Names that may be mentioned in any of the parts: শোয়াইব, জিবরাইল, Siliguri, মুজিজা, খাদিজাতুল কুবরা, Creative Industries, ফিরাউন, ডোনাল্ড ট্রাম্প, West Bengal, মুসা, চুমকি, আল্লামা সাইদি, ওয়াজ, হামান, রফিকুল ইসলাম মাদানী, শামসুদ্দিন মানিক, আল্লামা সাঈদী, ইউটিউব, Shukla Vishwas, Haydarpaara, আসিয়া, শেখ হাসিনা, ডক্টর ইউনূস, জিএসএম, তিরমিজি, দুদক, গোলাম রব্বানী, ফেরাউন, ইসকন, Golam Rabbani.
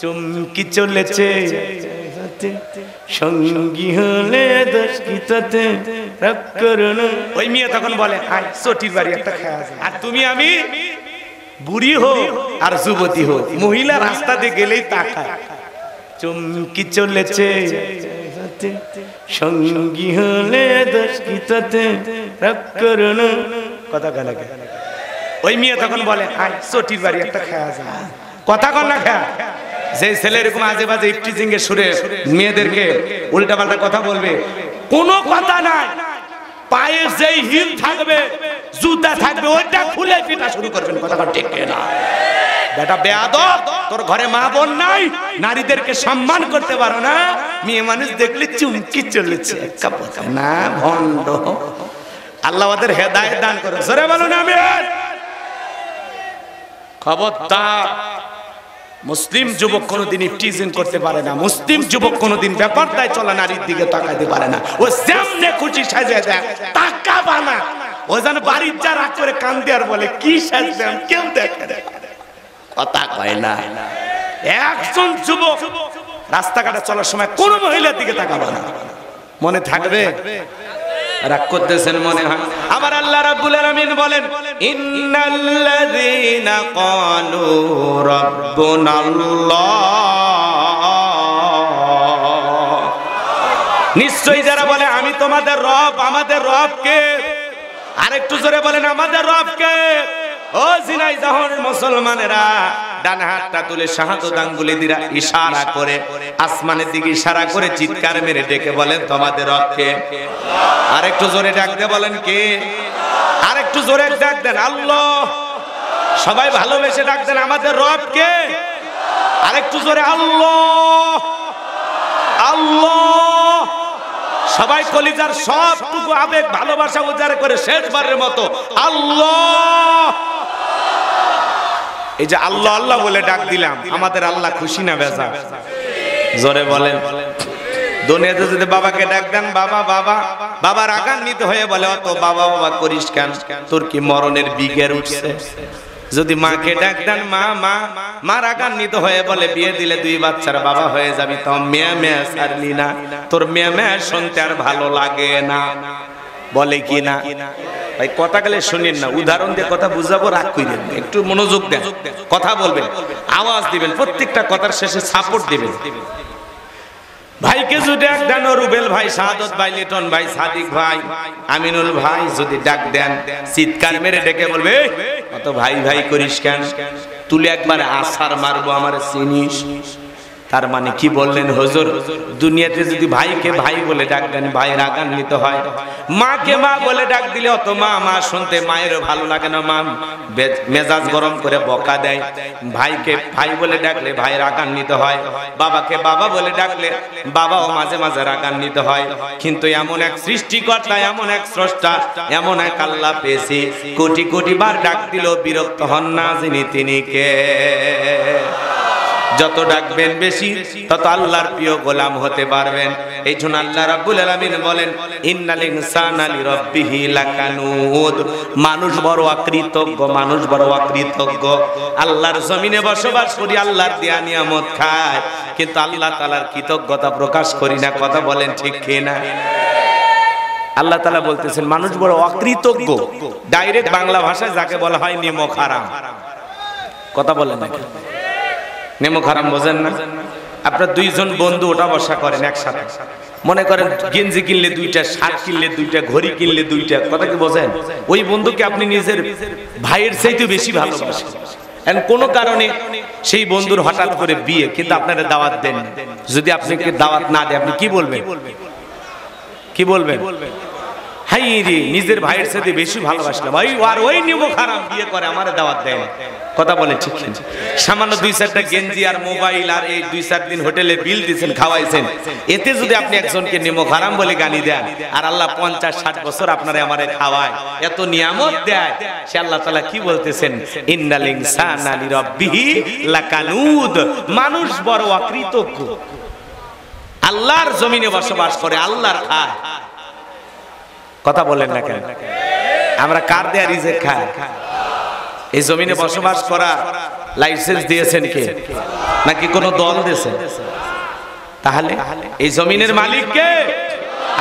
চুমকি চলেছে সঙ্গী হলে দোষ কি তাতে রাগ করো না। ওই মেয়ে তখন বলে আয় চটির বাড়ি একটা খাওয়া যায়। আর তুমি আমি বুড়ি হোক আর যুবতী হোক, মহিলা রাস্তাতে গেলেই তাকায়। চুমকি চলেছে সঙ্গী হলে দোষ কি তাতে রাগ করো না। কথা বলা কে ওই মেয়ে তখন বলে আয় চটির বাড়ি একটা খাওয়া যায়। কথা বলা খা যে ছেলে এরকম আজে বাজে ইফটিজিং এর সুরে মেয়েদেরকে উল্টা পাল্টা কথা বলবে, কোনো কথা নাই। পায়ে যেই হিল থাকবে, জুতা থাকবে, ওইটা খুলে পিটা শুরু করবেন। কথাটা ঠিক না বেটা বেয়াদব, তোর ঘরে মা বোন নাই, নারীদেরকে সম্মান করতে পারো না, মেয়ে মানুষ দেখলে চুমকি চলেছে না ভণ্ড। আল্লাহ ওদের হেদায়েত দান করো, জোরে বলো না। খবরদার, মুসলিম যুবক কোনোদিন ইফটিজিং করতে পারে না, মুসলিম যুবক কোনোদিন ব্যাপারটায় চলা নারীর দিকে তাকাতে পারে না। ও যেমনে খুশি সাজে দেয়, তাকাবা না। ও যেন বাড়ির যা রাগ করে কান্দে আর বলে কি সাজলাম, কেউ দেখে না, কথা কয় না। একজন যুবক রাস্তাঘাটে চলার সময় কোনো মহিলার দিকে তাকাবা না। মনে থাকবে, রাগ করতেছেন মনে হয়। আমার আল্লাহ রাব্বুল আলামিন বলেন, ইন্নাল্লাযীনা ক্বালু রাব্বুনাল্লাহ, নিশ্চয়ই যারা বলে আমি তোমাদের রব। আমাদের রব কে? আরেকটু জোরে বলেন, আমাদের রব কে? ও জিনাই জাহান মুসলমানেরা, ডান হাতটা তুলে শাহাদত আঙ্গুলে দিরা ইশারা করে, আসমানের দিকে ইশারা করে চিৎকার মেরে ডেকে বলেন তোমাদের রব কে? আল্লাহ। আরেকটু জোরে ডাক দে, বলেন কে? আল্লাহ। আরেকটু জোরে ডাক দেন আল্লাহ। সবাই ভালোবেসে ডাক দেন আমাদের রব কে? আল্লাহ। আরেকটু জোরে আল্লাহ আল্লাহ। সবাই কলিজার সবটুকু আবেগ ভালোবাসা উজাড় করে শেষবারের মতো আল্লাহ। এই যে আল্লাহ আল্লাহ বলে ডাক দিলাম, আমাদের আল্লাহ খুশি না বেজা? জোরে বলেন। দুনিয়াতে যদি বাবাকে ডাক দেন বাবা বাবা, বাবার আগান্বিত হয়ে বলে অত বাবা বাবা করিস কেন, তোর কি মরণের বিঘের উঠছে? যদি মাকে ডাক দেন মা মা, মার আগান্বিত হয়ে বলে বিয়ে দিলে দুই বাচ্চার বাবা হয়ে যাবি, তো মেয়া মেয়া সারলি না, তোর মেয়া মেয়া শুনতে আর ভালো লাগে না, বলে কি না? ভাই কথা গেলে শুনেন না, উদাহরণ দিয়ে কথা বুঝাবো, রাগ করেন না, একটু মনোযোগ দেন, কথা বলবেন, আওয়াজ দিবেন, প্রত্যেকটা কথার শেষে সাপোর্ট দিবেন। ভাইকে যদি ডাক দেন রুবেল ভাই, শাহাদত ভাই, লিটন ভাই, সাদিক ভাই, আমিনুল ভাই, যদি ডাক দেন চিৎকার মেরে ডেকে বলবে অত ভাই ভাই করিস কেন, তুলে একবার আছাড় মারবো আমার চিনিস। তার মানে কি বললেন হুজুর? দুনিয়াতে যদি ভাইকে ভাই বলে ডাক দেন ভাইয়ের আগান্বিত হয়, মাকে মা বলে ডাক দিলে অত মা মা শুনতে মায়েরও ভালো লাগে না, মা মেজাজ গরম করে বকা দেয়। ভাইকে ভাই বলে ডাকলে ভাইয়ের আগান্বিত হয়, বাবাকে বাবা বলে ডাকলে বাবাও মাঝে মাঝে আগান্বিত হয়। কিন্তু এমন এক সৃষ্টিকর্তা, এমন এক স্রষ্টা, এমন এক আল্লাহ পেয়েছি কোটি কোটি বার ডাক দিল বিরক্ত হন না যিনি, তিনি কে? যত ডাকবেন বেশি তত আল্লাহর প্রিয় গোলাম হতে পারবেন। এই জন্য আল্লাহ রাব্বুল আলামিন বলেন ইন্নাল ইনসানা লিরাব্বিহি লাকানুদ, মানুষ বড় অকৃতজ্ঞ, মানুষ বড় অকৃতজ্ঞ। আল্লাহর জমিনে বসবাস করি, আল্লাহর দেয়া নিয়ামত খায়, কিন্তু আল্লাহ তাআলার কৃতজ্ঞতা প্রকাশ করি না। কথা বলেন ঠিক কিনা? আল্লাহ তাআলা বলতেছেন মানুষ বড় অকৃতজ্ঞ। ডাইরেক্ট বাংলা ভাষায় যাকে বলা হয় নেমো খারাম। কথা বলেন নাকি? নেমো খারাম বোঝেন না? আপনার দুইজন বন্ধু ওটা বসা করেন একসাথে, মনে করেন গেঞ্জি কিনলে দুইটা, শার্ট কিনলে দুইটা, ঘড়ি কিনলে দুইটা। কথা কি বোঝেন? ওই বন্ধুকে আপনি নিজের ভাইয়ের চাইতে বেশি ভালোবাসেন। কোনো কারণে সেই বন্ধুর হঠাৎ করে বিয়ে, কিন্তু আপনারা দাওয়াত দেন। যদি আপনাকে দাওয়াত না দেয় আপনি কি বলবেন? কি বলবেন? হাই রে, নিজের ভাইয়ের সাথে বেশি ভালোবাসলাম, ভাই আর ওই নেমো খারাপ বিয়ে করে আমার দাওয়াত দেয়। কথা বলে ঠিক? সামান্য দুই চারটা গেঞ্জি আর মোবাইল আর এই দুই চার দিন হোটেলে বিল দিয়েছেন, খাওয়াইছেন, এতে যদি আপনি একজনকে নেমো হারাম বলে গালি দেন, আর আল্লাহ 50-60 বছর আপনারে আমারে খাওয়ায়, এত নিয়ামত দেয়, সে আল্লাহ তাআলা কি বলতেছেন? ইন্নাল ইনসানা লিরাব্বিহি লাকানুদ, মানুষ বড় অকৃতজ্ঞ। আল্লাহর জমিনে বসবাস করে, আল্লাহর খায়। কথা বলেন না কেন? আমরা কার দেয়া রিজিক খায়? এই জমিনে বসবাস করার লাইসেন্স দিয়েছেন কে? নাকি কোনো দল দিয়েছেন? তাহলে এই জমিনের মালিক কে?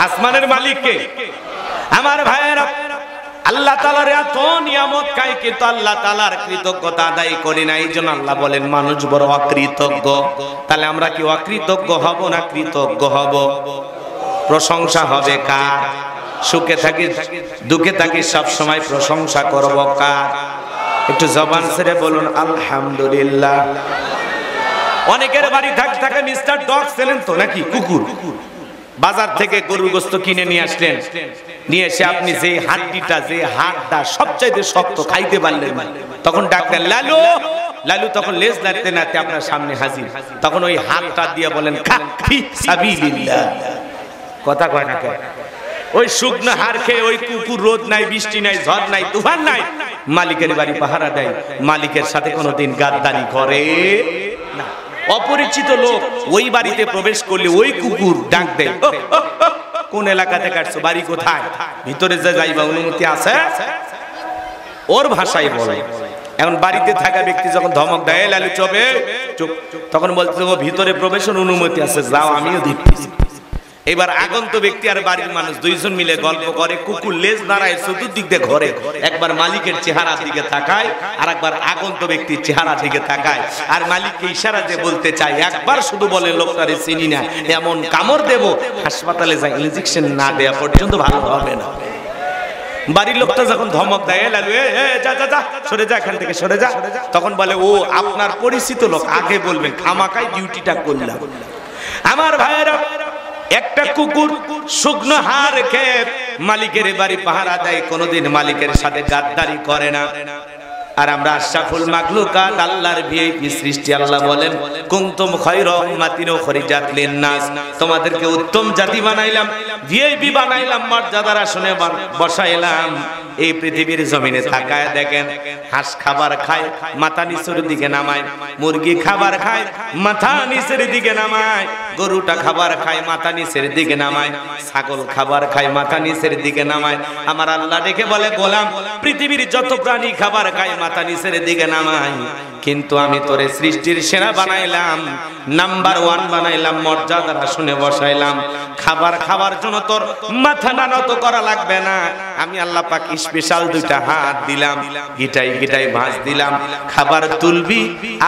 আসমানের মালিক কে? আমার ভাইয়েরা, আল্লাহ তাআলার এত নিয়ামত কাই কিন্তু আল্লাহ তাআলার কৃতজ্ঞতা আদায় করি না, এইজন্য আল্লাহ বলেন মানুষ বড় অকৃতজ্ঞ। তাহলে আমরা কি অকৃতজ্ঞ হব না কৃতজ্ঞ হব? প্রশংসা হবে কার? সুখে থাকি দুঃখে থাকি সব সময় প্রশংসা করব কার? একটু জবান ছেড়ে বলুন আলহামদুলিল্লাহ। অনেকের বাড়ি থাকে মিস্টার ডগ ছিলেন তো নাকি কুকুর, বাজার থেকে গরুর গোস্ত কিনে নিয়ে আসলেন, নিয়ে এসে আপনি যে হাড়টা সবচাইতে শক্ত খাইতে পারলেন, তখন ডাকলেন লালু, লালু তখন লেজ নাড়তে নাড়তে আপনার সামনে হাজির, তখন ওই হাড়টা দিয়ে বলেন খা ফি সাবিলিল্লাহ। কথা কয় না কেন? ওই শুকনো হাড় খেয়ে ওই কুকুর রোদ নাই, বৃষ্টি নাই, ঝড় নাই, তুফান নাই, মালিকের বাড়ি পাহারা দেয়, মালিকের সাথে কোনোদিন গাদ্দারি করে না। অপরিচিত লোক ওই বাড়িতে প্রবেশ করলে ওই কুকুর ডাক দেয়, কোন এলাকাতে কাটছো, বাড়ি কোথায়, ভিতরে যে যাইবা অনুমতি আছে, ওর ভাষায় বলে। এখন বাড়িতে থাকা ব্যক্তি যখন ধমক দেয় লালু চবে চুপ, তখন বলতে ও ভিতরে প্রবেশের অনুমতি আছে, যাও আমিও দেখতেছি। এবার আগন্ত ব্যক্তি আর বাড়ির মানুষ দুইজন মিলে গল্প করে, কুকুর লেজ দাঁড়ায় চতুর্দিক দিয়ে ঘরে, একবার মালিকের চেহারার দিকে তাকায় আর একবার আগন্ত ব্যক্তির চেহারার দিকে তাকায়, আর মালিককে ইশারা দিয়ে বলতে চায়, একবার শুধু বলে লোকটারে চিনি না, এমন কামড় দেব হাসপাতালে যাই ইনজেকশন না দেয়া পর্যন্ত ভালো হবে না। বাড়ির লোকটা যখন ধমক দেয় লালু যা সরে যা এখান থেকে সরে যা, তখন বলে ও আপনার পরিচিত লোক, আগে বলবেন, খামাকায় ডিউটিটা করলাম। আমার ভাইয়েরা, একটা কুকুর শুকনো হাড় খেয়ে মালিকের বাড়ি পাহারা দেয়, কোনোদিন মালিকের সাথে গাদ্দারি করে না। আর আমরা আশরাফুল মাখলুকাত, আল্লাহর ভিআইপি সৃষ্টি। আল্লাহ বলেন কুনতুম খায়রা উম্মাতিন উখরিজাত লিন-নাস, তোমাদেরকে উত্তম জাতি বানাইলাম, ভিআইপি বানাইলাম, মর্যাদার আসনে বসাইলাম। এই পৃথিবীর জমিনে তাকায় দেখেন, হাঁস খাবার খায় মাথা নিচের দিকে নামায়, মুরগি খাবার খায় মাথা নিচের দিকে নামায়, গরুটা খাবার খায় মাথা নিচের দিকে নামায়, ছাগল খাবার খায় মাথা নিচের দিকে নামায়। আমার আল্লাহ ডেকে বলে গোলাম, পৃথিবীর যত প্রাণী খাবার খায় মাথা নিচের দিকে নামায়, কিন্তু আমি তোরে সৃষ্টির সেরা বানাইলাম, নাম্বার ওয়ান বানাইলাম, মর্যাদার আসনে বসাইলাম। খাবার খাওয়ার জন্য তোর মাথা নত করা লাগবে না, আমি আল্লাহ পাক স্পেশাল দুইটা হাত দিলাম, গিটাই গিটাই ভাঁজ দিলাম, খাবার তুলবি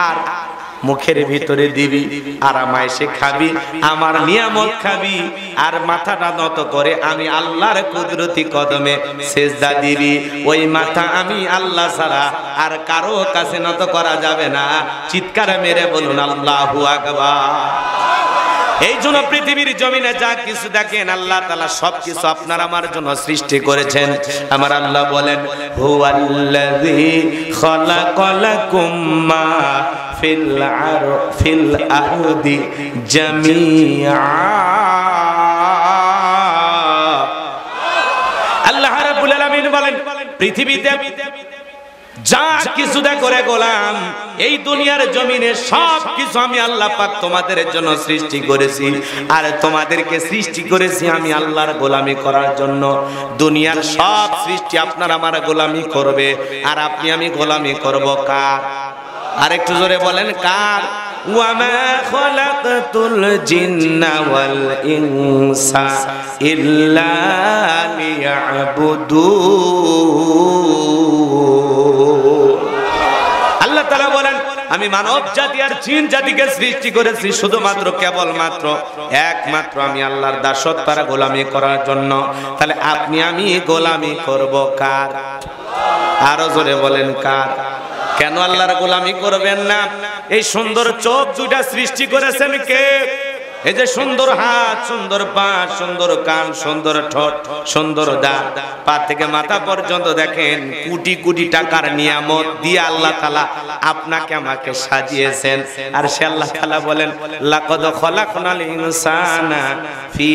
আর মুখের ভিতরে দিবি, আরামায়েশে খাবি, আমার নিয়ামত খাবি, আর মাথাটা নত করে আমি আল্লাহর কুদরতি কদমে সেজদা দিবি। ওই মাথা আমি আল্লাহ ছাড়া আর কারো কাছে নত করা যাবে না। চিৎকার মেরে বলুন আল্লাহু আকবার। এই জন্য পৃথিবীর জমিনে যা কিছু দেখেন আল্লাহ তাআলা সবকিছু আপনার আমার জন্য সৃষ্টি করেছেন। আমার আল্লাহ বলেন হুয়াল্লাযী খালাকালাকুম মা ফিল আরদি জামিআ। আল্লাহ রাব্বুল আলামিন বলেন পৃথিবীতে যা কিছু দা করে গোলাম, এই দুনিয়ার জমিনে সব কিছু আমি আল্লাহ পাক তোমাদের জন্য সৃষ্টি করেছি, আর তোমাদেরকে সৃষ্টি করেছি আমি আল্লাহর গোলামি করার জন্য। দুনিয়ার সব সৃষ্টি আপনার আমার গোলামি করবে, আর আপনি আমি গোলামি করব কার? আর একটু জোরে বলেন কার? ওয়ামা খালাকতুল জিন্না ওয়াল ইনসা ইল্লা লিয়াবুদুন। আল্লাহ তাআলা বলেন আমি মানব জাতি আর জিন জাতিকে সৃষ্টি করেছি শুধুমাত্র কেবলমাত্র একমাত্র আমি আল্লাহর দাসত্ব আর গোলামি করার জন্য। তাহলে আপনি আমি গোলামি করব কার? আরো জোরে বলেন কার? কেন আল্লাহর গোলামি করবেন না? এই সুন্দর চোখ দুইটা সৃষ্টি করেছেন কে? এই যে সুন্দর হাত, সুন্দর পা, সুন্দর কান, সুন্দর ঠোঁট, সুন্দর দাঁত, পা থেকে মাথা পর্যন্ত দেখেন কোটি কোটি টাকার নিয়ামত দিয়ে আল্লাহ তাআলা আপনাকে আমাকে সাজিয়েছেন। আর সে আল্লাহ তাআলা বলেন লাকাদ খলাকনাল ইনসানা ফি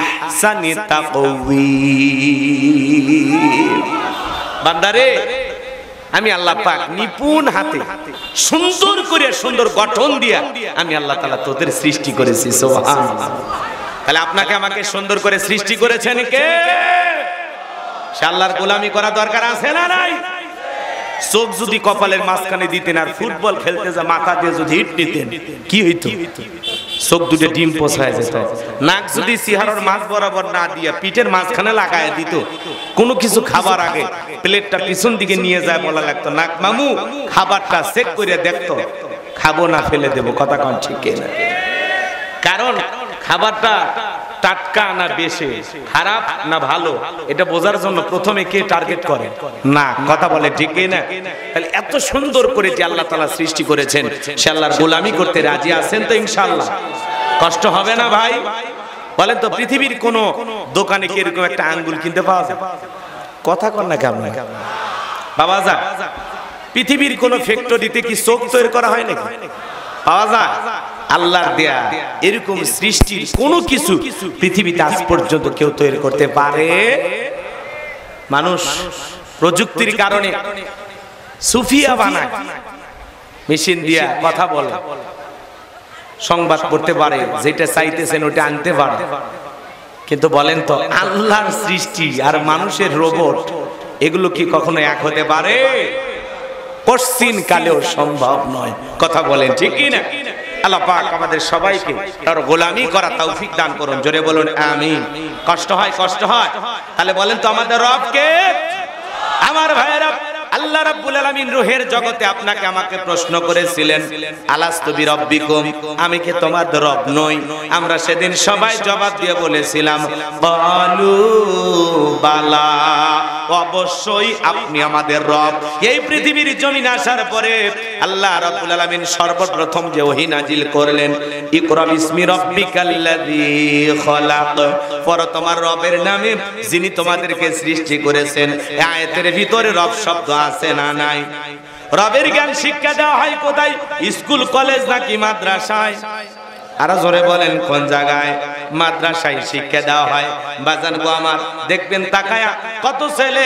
আহসানি তাকওয়িম। বান্দারে আমি আল্লাহ পাক নিপুণ হাতে সুন্দর করে সুন্দর গঠন দিয়া আমি আল্লাহ তাআলা তোদের সৃষ্টি করেছি। সুবহানাল্লাহ। তাহলে আপনাকে আমাকে সুন্দর করে সৃষ্টি করেছেন কে? সে আল্লাহর গোলামি করা দরকার আছে না নাই? চোখ যদি কপালের মাঝখানে দিতেন আর ফুটবল খেলতে যা মাথা দিয়ে যদি হিট নিতেন কি হইতো? চোখ দুটো ডিম পোষায় যেত। নাক যদি সিহারের মাছ বরাবর না দিয়ে পিঠের মাঝখানে লাগায় দিত, কোনো কিছু খাবার আগে প্লেটটা পিছন দিকে নিয়ে যায় বলা লাগতো নাক মামু খাবারটা চেক করে দেখতো খাবো না ফেলে দেবো, কথা কন ঠিক না? কারণ খাবারটা টাটকা না বেশে, খারাপ না ভালো, এটা বোঝার জন্য প্রথমে কে টার্গেট করে না, কথা বলে ঠিক না? তাহলে এত সুন্দর করে যে আল্লাহ তাআলা সৃষ্টি করেছেন সে আল্লাহর গোলামি করতে রাজি আছেন তো ইনশাআল্লাহ? কষ্ট হবে না ভাই বলেন তো? পৃথিবীর কোন দোকানে কি এরকম একটা আঙ্গুল কিনতে পাওয়া যায়? কথা কন না কেমন বাবা যা? পৃথিবীর কোন ফ্যাক্টরিতে কি চোখ তৈরি করা হয় নাকি? পাওয়া যায়? আল্লাহর দেয়া এরকম সৃষ্টির কোন কিছু পৃথিবীতে আজ পর্যন্ত কেউ তৈরি করতে পারে? মানুষ প্রযুক্তির কারণে সুফিয়া বানায়, মেশিন দিয়া কথা বলে, সংবাদ করতে পারে, যেটা চাইতেছেন ওটা আনতে পারে, কিন্তু বলেন তো আল্লাহর সৃষ্টি আর মানুষের রোবট এগুলো কি কখনো এক হতে পারে? কঠিন কালেও সম্ভব নয়, কথা বলেন ঠিক কিনা? আল্লাহ পাক আমাদের সবাইকে তার গোলামি করা তৌফিক দান করুন, জোরে বলুন আমিন। কষ্ট হয়? কষ্ট হয়। তাহলে বলেন তো আমাদের রব কে? আমার ভাইরা, আল্লাহ রাব্বুল আলামিন রূহের জগতে আপনাকে আমাকে প্রশ্ন করেছিলেন আলাস্তু বিরব্বিকুম, আমি কি তোমাদের রব নই? আমরা সেদিন সবাই জবাব দিয়ে বলেছিলাম ক্বালু বালা, অবশ্যই আপনি আমাদের রব। এই পৃথিবীর জমিনে আসার পরে আল্লাহ রাব্বুল আলামিন সর্বপ্রথম যে ওহী নাজিল করলেন ইকরা বিসমি রাব্বিকাল্লাযী খলাক, পর তোমার রবের নামে যিনি তোমাদেরকে সৃষ্টি করেছেন। এই আয়াতের ভিতরে রব শব্দ আছে না নাই? রবের জ্ঞান শিক্ষা দেওয়া হয় কোথায়? স্কুল কলেজ নাকি মাদ্রাসায়? আর জোরে বলেন কোন জায়গায়? মাদ্রাসায় শিক্ষা দেওয়া হয়। বাজান গো আমার, দেখবেন তাকায়া কত ছেলে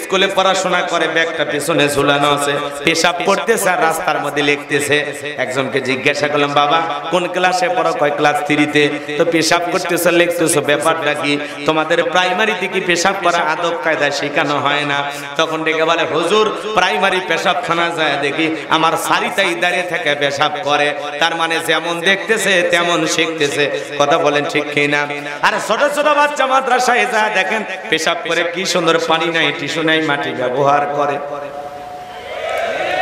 স্কুলে পড়াশোনা করে, ব্যাগটা পেছনে ঝুলানো আছে, পেশাব করতেছে আর রাস্তার মধ্যে লিখতেছে। একজনকে জিজ্ঞাসা করলাম বাবা কোন ক্লাসে পড়ো? কয় ক্লাস 3-তে। তো পেশাব করতেছে লিখতেছো, ব্যাপারটা কি? তোমাদের প্রাইমারিতে কি পেশাব করা আদব কায়দা শেখানো হয় না? তখন ডেকে বলে হুজুর প্রাইমারি পেশাবখানা যায় দেখি আমার সারিতাই দাঁড়িয়ে থেকে পেশাব করে, তার মানে যেমন দেখতেছে তেমন শিখতেছে, কথা বলেন ঠিক কিনা? আর ছোট ছোট বাচ্চা মাদ্রাসায় যা দেখেন পেশাব করে কি সুন্দর, পানি নাই টিস্যু নাই, মাটি ব্যবহার করে,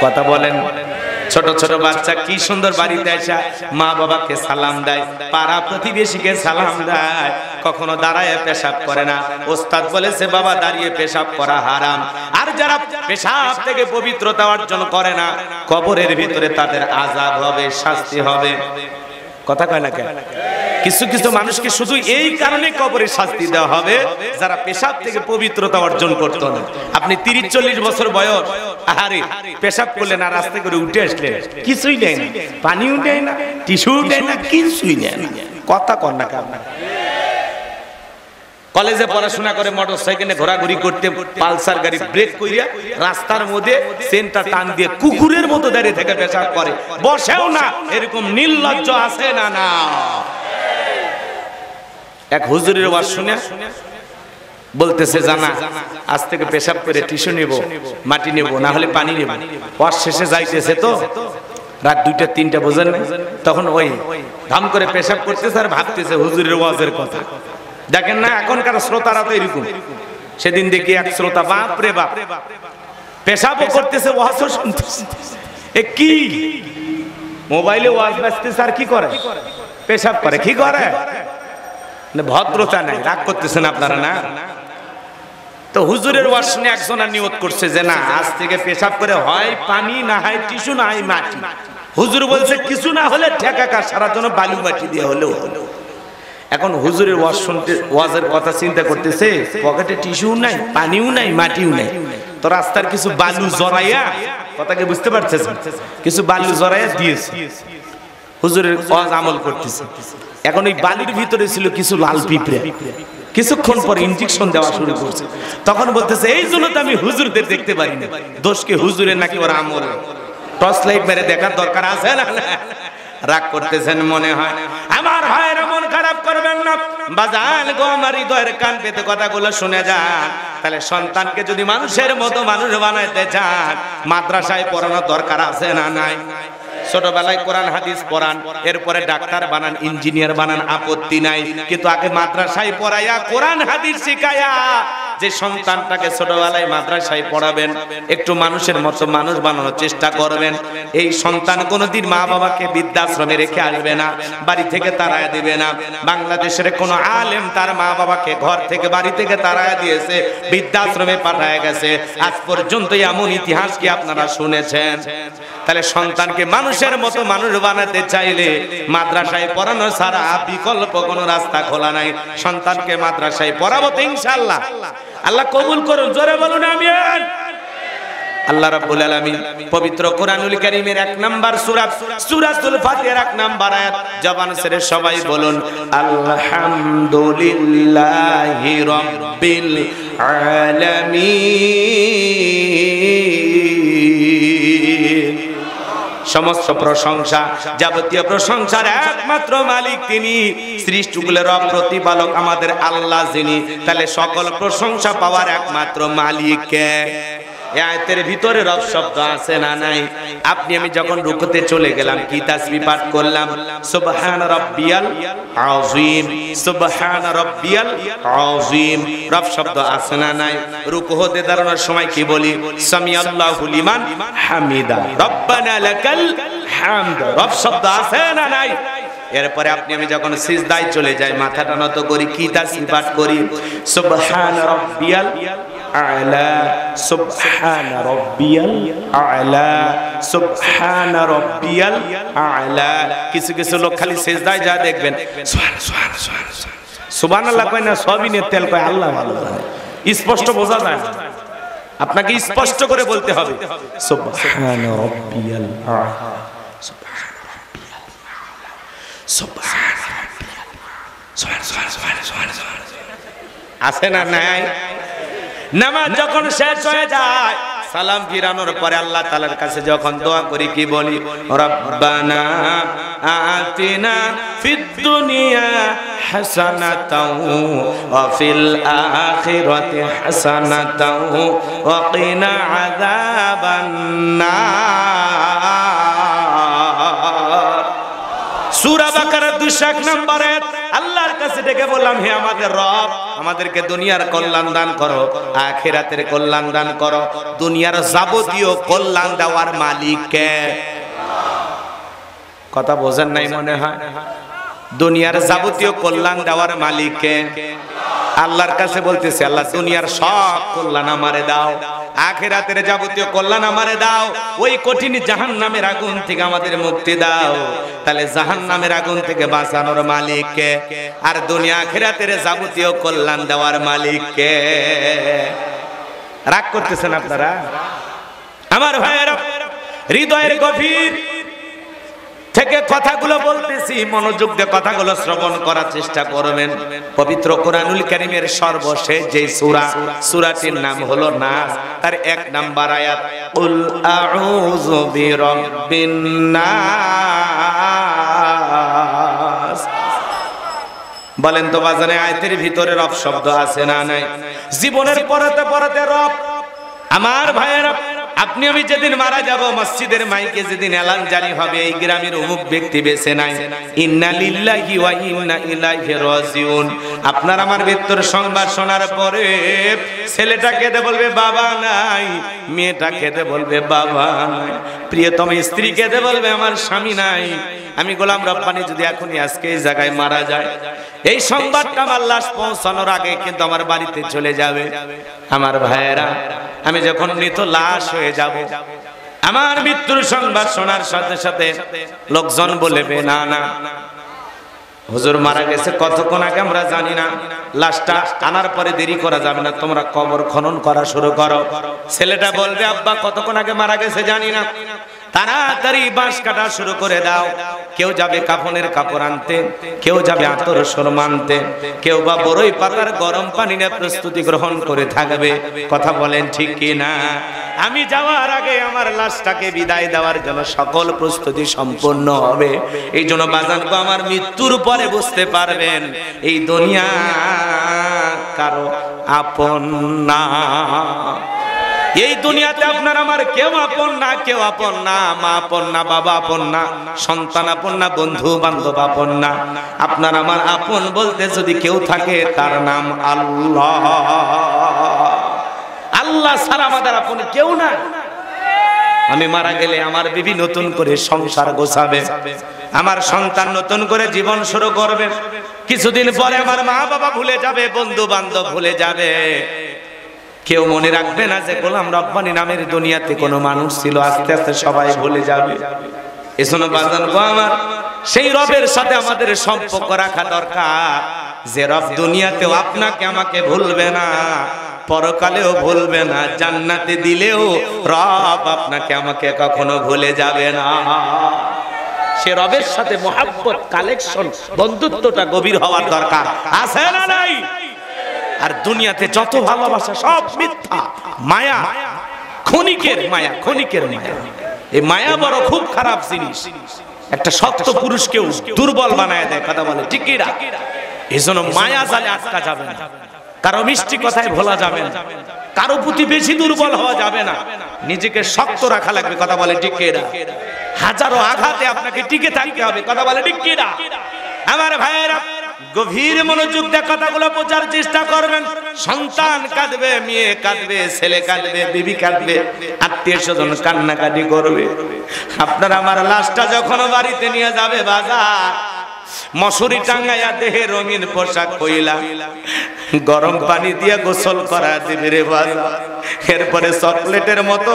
কথা বলেন। ছোট ছোট বাচ্চা কি সুন্দর বাড়িতে আসা মা বাবাকে সালাম দেয়, পাড়া প্রতিবেশীকে সালাম দেয়, কখনো দাঁড়ায় পেশাব করে না। ওস্তাদ বলেছে বাবা দাঁড়িয়ে পেশাব করা হারাম। আর যারা পেশাব থেকে পবিত্রতা অর্জন করে না কবরের ভিতরে তাদের আযাব হবে, শাস্তি হবে, কথা কয় না কেন? কিছু কিছু মানুষকে শুধু এই কারণে কবরে শাস্তি দেওয়া হবে যারা পেশাব থেকে পবিত্রতা অর্জন করত না। আপনি 30-40 বছর বয়স, আহারে পেশাব করলেন আর রাস্তা করে উঠে আসলেন, কিছুই নেই না, পানিও নেই না, টিস্যু নেই না, কিছুই নেই না, কথা কন না কেন? কলেজে পড়াশোনা করে মোটরসাইকেলে ঘোরাঘুরি করতে, পালসার গাড়ি ব্রেক কইরা রাস্তার মধ্যে সেন্টার টান দিয়ে কুকুরের মতো দাঁড়িয়ে থেকে পেশাব করে, বসেও না, এরকম নির্লজ্জ আছে না না? এক হুজুরের ওয়াজ শুনে বলতেছে জানা আজ থেকে পেশাব করে টিস্যু নেব, মাটি নেব, না হলে পানি নেব। ওয়াজ শেষে যাইতেছে তো রাত 2টা-3টা, বোঝেন না? তখন ওই ধাম করে পেশাব করতেছে আর ভাবতেছে হুজুরের ওয়াজের কথা। দেখেন না এখনকার শ্রোতারা তো এরকম। সেদিন দেখি এক শ্রোতা বাপ রে বাপ পেশাবও করতেছে ওয়াজও শুনতেছে। এ কি মোবাইলে ওয়াজ বাজতেছে আর কি করে? পেশাব করে। কি করে? ভদ্রতা নাই। রাগ করতেছেন আপনারা না? তো হুজুরের ওয়াজ শুনে একজন নিয়ত করছে যে না আজ থেকে পেশাব করে হয় পানি, না হয় টিস্যু, না হয় মাটি। হুজুর বলছে কিছু না হলে ঠেকাকার সারা জন্য বালু মাটি দিয়ে হলেও হলো। এখন হুজুরের ওয়াজ শুনতে, ওয়াজের কথা চিন্তা করতেছে, পকেটে টিস্যু নাই, পানিও নাই, মাটিও নাই। তো রাস্তার কিছু বালু জড়াইয়া, কথাকে বুঝতে পারছেন, কিছু বালু জড়াইয়া দিয়েছে। হুজুরের ওয়াজ আমল করতেছে। এখন ওই বালির ভিতরে ছিল কিছু লাল পিঁপড়ে। কিছুক্ষণ পর ইনজেকশন দেওয়া শুরু করছে। তখন বলতেছে এই জন্য তো আমি হুজুরদের দেখতে পারি না। দোষ কি হুজুরের নাকি ওর আমল? টর্চ লাইট মেরে দেখার দরকার আছে না? রাগ করতেছেন মনে হয়। আমার ভাইয়ের মন খারাপ করবেন না, বাজান গো আমার হৃদয়ের কান পেতে কথাগুলো শুনে যান। তাহলে সন্তানকে যদি মানুষের মতো মানুষ বানাইতে চান মাদ্রাসায় পড়ানো দরকার আছে না নাই? ছোটবেলায় কোরআন হাদিস পড়ান, এরপরে ডাক্তার বানান, ইঞ্জিনিয়ার বানান, আপত্তি নাই, কিন্তু আগে মাদ্রাসায় পড়াইয়া কোরআন হাদিস শিখাইয়া যে সন্তানটাকে ছোটবেলায় মাদ্রাসায় পড়াবেন একটু মানুষের মতো মানুষ বানানোর চেষ্টা করবেন। এই সন্তান কোনোদিন মা বাবাকে বৃদ্ধাশ্রমে রেখে আসবে না, বাড়ি থেকে তাড়ায় দিবে না। বাংলাদেশের কোনো আলেম তার মা বাবাকে ঘর থেকে বাড়ি থেকে তাড়ায় দিয়েছে, বৃদ্ধাশ্রমে পাঠায় গেছে, আজ পর্যন্ত এমন ইতিহাস কি আপনারা শুনেছেন? তাহলে সন্তানকে মানুষের মতো মানুষ বানাতে চাইলে মাদ্রাসায় পড়ানো ছাড়া বিকল্প কোনো রাস্তা খোলা নাই। সন্তানকে মাদ্রাসায় পড়াবো তো ইনশাআল্লাহ, আল্লাহ কবুল করুন, জোরে বলুন আমিন। আল্লাহ রাব্বুল আলামিন পবিত্র কোরআনুল কারীমের ১ নাম্বার সূরা সূরাতুল ফাতিহার ১ নাম্বার আয়াত জবান ছেড়ে সবাই বলুন আলহামদুলিল্লাহি রাব্বিল আলামিন। সমস্ত প্রশংসা, যাবতীয় প্রশংসার একমাত্র মালিক তিনি, সৃষ্টিগুলোর রব প্রতিপালক আমাদের আল্লাহ যিনি। তাহলে সকল প্রশংসা পাওয়ার একমাত্র মালিক কে? এই আয়াতের ভিতরে রব শব্দ আছে না নাই? আপনি আমি যখন রুকুতে চলে গেলাম কি তাসবিহ পাঠ করলাম? সুবহান রাব্বিয়াল আযীম, সুবহান রাব্বিয়াল আযীম, রব শব্দ আছে না নাই? রুকু হতে দাঁড়ানোর সময় কি বলি? সামি আল্লাহু লিমান হামিদা, রব্বানা লাকাল হামদ, রব শব্দ আছে না নাই? এরপরে আপনি আমি যখন সিজদায় চলে যাই মাথাটা নত করি কি তাসবিহ পাঠ করি? সুবহান রাব্বিয়াল আ'লা, সুবহান রাব্বিয়াল আ'লা, সুবহান রাব্বিয়াল আ'লা। কিছু কিছু লোক খালি সিজদায় যা দেখবেন সুবহান সুবহান সুবহান সুবহানাল্লাহ কয় না, সবই নিয়ে তেল কয়, আল্লাহ ভালো জানে, স্পষ্ট বোঝা যায় না। আপনাকে স্পষ্ট করে বলতে হবে সুবহান রাব্বিয়াল আ'লা, সুবহান আছে না নাই? নামাজ যখন শেষ হয়ে যায় সালাম ফিরানোর পরে আল্লাহ তাআলার কাছে যখন দোয়া করি কি বলি? রব্বানা আতিনা ফিদ দুনিয়া হাসানাতাও ওয়া ফিল আখিরাতি হাসানাতাও ওয়া কিনা আযাবান নার। সূরা বাকারা 201 নম্বর আয়াত। আল্লাহর কাছে ডেকে বললাম হে আমাদের রব, আমাদেরকে দুনিয়ার কল্যাণ দান করো, আখিরাতের কল্যাণ দান করো। দুনিয়ার যাবতীয় কল্যাণ দেওয়ার মালিক কে? কথা বোঝেন নাই মনে হয়? দুনিয়ার যাবতীয় কল্যাণ দেওয়ার মালিক কে? আল্লাহর কাছে বলতেছে আল্লাহ দুনিয়ার সব কল্যাণ আমারে দাও, আখিরাতের যাবতীয় কল্যাণ আমারে দাও, ওই কঠিন জাহান্নামের আগুন থেকে আমাদের মুক্তি দাও। তাহলে জাহান্নামের আগুন থেকে বাঁচানোর মালিক কে? আর দুনিয়া আখিরাতের যাবতীয় কল্যাণ দেওয়ার মালিক কে? রাগ করতেছেন আপনারা আমার ভাইয়েরা? হৃদয়ের গভীর থেকে কথাগুলো বলতেছি, মনোযোগ দিয়ে কথাগুলো শ্রবণ করার চেষ্টা করবেন। পবিত্র কোরআনুল কারীমের সর্বশেষ যে সূরা, সূরাটির নাম হলো নাস, তার ১ নাম্বার আয়াত কুল আউযু বিরাব্বিন নাস। বলেন তো বাজানে আয়াতের ভিতরে রব শব্দ আছে না নাই? জীবনের পড়াতে পড়াতে রব, আমার ভাইয়েরা, আপনি আমি যেদিন মারা যাব মসজিদের মাইকে যেদিন এলান জারি হবে এই গ্রামের অমুক ব্যক্তি বেঁচে নাই, ইন্না লিল্লাহি ওয়া ইন্না ইলাইহি রাজিউন। আপনার আমার মৃত্যুর সংবাদ শোনার পরে ছেলেটা কেঁদে বলবে বাবা নাই, মেয়েটা কেঁদে বলবে বাবা নাই, প্রিয়তম স্ত্রী কেঁদে বলবে আমার স্বামী নাই। আমি গোলাম রব্বানি যদি এখনই আজকে এই জায়গায় মারা যায় এই সংবাদটা আমার লাশ পৌঁছানোর আগে কিন্তু আমার বাড়িতে চলে যাবে। আমার ভাইয়েরা, আমি যখন মৃত লাশ হয়ে যাব আমার মৃত্যুর সংবাদ শোনার সাথে সাথে লোকজন বলবে না না হুজুর মারা গেছে কতক্ষণ আগে আমরা জানি না, লাশটা আনার পরে দেরি করা যাবে না, তোমরা কবর খনন করা শুরু করো। ছেলেটা বলবে আব্বা কতক্ষণ আগে মারা গেছে জানি না, তাড়াতাড়ি বাঁশ কাটা শুরু করে দাও। কেউ যাবে কাফনের কাপড় আনতে, কেউ যাবে আতর শরমা আনতে, কেউ বা বরই পাতার গরম পানি নিয়ে প্রস্তুতি গ্রহণ করে থাকবে। কথা বলেন ঠিক কি না? আমি যাওয়ার আগে আমার লাশটাকে বিদায় দেওয়ার জন্য সকল প্রস্তুতি সম্পন্ন হবে। এই জন্য বাজানকে আমার মৃত্যুর পরে বুঝতে পারবেন এই দুনিয়া কারো আপন না। এই দুনিয়াতে আপনার আমার কেউ আপন না, কেউ আপন না। মা আপন না, বাবা আপন না, সন্তান আপন না, বন্ধু বান্ধব আপন না। আপনার আমার আপন বলতে যদি কেউ থাকে তার নাম আল্লাহ। আল্লাহ ছাড়া আমাদের আপন কেউ না। আমি মারা গেলে আমার বিবি নতুন করে সংসার গোছাবে, আমার সন্তান নতুন করে জীবন শুরু করবে। কিছুদিন পরে আমার মা বাবা ভুলে যাবে, বন্ধু বান্ধব ভুলে যাবে। কেউ মনে রাখবে না যে গোলাম রব্বানী নামের দুনিয়াতে কোনো মানুষ ছিল। আস্তে আস্তে সবাই ভুলে যাবে। এজন্য বাজান গো আমার সেই রবের সাথে আমাদের সম্পর্ক রাখা দরকার, যে রব দুনিয়াতেও আপনাকে আমাকে ভুলবে না, পরকালেও ভুলবে না, জান্নাতে দিলেও রব আপনাকে আমাকে কখনো ভুলে যাবে না। সে রবের সাথে মহাব্বত, কালেকশন, বন্ধুত্বটা গভীর হওয়ার দরকার আছে না নাই? আর দুনিয়াতে যত ভালোবাসা সব মিথ্যা, মায়া, ক্ষণিকের মায়া, ক্ষণিকের মায়া। এই মায়া বড় খুব খারাপ জিনিস, একটা শক্ত পুরুষকেও দুর্বল বানায় দেয়। কথা বলে ঠিক কি না? এজন্য মায়া জালে আটকা যাবে না, কারো মিষ্টি কথায় ভোলা যাবে না, কারো প্রতি বেশি দুর্বল হওয়া যাবে না, নিজেকে শক্ত রাখা লাগবে। কথা বলে ঠিক কি না? হাজারো আঘাতে আপনাকে টিকে থাকতে হবে। কথা বলে ঠিক কি না? আমার ভাইয়েরা গভীর মনোযোগ দিয়ে কথাগুলো বোঝার চেষ্টা করবেন। সন্তান কাঁদবে, মেয়ে কাঁদবে, ছেলে কাঁদবে, বিবি কাঁদবে, আত্মীয় স্বজন কান্নাকাটি করবে। আপনার আমার লাশটা যখন বাড়িতে নিয়ে যাবে বাজার, মশুরি টাঙ্গাইয়া দেহে রঙিন পোশাক কইলা, গরম পানি দিয়ে গোসল করা দিবি রে বাজার। এরপরে চকলেটের মতো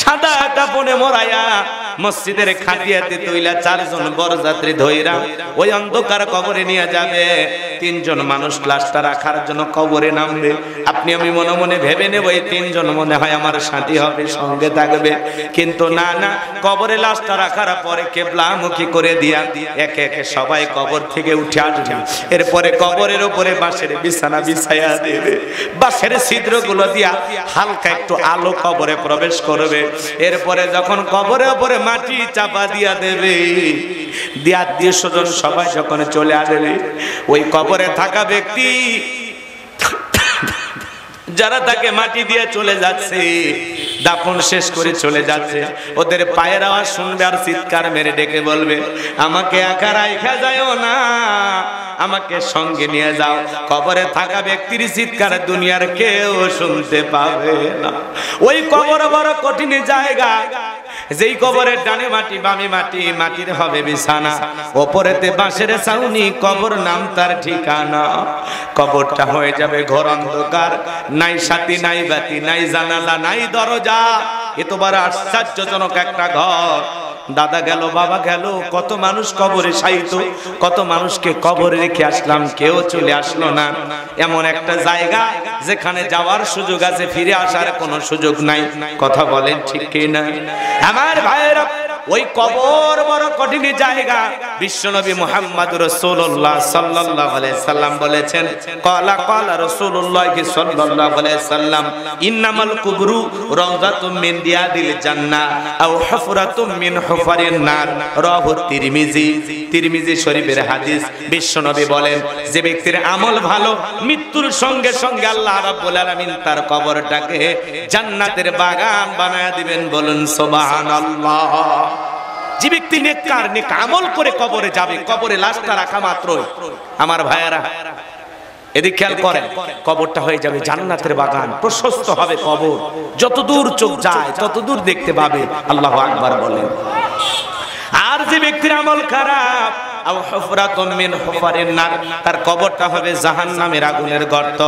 সাদা কাপড়ে মোড়াইয়া মসজিদের খাটিয়াতে তুইলা চারজন বরযাত্রী ধইরা ওই অন্ধকার কবরে নিয়ে যাবে। তিনজন মানুষ লাশটা রাখার জন্য কবরে নামবে। আপনি আমি মনে মনে ভেবে নেব এই তিনজন মনে হয় আমার সাথী হবে, সঙ্গে থাকবে। কিন্তু না না, কবরে লাশটা রাখার পরে কেবলামুখী করে দিয়া একে একে সবাই কবর থেকে উঠে আসবে। এরপরে কবরের উপরে বাঁশের বিছানা বিছায়া দেবে, বাঁশের ছিদ্রগুলো দিয়া হালকা একটু আলো কবরে প্রবেশ করবে। এরপরে যখন কবরের উপরে মাটি চাপা দিয়া দেবে, দিয়া আত্মীয় স্বজন সবাই যখন চলে আসবে, ওই কবরে থাকা ব্যক্তি যারা তাকে মাটি দিয়ে চলে যাচ্ছে, দাফন শেষ করে চলে যাচ্ছে, ওদের পায়ের আওয়াজ শুনবে আর চিৎকার মেরে ডেকে বলবে, আমাকে একা রাইখা যায়ও না, আমাকে সঙ্গে নিয়ে যাও। কবরে থাকা ব্যক্তির চিৎকার দুনিয়ার কেউ শুনতে পাবে না। ওই কবর বড় কঠিন জায়গা, যেই কবরের ডানে মাটি, বামে মাটি, মাটির হবে বিছানা, ওপরেতে বাঁশের ছাউনি, কবর নাম তার ঠিকানা। কবরটা হয়ে যাবে ঘোর অন্ধকার, নাই সাথী, নাই বাতি, নাই জানালা, নাই দরজা। এত বড় আশ্চর্যজনক একটা ঘর। দাদা গেল, বাবা গেল, কত মানুষ কবরে শায়িত, কত মানুষকে কবরে রেখে আসলাম, কেউ চলে আসলো না। এমন একটা জায়গা যেখানে যাওয়ার সুযোগ আছে, ফিরে আসার কোনো সুযোগ নাই। কথা বলেন ঠিক কি না? আমার ভাইয়েরা ওই কবর বড় কঠিন জায়গা। বিশ্বনবী মুহাম্মদ রাসূলুল্লাহ সাল্লাল্লাহু আলাইহি সাল্লাম বলেছেন, ক্বালা ক্বালা রাসূলুল্লাহ সাল্লাল্লাহু আলাইহি সাল্লাম, ইন্নামাল কুবরু রাউযাতুম মিন রিয়াদিল জান্নাহ আও হুফরাতুম মিন হুফারিন নার। রাহু তিরমিজি। তিরমিজি শরীফের হাদিস। বিশ্বনবী বলেন, যে ব্যক্তির আমল ভালো, মৃত্যুর সঙ্গে সঙ্গে আল্লাহ রাব্বুল আলামিন তার কবরটাকে জান্নাতের বাগান বানায়া দিবেন। বলুন সুবহানাল্লাহ। যে ব্যক্তি নেককার, নেক আমল করে কবরে যাবে, কবরে লাশটা রাখা মাত্রই আমার ভাইয়েরা এদিকে খেয়াল করেন, কবরটা হয়ে যাবে জান্নাতের বাগান, প্রশস্ত হবে কবর, যতদূর চোখ যায় ততদূর দেখতে পাবে। আল্লাহু আকবার বলেন। আর যে ব্যক্তির আমল খারাপ, আও হুফরাতুম মিন হুফারিন নার, তার কবরটা হবে জাহান্নামের আগুনের গর্ত।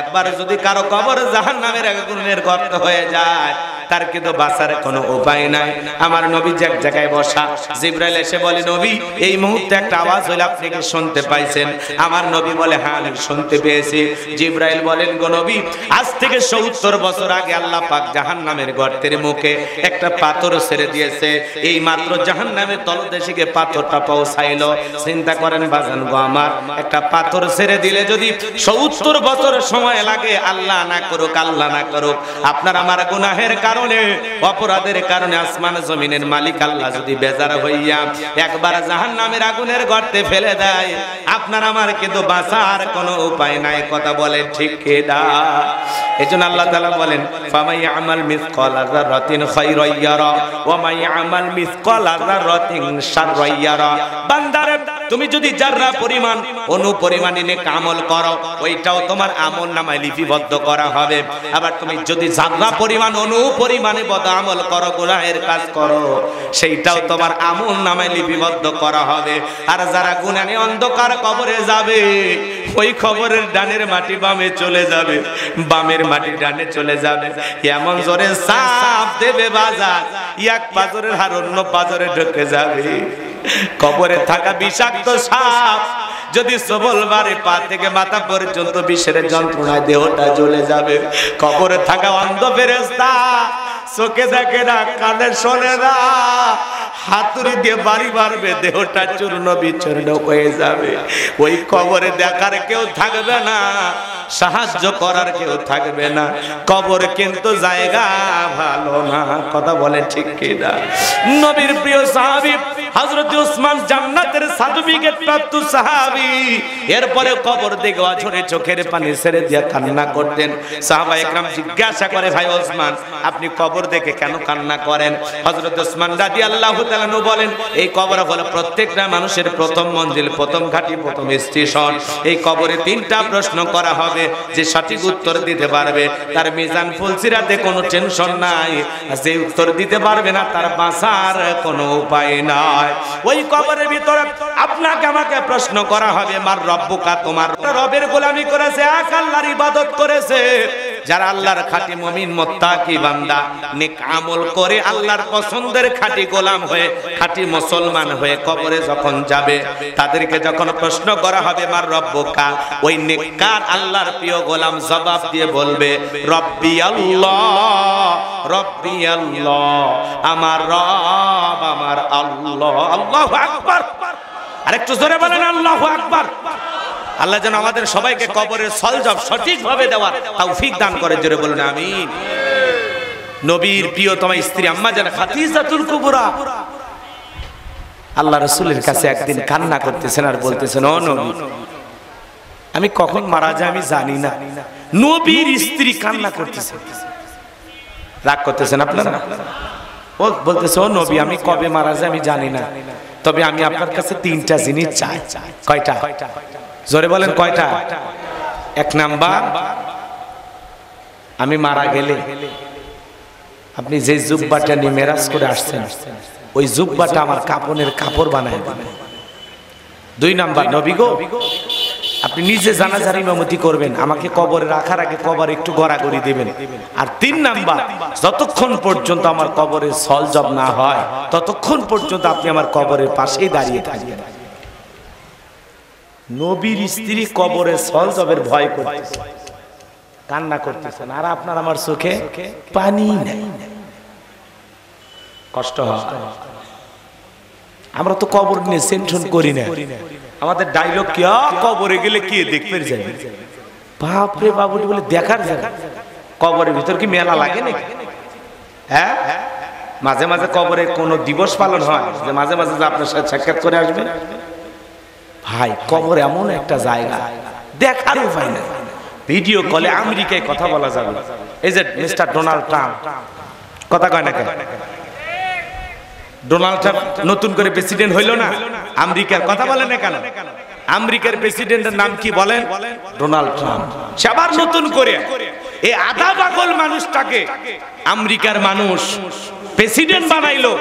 একবার যদি কারো কবর জাহান্নামের আগুনের গর্ত হয়ে যায়, তার কিন্তু বাঁচার কোনো উপায় নাই। আমার নবী এক জায়গায় বসা, জিবরাইল এসে বলে, নবী এই মুহূর্তে একটা আওয়াজ হইল, আপনি কি শুনতে পাইছেন? আমার নবী বলে, হ্যাঁ আমি শুনতে পেয়েছি। জিবরাইল বলেন, গো নবী, আজ থেকে ৭০ বছর আগে আল্লাহ পাক জাহান্নামের গর্তের মুখে একটা পাথর ছেড়ে দিয়েছে, এই মাত্র জাহান্নামের তলদেশে গিয়ে পাথরটা পৌঁছাইলো। চিন্তা করেন বাজান গো আমার, একটা পাথর ছেড়ে দিলে যদি ৭০ বছর সময় লাগে, আল্লাহ না করুক, আল্লাহ না করুক, আপনার আমার গুনাহের কারণে, অপরাধের কারণে আসমান জমিনের মালিক আল্লাহ যদি বেজার হইয়া একবার জাহান্নামের আগুনের গর্তে ফেলে দেয়, আপনার আমার কিন্তু বাঁচার কোনো উপায় নাই। কথা বলে ঠিক কিনা? এজন্য আল্লাহ তাআলা বলেন, ফামাই আমাল মিসকালা যারাতিন খায়রান ইয়ারা ওয়া মাই আমাল মিসকালা যারাতিন শাররান ইয়ারা। বান্দারে, তুমি যদি যারা পরিমাণ অনুপরিমাণে নেক আমল করো, ওইটাও তোমার আমলনামায় লিপিবদ্ধ করা হবে। আবার তুমি যদি যারা পরিমাণ অনুপরিমাণে বদ আমল করো, গুনাহের কাজ করো, সেইটাও তোমার আমলনামায় লিপিবদ্ধ করা হবে। আর যারা গুনাহে অন্ধকার কবরে যাবে, ওই খবরের ডানের মাটি বামে চলে যাবে, বামের মাটি ডানে চলে যাবে। এমন জোরে চাপ দেবে বাজা, এক পাজরের হাড় অন্য পাজরে ঢুকে যাবে। কবরে থাকা বিষাক্ত সাপ যদি সবলবারে পা থেকে মাথা পর্যন্ত বিষের যন্ত্রণায় দেহটা জ্বলে যাবে। কবরে থাকা অন্ধ ফেরেশতা চোখে দেখে না, কানে শোনে না, হাতুড়ি দিয়ে বাড়ি মারবে, দেহটা চূর্ণ বিচূর্ণ হয়ে যাবে। ওই কবরে দেখার কেউ থাকবে না, সাহায্য করার কেউ থাকবে না। কবর কিন্তু জায়গা ভালো না। কথা বলে ঠিক কিনা? নবীর প্রিয় সাহাবী হযরত উসমান জান্নাতের সার্টিফিকেট প্রাপ্ত সাহাবী, এরপরে কবর দেখে অঝরে চোখের পানি ছেড়ে দিয়ে কান্না করতেন। সাহাবায়ে কেরাম জিজ্ঞাসা করে, ভাই উসমান, আপনি কবর দেখে কেন কান্না করেন? হযরত উসমান রাদিয়াল্লাহু তাআলা নু বলেন, এই কবর হলো প্রত্যেকটা মানুষের প্রথম মঞ্জিল, প্রথম ঘাঁটি, প্রথম স্টেশন। এই কবরে তিনটা প্রশ্ন করা হবে, যে সঠিক উত্তর দিতে পারবে তার মিজান ফুলসিরাতে কোনো টেনশন নাই, যে উত্তর দিতে পারবে না তার বাঁচার কোনো উপায় নাই। ওই কবরের ভিতরে আপনাকে আমাকে প্রশ্ন করা হবে, মার রব্বুকা, তোমার রবের গোলামি করেছে, এক আল্লাহর ইবাদত করেছে। যারা আল্লাহর খাঁটি মুমিন মুত্তাকি বান্দা, নেক আমল করে আল্লাহর পছন্দের খাঁটি গোলাম হয়ে, খাঁটি মুসলমান হয়ে কবরে যখন যাবে, তাদেরকে যখন প্রশ্ন করা হবে মার রব্বুকা, ওই নেককার আল্লাহর প্রিয় গোলাম জবাব দিয়ে বলবে, রব্বি আল্লাহ, রব্বি আল্লাহ, আমার রব আমার আল্লাহ। আল্লাহু আকবার! আরেকটু জোরে বলেন আল্লাহু আকবার! আল্লাহ যেন আমাদের সবাইকে কবরের সলজব সঠিকভাবে দেওয়ার তৌফিক দান করে। জোরে বলুন আমিন। নবীর প্রিয়তমা স্ত্রী আম্মা জান খাদিজাতুল কুবরা আল্লাহ রাসূলের কাছে একদিন কান্না করতেছেন আর বলতেছেন, ও নবী, আমি কখন মারা যাই আমি জানি না। নবীর স্ত্রী কান্না করতেছেন, রাগ করতেছেন আপনারা, ও বলতেছে, ও নবী, আমি কবে মারা যাই আমি জানি না, তবে আমি আপনার কাছে তিনটা জিনিস চাই। কয়টা? জোরে বলেন কয়টা? এক নাম্বার, আমি মারা গেলে আপনি যে জুব্বাটা নিয়ে মেরাজ করে আসছেন, ওই জুব্বাটা আমার কাপনের কাপড় বানায় দিবেন। দুই নাম্বার, নবী গো, আপনি নিজে জানাজার ইমামতি করবেন, আমাকে কবরে রাখার আগে কবর একটু গড়াগড়ি দিবেন। আর তিন নাম্বার, যতক্ষণ পর্যন্ত আমার কবরে সলজব না হয়, ততক্ষণ পর্যন্ত আপনি আমার কবরের পাশেই দাঁড়িয়ে থাকবেন। নবীর স্ত্রী কবরে সলজবের ভয় করতেছে, কান্না করতেছেন, আর আপনার আমার চোখে পানি নাই। কষ্ট হয়। আমরা তো কবর নিয়ে টেনশন করি না, আমাদের ডায়লগ কি, কবরে গেলে কি দেখতে যাই, বাপরে বাবুটি বলে দেখার জায়গা। কবরের ভিতর কি মেলা লাগে নাকি? হ্যাঁ, মাঝে মাঝে কবরে কোনো দিবস পালন হয়, যে মাঝে মাঝে আপনার সাথে সাক্ষাৎ করে আসবে। ভাই, কবর এমন একটা জায়গা দেখার উপায় না। ভিডিও কলে আমেরিকায় কথা বলা যাবে। এই যে মিস্টার ডোনাল্ড ট্রাম্প, কথা কয় না কেন? ডোনাল্ড ট্রাম্প নতুন করে প্রেসিডেন্ট হইল না আমেরিকার, কথা বলেন না কেন? আমেরিকার প্রেসিডেন্টের নাম কি বলেন? ডোনাল্ড ট্রাম্প। সে আবার নতুন করে এই আধা পাগল মানুষটাকে আমেরিকার মানুষ প্রেসিডেন্ট বানাইলো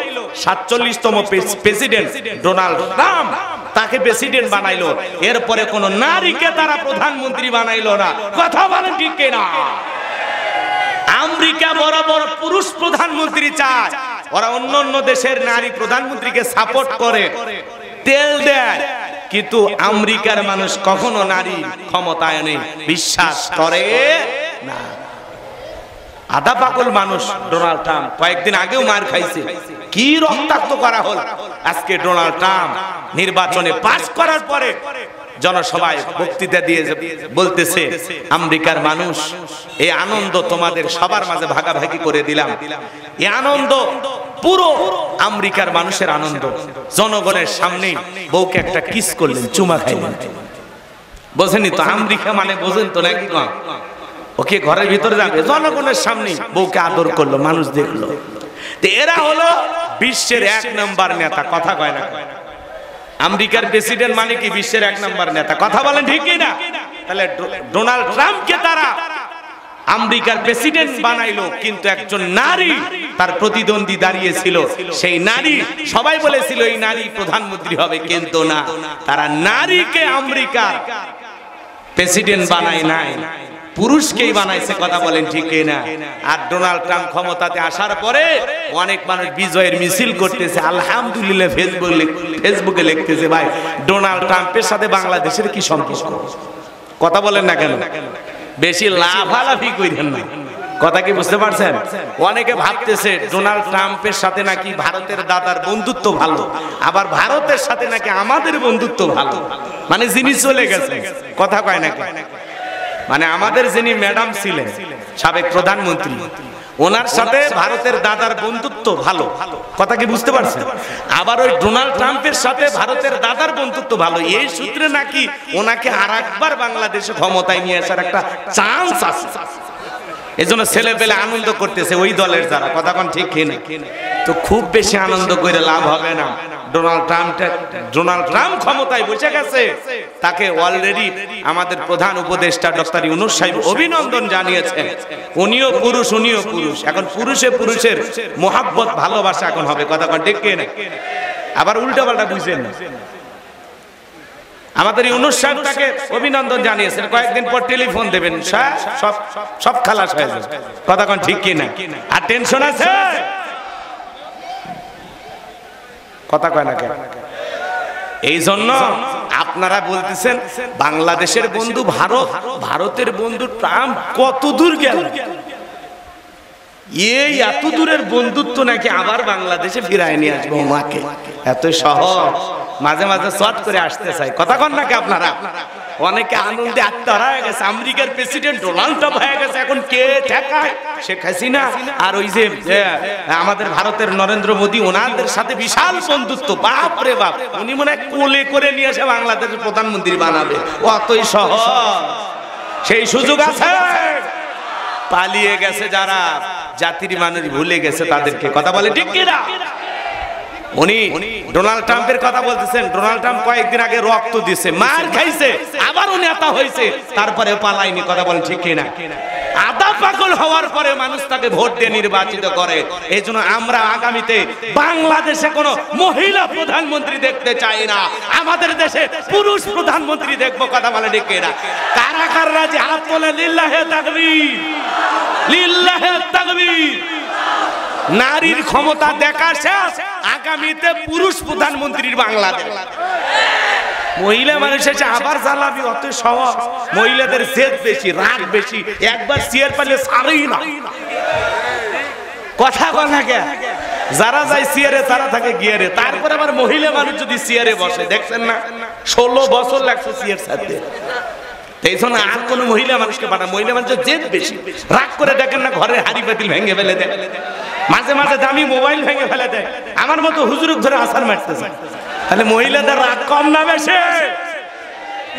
৪৭তম প্রেসিডেন্ট ডোনাল্ড ট্রাম্প, তাকে প্রেসিডেন্ট বানাইলো। এরপরে কোন নারীকে তারা প্রধানমন্ত্রী বানাইলো না, কথা বলেন ঠিক কিনা? আমেরিকা বড় বড় পুরুষ প্রধানমন্ত্রী চায়, ওরা অন্যান্য দেশের নারী প্রধানমন্ত্রীকে সাপোর্ট করে, তেল দেয়, কিন্তু আমেরিকার মানুষ কখনো নারী ক্ষমতায়নে বিশ্বাস করে না। আধা পাগল মানুষ ডোনাল্ড ট্রাম্প, কয়েকদিন আগেও মার খাইছে, কি রক্তাক্ত করা হল। আজকে ডোনাল্ড ট্রাম্প নির্বাচনে পাস করার পরে জনসভায় বক্তৃতা দিয়ে বলতেছে, আমেরিকার মানুষ এই আনন্দ তোমাদের সবার মাঝে ভাগাভাগি করে দিলাম, এই আনন্দ পুরো আমেরিকার মানুষের আনন্দ। জনগণের সামনে বউকে একটা কিস করলেন, চুমা খাইলেন। বোঝেনি তো আমেরিকা মানে, বোঝেন তো নাকি? ওকে ঘরের ভিতরে যাবে, জনগণের সামনে বউকে আদর করলো, মানুষ দেখলো। এরা হলো বিশ্বের ১ নম্বর নেতা, কথা কয় না? আমেরিকার প্রেসিডেন্ট মানে কি বিশ্বের 1 নম্বর নেতা, কথা বলেন ঠিক না? তাহলে ডোনাল্ড ট্রাম্পকে তারা আমেরিকার প্রেসিডেন্ট বানাইলো, কিন্তু একজন নারী তার প্রতিদ্বন্দ্বী দাঁড়িয়েছিল, সেই নারী সবাই বলেছিল এই নারী প্রধানমন্ত্রী হবে, কিন্তু না, তারা নারীকে আমেরিকার প্রেসিডেন্ট বানায় নাই, পুরুষকেই বানাইছে, কথা বলেন ঠিক না? আর ডোনাল্ড ট্রাম্প ক্ষমতাতে আসার পরে অনেক মানুষ বিজয়ের মিছিল করতেছে, আলহামদুলিল্লাহ। ফেসবুকে লিখতেছে, ভাই ডোনাল্ড ট্রাম্পের সাথে বাংলাদেশের কি সম্পর্ক, কথা বলেন না কেন? বেশি লাফালাফি করেন না, কথা কি বুঝতে পারছেন? অনেকে ভাবতেছে ডোনাল্ড ট্রাম্পের সাথে নাকি ভারতের দাদার বন্ধুত্ব ভালো, আবার ভারতের সাথে নাকি আমাদের বন্ধুত্ব ভালো, মানে যিনি চলে গেছে, কথা কয় না, মানে আমাদের যিনি ম্যাডাম ছিলেন সাবেক প্রধানমন্ত্রী, ওনার সাথে ভারতের দাদার বন্ধুত্ব ভালো, কথা কি বুঝতে পারছেন? আবার ওই ডোনাল্ড ট্রাম্পের সাথে ভারতের দাদার বন্ধুত্ব ভালো, এই সূত্রে নাকি ওনাকে আরেকবার বাংলাদেশে ক্ষমতায় নিয়ে আসার একটা চান্স আছে। এজন্য ছেলে পেলে আনন্দ করতেছে ওই দলের যারা, কথা কোন ঠিক না? তো খুব বেশি আনন্দ করে লাভ হবে না। ডোনাল্ড ট্রাম্প ক্ষমতায় বসে গেছে, তাকে অলরেডি আমাদের প্রধান উপদেষ্টা ডক্টর ইউনূস সাহেব অভিনন্দন জানিয়েছেন। উনিও পুরুষ, এখন পুরুষে পুরুষের মোহাব্বত, ভালোবাসা এখন হবে, কথা কোন ঠিক না? আবার উল্টাপাল্টা বুঝেন না। আমাদের ইউনূস সাহেব তাকে অভিনন্দন জানিয়েছেন, কয়েকদিন পর টেলিফোন দেবেন, সব খালাস হয়ে যাবে, কথা কোন ঠিক কিনা? আর টেনশন আছে, কথা কয় না কেন? এই জন্য আপনারা বলতেছেন বাংলাদেশের বন্ধু ভারত, ভারতের বন্ধু ট্রাম্প, কত দূর গেল। এই এত দূরের বন্ধুত্ব নাকি আবার বাংলাদেশে ফিরায় নিয়ে আসবো, মাকে এত সহজ। মাঝে মাঝে শর্ট করে আসতে চাই, কথা কন নাকি আপনারা? অনেকে আনন্দে আত্মহারা হয়ে গেছে, আমেরিকার প্রেসিডেন্ট ডোনাল্ড ট্রাম্প হয়ে গেছে, এখন কে ঠেকায়? শেখ হাসিনা আর ওই যে আমাদের ভারতের নরেন্দ্র মোদী, ওনাদের সাথে বিশাল বন্ধুত্ব, বাপ রে বাপ, উনি মনে হয় কোলে করে নিয়ে এসে বাংলাদেশের প্রধানমন্ত্রী বানাবে, অতই সহজ। সেই সুযোগ আছে, পালিয়ে গেছে যারা, জাতির মানুষ ভুলে গেছে তাদেরকে, কথা বলে ঠিক কিনা? উনি ডোনাল্ড ট্রাম্পের কথা বলতেছেন, ডোনাল্ড ট্রাম্প কয়েকদিন আগে রক্ত দিয়েছে, মার খাইছে, আবার নেতা হয়েছে, তারপরে পালাইনি, কথা বলেন ঠিক কিনা? আদা পাগল হওয়ার পরে মানুষ তাকে ভোট দিয়ে নির্বাচিত করে। এই জন্য আমরা আগামীতে বাংলাদেশে কোনো মহিলা প্রধানমন্ত্রী দেখতে চাই না, আমাদের দেশে পুরুষ প্রধানমন্ত্রী দেখবো, কথা বলেন ঠিক কিনা? কারা কাররা যে হাত তোলে, লিল্লাহে তাকবীর, লিল্লাহে তাকবীর। নারীর ক্ষমতা দেখা শেষ, আগামীতে পুরুষ প্রধানমন্ত্রীর বাংলাদেশ। মহিলা মানুষ এসে আবার জ্বালাবি, অত সহজ। মহিলাদের জেদ বেশি, রাগ বেশি, একবার চেয়ার পালে ছাড়েই না, কথা বল না কে? যারা যায় চেয়ারে তারা থাকে গিয়ারে, তারপরে আবার মহিলা মানুষ যদি চেয়ারে বসে, দেখছেন না 16 বছর লাগছে চেয়ার ছাড়তে। আর কোন মহিলা মানুষকে পাঠান, মহিলা মানুষের জেদ বেশি, রাগ করে দেখেন না ঘরের হাড়ি পাতিল ভেঙে ফেলে দেয়, মাঝে মাঝে দামি মোবাইল ভেঙে ফেলে দেয়, আমার মতো হুজুরক ধরে আছাড় মারতেছে। তাহলে মহিলাদের রাগ কম না বেশি?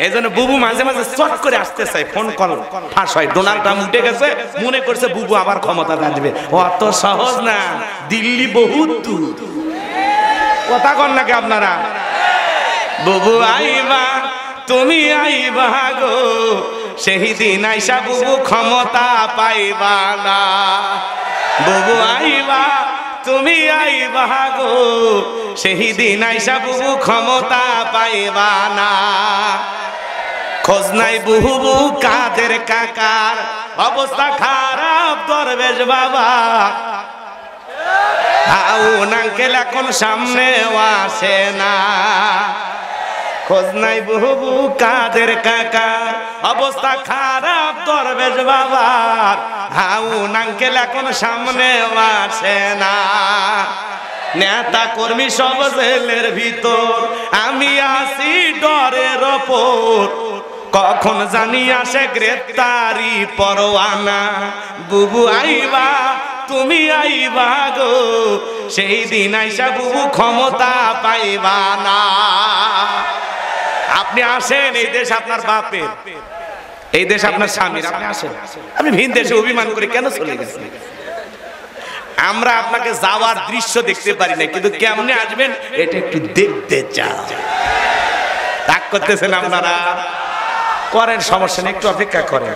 এই জন্য বুবু মাঝে মাঝে চট করে আসতে চাই, ফোন কল ফাঁস হয়। ডোনাল্ড ট্রাম্প উঠে গেছে, মনে করছে বুবু আবার ক্ষমতা আসবে, অত সহজ না, দিল্লি বহুত দূর, কথা কন নাকি আপনারা? বুবু আইবা, তুমি আইবা গো, সেই দিন আইসা বুবু ক্ষমতা পাইবা না, বুবু আইবা তুমি আইবা গো, সেই দিন আইসা বুবু ক্ষমতা পাইবা না। খোঁজ নাই বুবু কাদের কাকার, অবস্থা খারাপ দরবেশ বাবা। আউন আঙ্কেল এখন সামনে আসে না। খোঁজ নাই বুবু কাদের কাকার, অবস্থা খারাপ দরবেশ বাবার। আউন আঙ্কেল এখন সামনে আসে না। নেতা কর্মী সব জেলের ভিতর, আমি আসি ডরের ওপর। কখন জানি আসে গ্রেফতারি পরোয়ানা। বুবু আইবা, তুমি আইবা গো, সেই দিন আইসা বুবু ক্ষমতা পাইবা না। আপনি আসেন, এই দেশ আপনার বাপের, এই দেশ আপনার স্বামীর, আপনি আসেন। আপনি ভিন দেশে অভিমান করে কেন চলে গেছেন? আমরা আপনাকে যাওয়ার দৃশ্য দেখতে পারি না, কিন্তু কেমনে আসবেন এটা একটু দেখতে চাও। রাগ করতেছেন আপনারা? করেন, সমস্যা নেই, একটু অপেক্ষা করেন।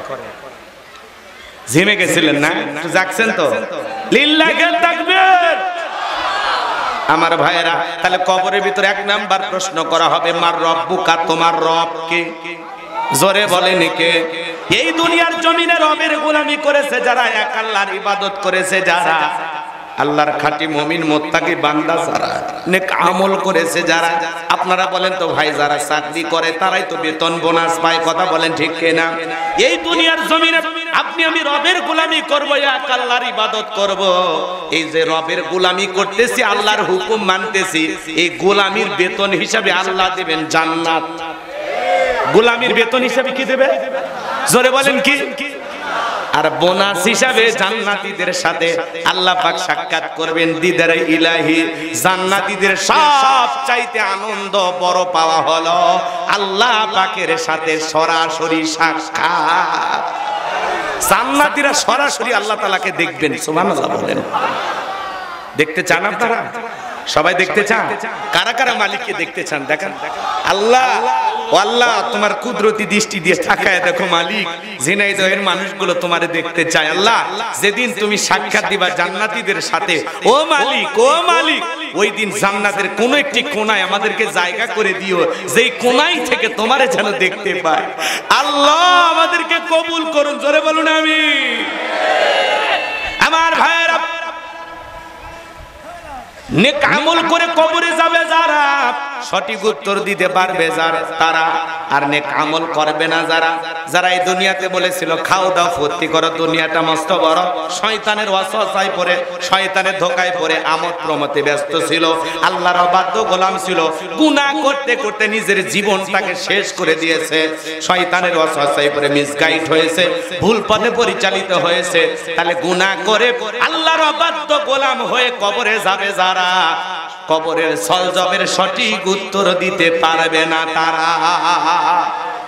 ঝিমে গেছিলেন না, যাচ্ছেন তো? লিল্লাহি তাকবীর। আমার ভাইয়েরা, তাহলে কবরের ভিতরে এক নাম্বার প্রশ্ন করা হবে, মার রব্বুকা, তোমার রব কে? জোরে বলেন কে? এই দুনিয়ার জমিনে রবের গোলামি করেছে যারা, এক আল্লাহর ইবাদত করেছে যারা, আল্লাহর খাঁটি মুমিন মুত্তাকি বান্দা যারা, নেক আমল করেছে যারা। আপনারা বলেন তো ভাই, যারা চাকরি করে তারাই তো বেতন বোনাস পায়, কথা বলেন ঠিক কিনা? এই দুনিয়ার জমিনে আপনি আমি রবের গোলামি করব, এক আল্লাহর ইবাদত করব। এই যে রবের গোলামি করতেছি, আল্লাহর হুকুম মানতেছি, এই গোলামির বেতন হিসাবে আল্লাহ দেবেন জান্নাত। গোলামির বেতন হিসাবে কি দেবে? জোরে বলেন কি? আর বোনাস হিসাবে জান্নাতীদের সাথে আল্লাহ পাক সাক্ষাৎ করবেন দিদারে ইলাহি। জান্নাতীদের সব চাইতে আনন্দ বড় পাওয়া হলো আল্লাহ পাকের সাথে সরাসরি সাক্ষাৎ। জান্নাতীরা সরাসরি আল্লাহ তাআলাকে দেখবেন, সুবহানাল্লাহ বলেন। দেখতে চান আপনারা? সবাই দেখতে চান? কারা কারা মালিককে দেখতে চান? দেখেন, আল্লাহ আল্লাহ তোমার কুদরতি দৃষ্টি দিয়ে তাকায় দেখো মালিক, ঝিনাইদহের মানুষগুলো তোমারে দেখতে চায়। আল্লাহ, যেদিন তুমি সাক্ষাৎ দিবা জান্নাতীদের সাথে, ও মালিক, ও মালিক, ওই দিন জান্নাতের কোন একটি কোণায় আমাদেরকে জায়গা করে দিও, যেই কোণায় থেকে তোমারে যেন দেখতে পায়। আল্লাহ আমাদেরকে কবুল করুন। জোরে বলুন আমিন। আমার ভাইয়েরা, নেক আমল করে কবরে যাবে যারা, সঠিক উত্তর দিতে পারবে যারা তারা। আর নেক আমল করবে না যারা, যারা এই দুনিয়াতে বলেছিল খাও দাও ফুর্তি করো, দুনিয়াটা মস্ত বড়, শয়তানের ওয়াসওয়াসায় পড়ে, শয়তানের ধোকায় পড়ে আমোদ প্রমোদে ব্যস্ত ছিল, আল্লাহর অবাধ্য গোলাম ছিল, গুনাহ করতে করতে নিজের জীবনটাকে শেষ করে দিয়েছে, শয়তানের ওয়াসওয়াসায় পড়ে মিসগাইড হয়েছে, ভুল পথে পরিচালিত হয়েছে। তাহলে গুনাহ করে আল্লাহর অবাধ্য গোলাম হয়ে কবরে যাবে যারা, কবরের সলজবের সঠিক উত্তর দিতে পারবে না তারা।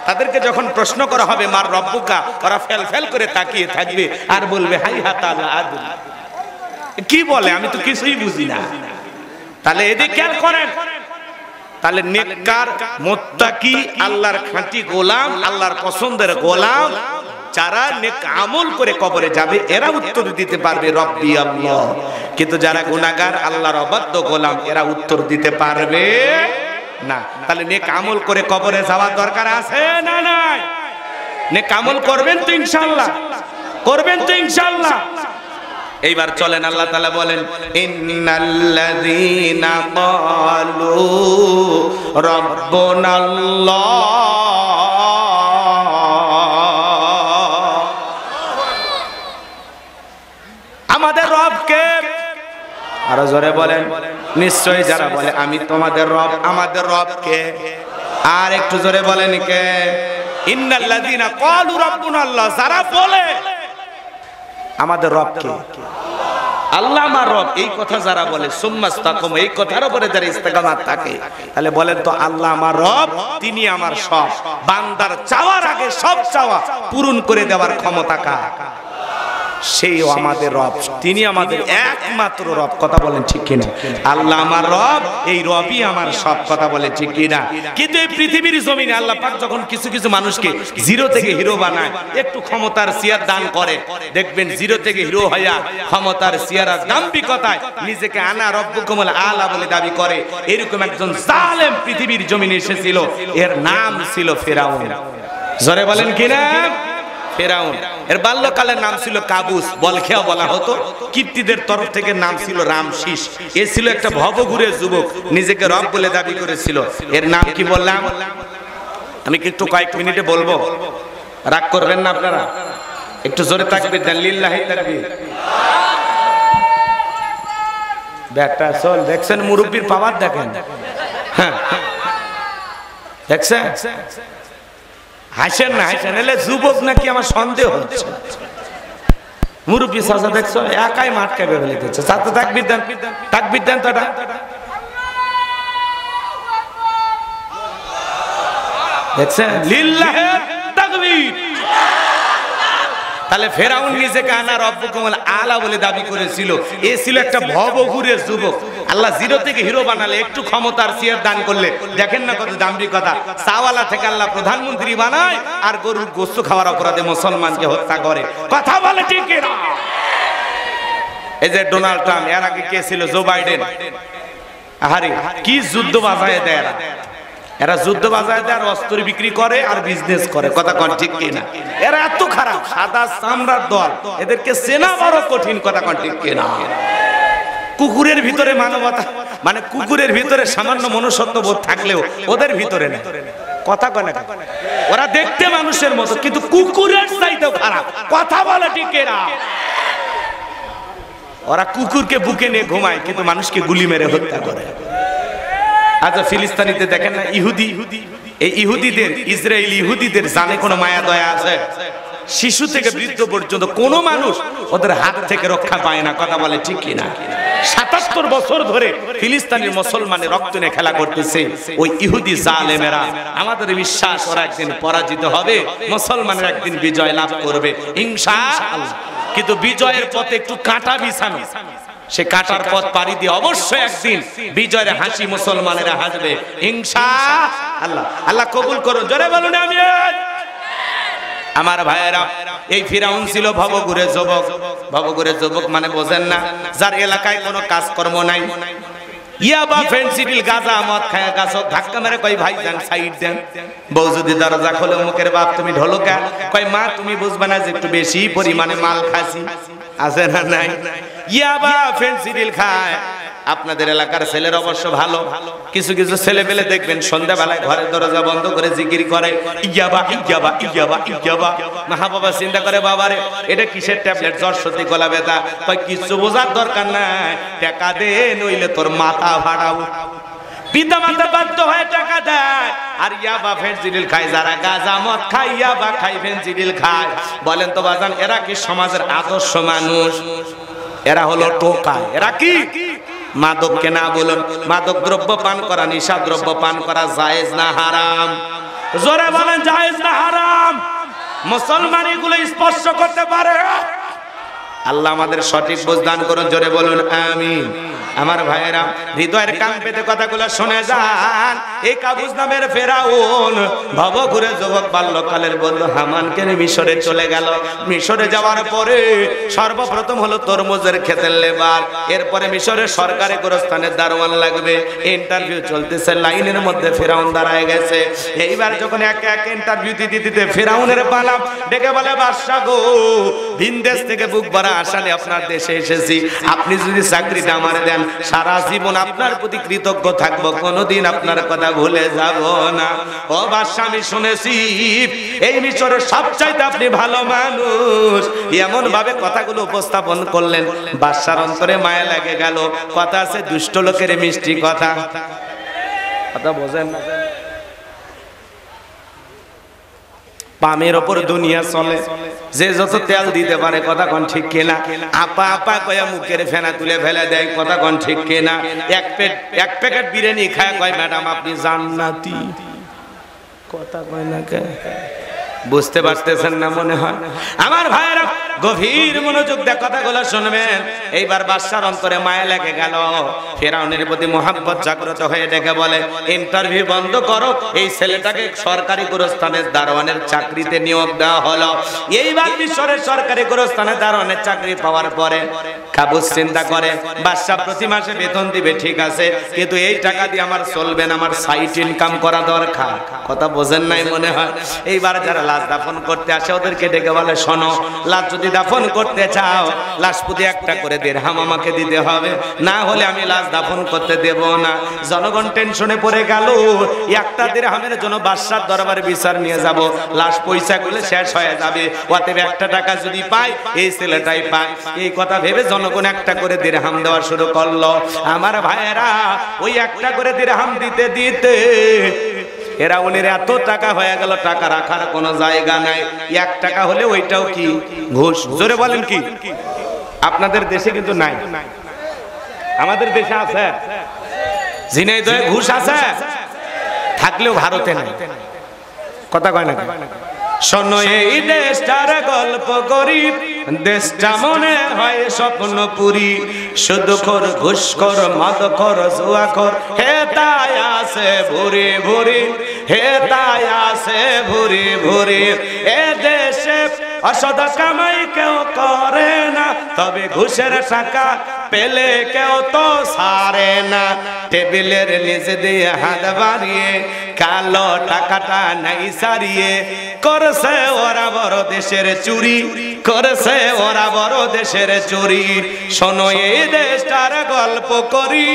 তাদেরকে যখন প্রশ্ন করা হবে মার রব্বুকা, ওরা ফেল ফেল করে তাকিয়ে থাকবে আর বলবে হাই হাতা আদু, কি বলে আমি তো কিছুই বুঝি না। তাহলে এদিকে আর করেন। তাহলে নেককার মুত্তাকি, আল্লাহর খাঁটি গোলাম, আল্লাহর পছন্দের গোলাম যারা নেক আমল করে কবরে যাবে, এরা উত্তর দিতে পারবে রব্বি আল্লাহ। কিন্তু যারা গুনাহগার, আল্লাহর অবাধ্য গোলাম, এরা উত্তর দিতে পারবে না। তাহলে নেক আমল করে কবরে যাওয়ার দরকার আছে না নাই? নেক আমল করবেন তো ইনশাআল্লাহ, করবেন তো ইনশাআল্লাহ। এইবার চলেন, আল্লাহ তাআলা বলেন ইন্নাল্লাযীনা ক্বালু রাব্বুনাল্লাহ, আমাদের রব কে? আর জোরে বলেন। নিশ্চয়ই যারা বলে আমি তোমাদের রব, আমাদের রব কে? আর একটু জোরে বলেন কে? ইন্নাল্লাযীনা ক্বালু রাব্বুনাল্লাহ, যারা বলে আমাদের রব কে? আল্লাহ আমার রব, এই কথা যারা বলে, সুম্মাস্তাকুম, এই কথার উপরে যারা ইস্তেকামাত থাকে, তাহলে বলেন তো আল্লাহ আমার রব, তিনি আমার সব। বান্দার চাওয়ার আগে সব চাওয়া পূরণ করে দেওয়ার ক্ষমতা কার? সেইও আমাদের রব, তিনি আমাদের একমাত্র রব। কথা বলেন ঠিক কিনা? আল্লাহ আমার রব, এই রবই আমার সব। কথা বলেন ঠিক কিনা? কিন্তু এই পৃথিবীর জমিনে আল্লাহ পাক যখন কিছু কিছু মানুষকে জিরো থেকে হিরো বানায়, একটু ক্ষমতার সিয়ার দান করে, দেখবেন জিরো থেকে হিরো হইয়া ক্ষমতার সিয়ারা দাম্ভিকতায় নিজেকে আনা রব্বুকুমুল আলা বলে দাবি করে। এরকম একজন জালেম পৃথিবীর জমিনে এসেছিল, এর নাম ছিল ফেরাউন। জোরে বলেন কিনা? ফেরাউন। এর বাল্যকালের নাম ছিল কাবুস, বলখেয়া বলা হতো। কীর্তিদের তরফ থেকে নাম ছিল রামশিস। এ ছিল একটা ভবঘুরে যুবক, নিজেকে রব বলে দাবি করেছিল। এর নাম কি বললাম? আমি কি একটু কয়েক মিনিটে বলবো? রাগ করবেন না আপনারা? একটু জোরে তাকবীর দেন, লিল্লাহি তাকবীর। ব্যাটা চল, দেখছেন মুরব্বীর পাওয়ার? দেখেন, হ্যাঁ দেখছেন? হাসেন না, হাসেন। এলে যুবক নাকি আমার সন্দেহ হচ্ছে। মুরব্বী চাচা দেখছো, একাই মাঠকে বেরিয়ে দিচ্ছে। চাচা তাকবীর দেন, তাকবীর দেন। তো দেখছেন, লিল্লাহি তাকবীর। তাহলে ফেরাউন নিজেকে আনা রব্বুকুমুল আলা বলে দাবি করেছিল। এ ছিল একটা ভবঘুরে যুবক। আল্লাহ জিরো থেকে হিরো বানালে, একটু ক্ষমতার সিয়ার দান করলে, দেখেন না কত দাম্ভিকতা। সাওয়ালা থেকে আল্লাহ প্রধানমন্ত্রী বানায়, আর গরুর গোস্ত খাওয়ার অপরাধে মুসলমানকে হত্যা করে। কথা বলে ঠিক না? এই যে ডোনাল্ড ট্রাম্প, এর আগে কে ছিল? Joe Biden. আহারে কি যুদ্ধ বাজায় দেয় এরা! এরা যুদ্ধ বাজায় দেয়, আর অস্ত্র বিক্রি করে, আর বিজনেস করে। কথা কন ঠিক কিনা? এরা এত খারাপ, সাদা চামড়ার দল, এদেরকে চেনা বড় কঠিন। কথা কন ঠিক কিনা? কুকুরের ভিতরে মানবতা, মানে কুকুরের ভিতরে সামান্য মনুষ্যত্ব বোধ থাকলেও ওদের ভিতরে নেই। কথা কয় না? ওরা দেখতে মানুষের মতো, কিন্তু কুকুরের চাইতেও খারাপ। কথা বলে ঠিক কিনা? ওরা কুকুরকে বুকে নিয়ে ঘুমায়, কিন্তু মানুষকে গুলি মেরে হত্যা করে। আচ্ছা, ফিলিস্তিনিতে দেখেন না ইহুদি, এই ইহুদিদের, ইসরায়েল ইহুদিদের জানে কোনো মায়া দয়া আছে? শিশু থেকে বৃদ্ধ পর্যন্ত কোনো মানুষ ওদের হাত থেকে রক্ষা পায় না। কথা বলে ঠিক কিনা? ৭৭ বছর ধরে ফিলিস্তিনি মুসলমানের রক্ত নিয়ে খেলা করতেছে ওই ইহুদি জালেমেরা। আমাদের বিশ্বাস, ওরা একদিন পরাজিত হবে, মুসলমানের একদিন বিজয় লাভ করবে ইনশাআল্লাহ। কিন্তু বিজয়ের পথে একটু কাঁটা বিছানো, সে কাটার পথ পাড়ি দিয়ে অবশ্যই একদিন বিজয়ের হাসি মুসলমানেরা হাসবে ইনশাআল্লাহ। আল্লাহ কবুল করুন। জোরে বলুন আমিন। আমার ভাইয়েরা, এই ফিরাউন ছিল ভবঘুরে যুবক। ভবঘুরে যুবক মানে বোঝেন না, যার এলাকায় কোনো কাজকর্ম নাই। ইয়াবা, ফেন্সিডিল, গাঁজা, মদ খায়। গাছ ধাক্কা মেরে কয়, ভাই যান সাইড দেন। বউ যদি দরজা খোলে, মুখের বাপ তুমি ঢোলকা। কয়, মা তুমি বুঝবে না যে একটু বেশি পরিমাণে মাল খাসি। আছে না নাই? ইয়াবা, ফেন্সিডিল খায়। আপনাদের এলাকার ছেলের অবশ্য ভালো, কিছু কিছু ছেলে পেলে দেখবেন সন্ধ্যাবেলায় ঘরের দরজা বন্ধ করে জিকির করে, ইয়াবা ইয়াবা ইয়াবা ইয়াবা। মা বাবা চিন্তা করে, বাবারে এটা কিসের ট্যাবলেট? জ্বর, সর্দি, গলা ব্যথা। কয় কিছু বোঝার দরকার নাই, টাকা দে নইলে তোর মাথা ভাড়াও। পিতা মাতা বাধ্য হয়ে টাকা দেয়। আর ইয়াবা, ফেনসিডিল খায় যারা, গাঁজা, মদ খায়, ইয়াবা খায়, ফেনসিডিল খায়। বলেন তো বাজান, এরা কি সমাজের আদর্শ মানুষ? এরা হলো টোকা। এরা কি? মাদককে না বলুন, মাদক দ্রব্য পান করা, নিশা দ্রব্য পান করা জায়েজ না হারাম? জোরে বলেন, জায়েজ না হারাম? মুসলমান এগুলো স্পর্শ করতে পারে। আল্লাহ আমাদের সঠিক বুঝ দান করুন। জোরে বলুন আমিন। আমার ভাইয়েরা, হৃদয়ের কান পেতে কথাগুলো শুনে যান। এই কাবুস নামের ফেরাউন ভবঘুরে যুবক বাল্যকালের বন্ধু হামানকে মিশরে চলে গেল। মিশরে যাওয়ার পরে সর্বপ্রথম হলো তরমুজের ক্ষেতের লেবার। এরপরে মিশরের সরকারি গোরস্থানের দারোয়ান লাগবে। ইন্টারভিউ চলতেছে, লাইনের মধ্যে ফেরাউন দাঁড়ায় গেছে। এইবার যখন একে একে ইন্টারভিউ দিতে দিতে ফেরাউনের পালাম, ডেকে বলে, বাদশা গো, ভিন দেশ থেকে বুক ভরা আসালে আপনার দেশে এসেছি। আপনি যদি চাকরিটা আমার দেন, সারা জীবন আপনার প্রতি কৃতজ্ঞ থাকবো, কোনোদিন আপনার কথা ভুলে যাব না। ও বাদশা, আমি শুনেছি এই মিশরের সবচাইতে আপনি ভালো মানুষ। এমন ভাবে কথাগুলো উপস্থাপন করলেন, বাদশার অন্তরে মায়া লেগে গেল। কথা আছে, দুষ্ট লোকের মিষ্টি কথা। কথা বোঝেন না? পামের ওপর দুনিয়া চলে, যে যত তেল দিতে পারে। কথা কন ঠিক কিনা? আপা আপা কয়া মুখের ফেনা তুলে ফেলে দেয়। কথা কন ঠিক কিনা? এক প্যাকেট বিরিয়ানি খায়, কয় ম্যাডাম আপনি জান্নাতি। কথা কয় না কে? বুঝতে পারতেছেন না মনে হয় আমার ভাইয়েরা? গভীর মনোযোগ দিয়ে কথাগুলো শুনবেন। এইবার বাদশার অন্তরে মায়া লেগে গেল, ফেরাউনের প্রতি মোহাম্মদ জাগ্রত হয়ে ডেকে বলে, ইন্টারভিউ বন্ধ করো, এই ছেলেটাকে সরকারি গোরস্থানের দারোয়ানের চাকরিতে নিয়োগ দেওয়া হলো। এইবার মিশরের সরকারি গোরস্থানে দারোয়ানের চাকরি পাওয়ার পরে কাবুস চিন্তা করে, বাদশা প্রতি মাসে বেতন দিবে ঠিক আছে, কিন্তু এই টাকা দিয়ে আমার চলবে না, আমার সাইড ইনকাম করা দরকার। কথা বোঝেন নাই মনে হয়। এইবার যারা লাশ দাফন করতে আসে ওদেরকে ডেকে বলে, শোনো, লাশ যদি দাফন করতে চাও লাশ পুঁতে একটা করে দিরহাম আমাকে দিতে হবে, না হলে আমি লাশ দাফন করতে দেব না। জনগণ টেনশনে পড়ে গেল, একটা দিরহামের জন্য বাদশার দরবারে বিচার নিয়ে যাব, লাশ পয়সা গুলো শেষ হয়ে যাবে, অতএব একটা টাকা যদি পাই এই ছেলেটাই পায়। এই কথা ভেবে জনগণ একটা করে দিরহাম দেওয়া শুরু করলো। আমার ভাইয়েরা, ওই একটা করে দিরহাম দিতে দিতে এরা ওদের এত টাকা হয়ে গেল, টাকা রাখার কোনো জায়গা নাই। এক টাকা হলে ওইটাও কি ঘুষ? জোরে বলেন কি? আপনাদের দেশে কিন্তু নাই, আমাদের দেশে আছে। ঝিনাইদহে ঘুষ আছে, থাকলেও ভারতে নাই। কথা কয় না? শোনো এই দেশটার গল্প করি, দেশটা মনে হয় স্বপ্ন পুরি, শুধু কর ঘুষ কর মদ কর জুয়া কর, হে তাই আসে ভুরি ভুরি, হে তাই আসে ভুরি ভুরি। এ দেশে অসদ কামাই কেউ করে না, তবে ঘুষের টাকা পেলে কেউ তো সারে না। টেবিলের নিচে দিয়ে হাত বাড়িয়ে কালো টাকাটা নাই সারিয়ে, করছে ওরা বড় দেশের চুরি, করছে ওরা বড় দেশের চুরি। শোনো এই দেশটার গল্প করি,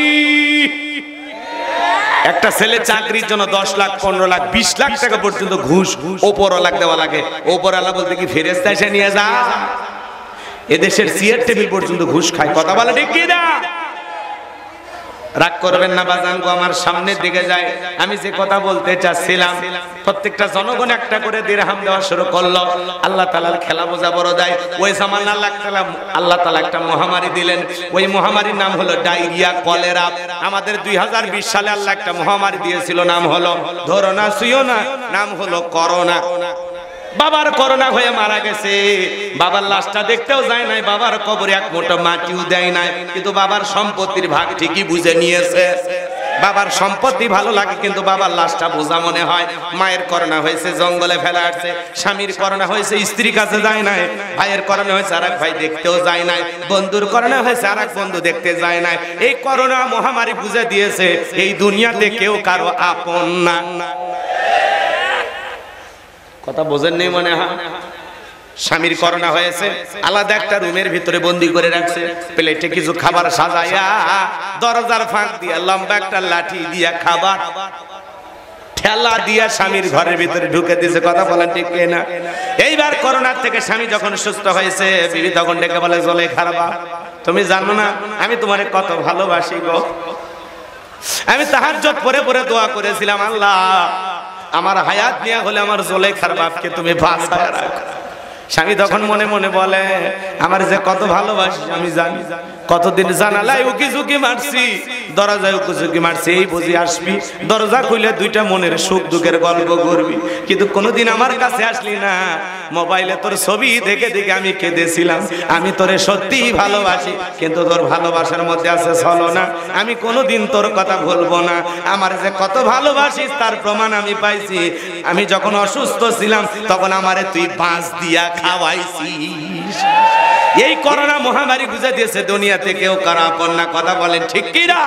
একটা ছেলে চাকরির জন্য 10 লাখ 15 লাখ 20 লাখ টাকা পর্যন্ত ঘুষ ওপরওয়ালা দেওয়া লাগে। ওপরওয়ালা বলতে কি ফেরেশতা এসে নিয়ে যা, এদেশের চেয়ার টেবিল পর্যন্ত ঘুষ খায়। কথা বলে ঠিক কি না? রাগ করবেন না বাজান গো, আমার সামনের দিকে যায়। আমি যে কথা বলতে চাচ্ছিলাম, প্রত্যেকটা জনগণ একটা করে দিরহাম দেওয়া শুরু করলো। আল্লাহ তাআলার খেলা বোঝা বড় যায়। ওই জামানায় আল্লাহ তাআলা একটা মহামারী দিলেন, ওই মহামারীর নাম হলো ডায়রিয়া, কলেরা। আমাদের 2020 সালে আল্লাহ একটা মহামারী দিয়েছিল, নাম হলো ধরো না ছুঁয়ো না, নাম হলো করোনা। বাবার করোনা হয়ে মারা গেছে, বাবার লাশটা দেখতেও যায় নাই, বাবার কবরে এক মোটা মাটিও দেয় নাই, কিন্তু বাবার সম্পত্তির ভাগ ঠিকই বুঝে নিয়েছে। বাবার সম্পত্তি ভালো লাগে, কিন্তু বাবার লাশটা বোঝা মনে হয়। মায়ের করোনা হয়েছে, জঙ্গলে ফেলা আসছে। স্বামীর করোনা হয়েছে, স্ত্রীর কাছে যায় নাই। ভাইয়ের করোনা হয়েছে, আর এক ভাই দেখতেও যায় নাই। বন্ধুর করোনা হয়েছে, আর এক বন্ধু দেখতে যায় নাই। এই করোনা মহামারী বুঝে দিয়েছে এই দুনিয়াতে কেউ কারো আপন না। কথা বোঝেন নেই মনে হয়। স্বামীর করোনা হয়েছে, আলাদা একটা রুমের ভিতরে বন্দি করে রাখছে, প্লেটে কিছু খাবার সাজায়া দরজার ফাঁক দিয়া লম্বা একটা লাঠি দিয়া খাবার ঠেলা দিয়া স্বামীর ঘরের ভিতরে ঢুকে দিয়েছে। কথা বলেন ঠিক না? এইবার করোনার থেকে স্বামী যখন সুস্থ হয়েছে, বিবি তখন ডেকে বলে, চলে খারাবা, তুমি জানো না আমি তোমারে কত ভালোবাসি গো। আমি তাহাজ্জুদ পড়ে পড়ে দোয়া করেছিলাম, আল্লাহ আমার হায়াত নেয়া হলে আমার জোলেখার বাপকে তুমি বাঁচায়া রাখো। স্বামী তখন মনে মনে বলে, আমার যে কত ভালোবাসি আমি জানি, কতদিন জানালায় উকি ঝুঁকি মারছি, দরজায় উকি ঝুঁকি মারছি, এই বুঝি আসবি, দরজা খুলে দুইটা মনের সুখ দুঃখের গল্প করবি, কিন্তু কোনোদিন আমার কাছে আসলি না। মোবাইলে তোর ছবি দেখে দেখে আমি কেঁদেছিলাম। আমি তোরে সত্যিই ভালোবাসি, কিন্তু তোর ভালোবাসার মধ্যে আছে ছলনা। আমি কোনোদিন তোর কথা বলবো না। আমার যে কত ভালোবাসিস তার প্রমাণ আমি পাইছি। আমি যখন অসুস্থ ছিলাম তখন আমারে তুই বাঁশ দিয়া খাওয়াইছিস। এই করোনা মহামারী বুঝা দিয়েছে দুনিয়াতে কেউ কারো আপন না। কথা বলেন ঠিক কি না?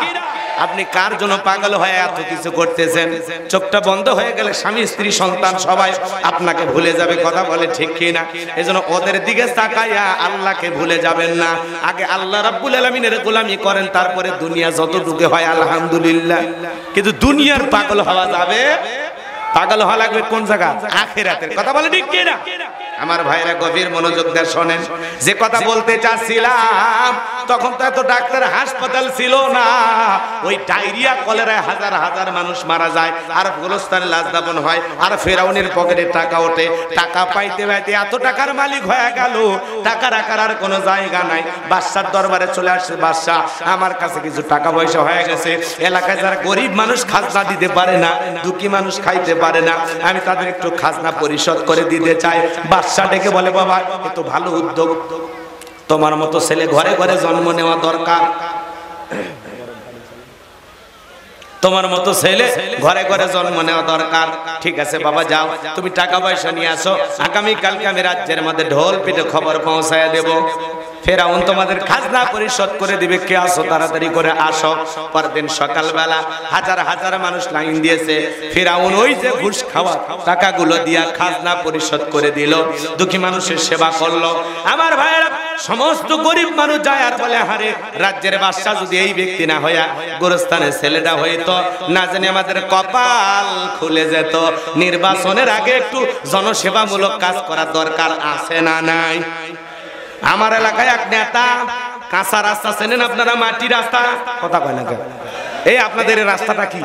আপনি কার জন্য পাগল হয়ে এত কিছু করতেছেন? চোখটা বন্ধ হয়ে গেলে স্বামী স্ত্রী সন্তান সবাই আপনাকে ভুলে যাবে। কথা বলে ঠিক কি না? এজন্য ওদের দিকে তাকায়া আল্লাহকে ভুলে যাবেন না। আগে আল্লাহ রাব্বুল আলামিনের গোলামি করেন, তারপরে দুনিয়া যতটুকু হয় আলহামদুলিল্লাহ। কিন্তু দুনিয়ার পাগল হওয়া যাবে, পাগল হওয়া লাগবে কোন জায়গা? আখিরাতের। কথা বলে ঠিক কি না? আমার ভাইরা গভীর মনোযোগ দিয়ে শোনেন। যে কথা বলতে চাচ্ছিলাম, তখন তো এত ডাক্তার হাসপাতাল ছিল না। ওই ডায়রিয়া কলেরায় হাজার হাজার মানুষ মারা যায়, আর গোলস্থানে লাশ দাফন হয়, আর ফেরাউনের পকেটে টাকা ওঠে। টাকা পাইতে পাইতে এত টাকার মালিক হয়ে গেল, টাকা রাখার আর কোনো জায়গা নাই। বাদশার দরবারে চলে আসছে, বাদশা আমার কাছে কিছু টাকা পয়সা হয়ে গেছে, এলাকায় যারা গরিব মানুষ খাজনা দিতে পারে না, দুঃখী মানুষ খাইতে পারে না, আমি তাদের একটু খাজনা পরিশোধ করে দিতে চাই। বাদশা ডেকে বলে, বাবা এ তো ভালো উদ্যোগ, তোমার মতো ছেলে ঘরে ঘরে জন্ম নেওয়া দরকার, তোমার মতো ছেলে ঘরে ঘরে জন্ম নেওয়া দরকার। ঠিক আছে বাবা, যাও তুমি টাকা পয়সা নিয়ে আসো, আগামী কালকে আমি রাজ্যের মধ্যে ঢোল পিটে খবর পৌঁছায় দেব, ফেরাউন তোমাদের খাজনা পরিশোধ করে দিবে, কে আসো তাড়াতাড়ি করে আসো। পরদিন সকালবেলা হাজার হাজার মানুষ লাইন দিয়েছে, ফেরাউন ওই যে ঘুষ খাওয়া টাকাগুলো দিয়া খাজনা পরিশোধ করে দিল, দুঃখী মানুষের সেবা করলো। আমার ভাইয়েরা, সমস্ত গরিব মানুষ যায় আর বলে, হারে রাজ্যের বাদশা যদি এই ব্যক্তি না হইয়া গোরস্থানের ছেলেটা হইতো, না জানি আমাদের কপাল খুলে যেত। নির্বাচনের আগে একটু জনসেবামূলক কাজ করা দরকার আছে না নাই? আমার এলাকায় এক নেতা কাঁচা রাস্তা চেনেন আপনারা? মাটি রাস্তা, কথা কয় না কেন? এই আপনাদের রাস্তাটা কি?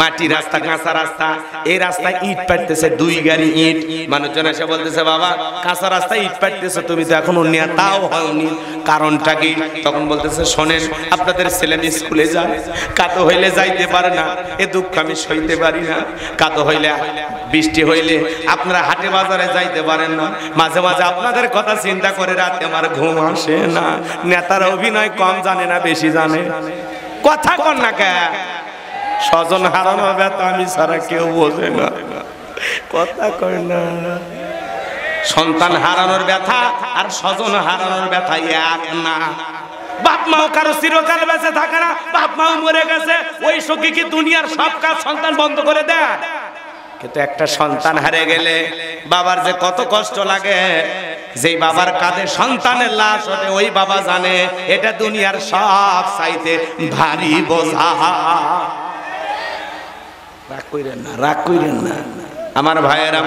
মাটি রাস্তা, কাঁচা রাস্তা। এই রাস্তায় ইট পাড়তেছে 2 গাড়ি ইট। মানুষজন এসে বলতেছে, বাবা কাঁচা রাস্তায় ইট পাড়তেছে, তুমি তো এখনো নেতাও হওনি, কারণটা কি? তখন বলতেছে, শোনেন আপনাদের ছেলে মেয়ে স্কুলে যায়, কাতো হইলে যাইতে পারে না, এ দুঃখ আমি সইতে পারি না, কাতো হইলে বৃষ্টি হইলে আপনারা হাটে বাজারে যাইতে পারেন না, মাঝে মাঝে আপনাদের কথা চিন্তা করে রাতে আমার ঘুম আসে না। নেতার অভিনয় কম জানে না বেশি জানে? কথা কন না কে? স্বজন হারানোর ব্যথা আমি ছাড়া কেউ বোঝে না, কথা কয় না। সন্তান হারানোর ব্যথা আর স্বজন হারানোর ব্যথা এক না। বাপ মাও কারো চিরকাল বেঁচে থাকে না, বাপ মাও মরে গেছে, ওই শোকে কি দুনিয়ার সব কাজ সন্তান বন্ধ করে দেয়? কিন্তু একটা সন্তান হারে গেলে বাবার যে কত কষ্ট লাগে, যেই বাবার কাঁধে সন্তানের লাশ ওঠে ওই বাবা জানে এটা দুনিয়ার সব চাইতে ভারী বোঝা। রাগ কইরেন না, রাগ কইরেন না আমার ভাইয়েরা।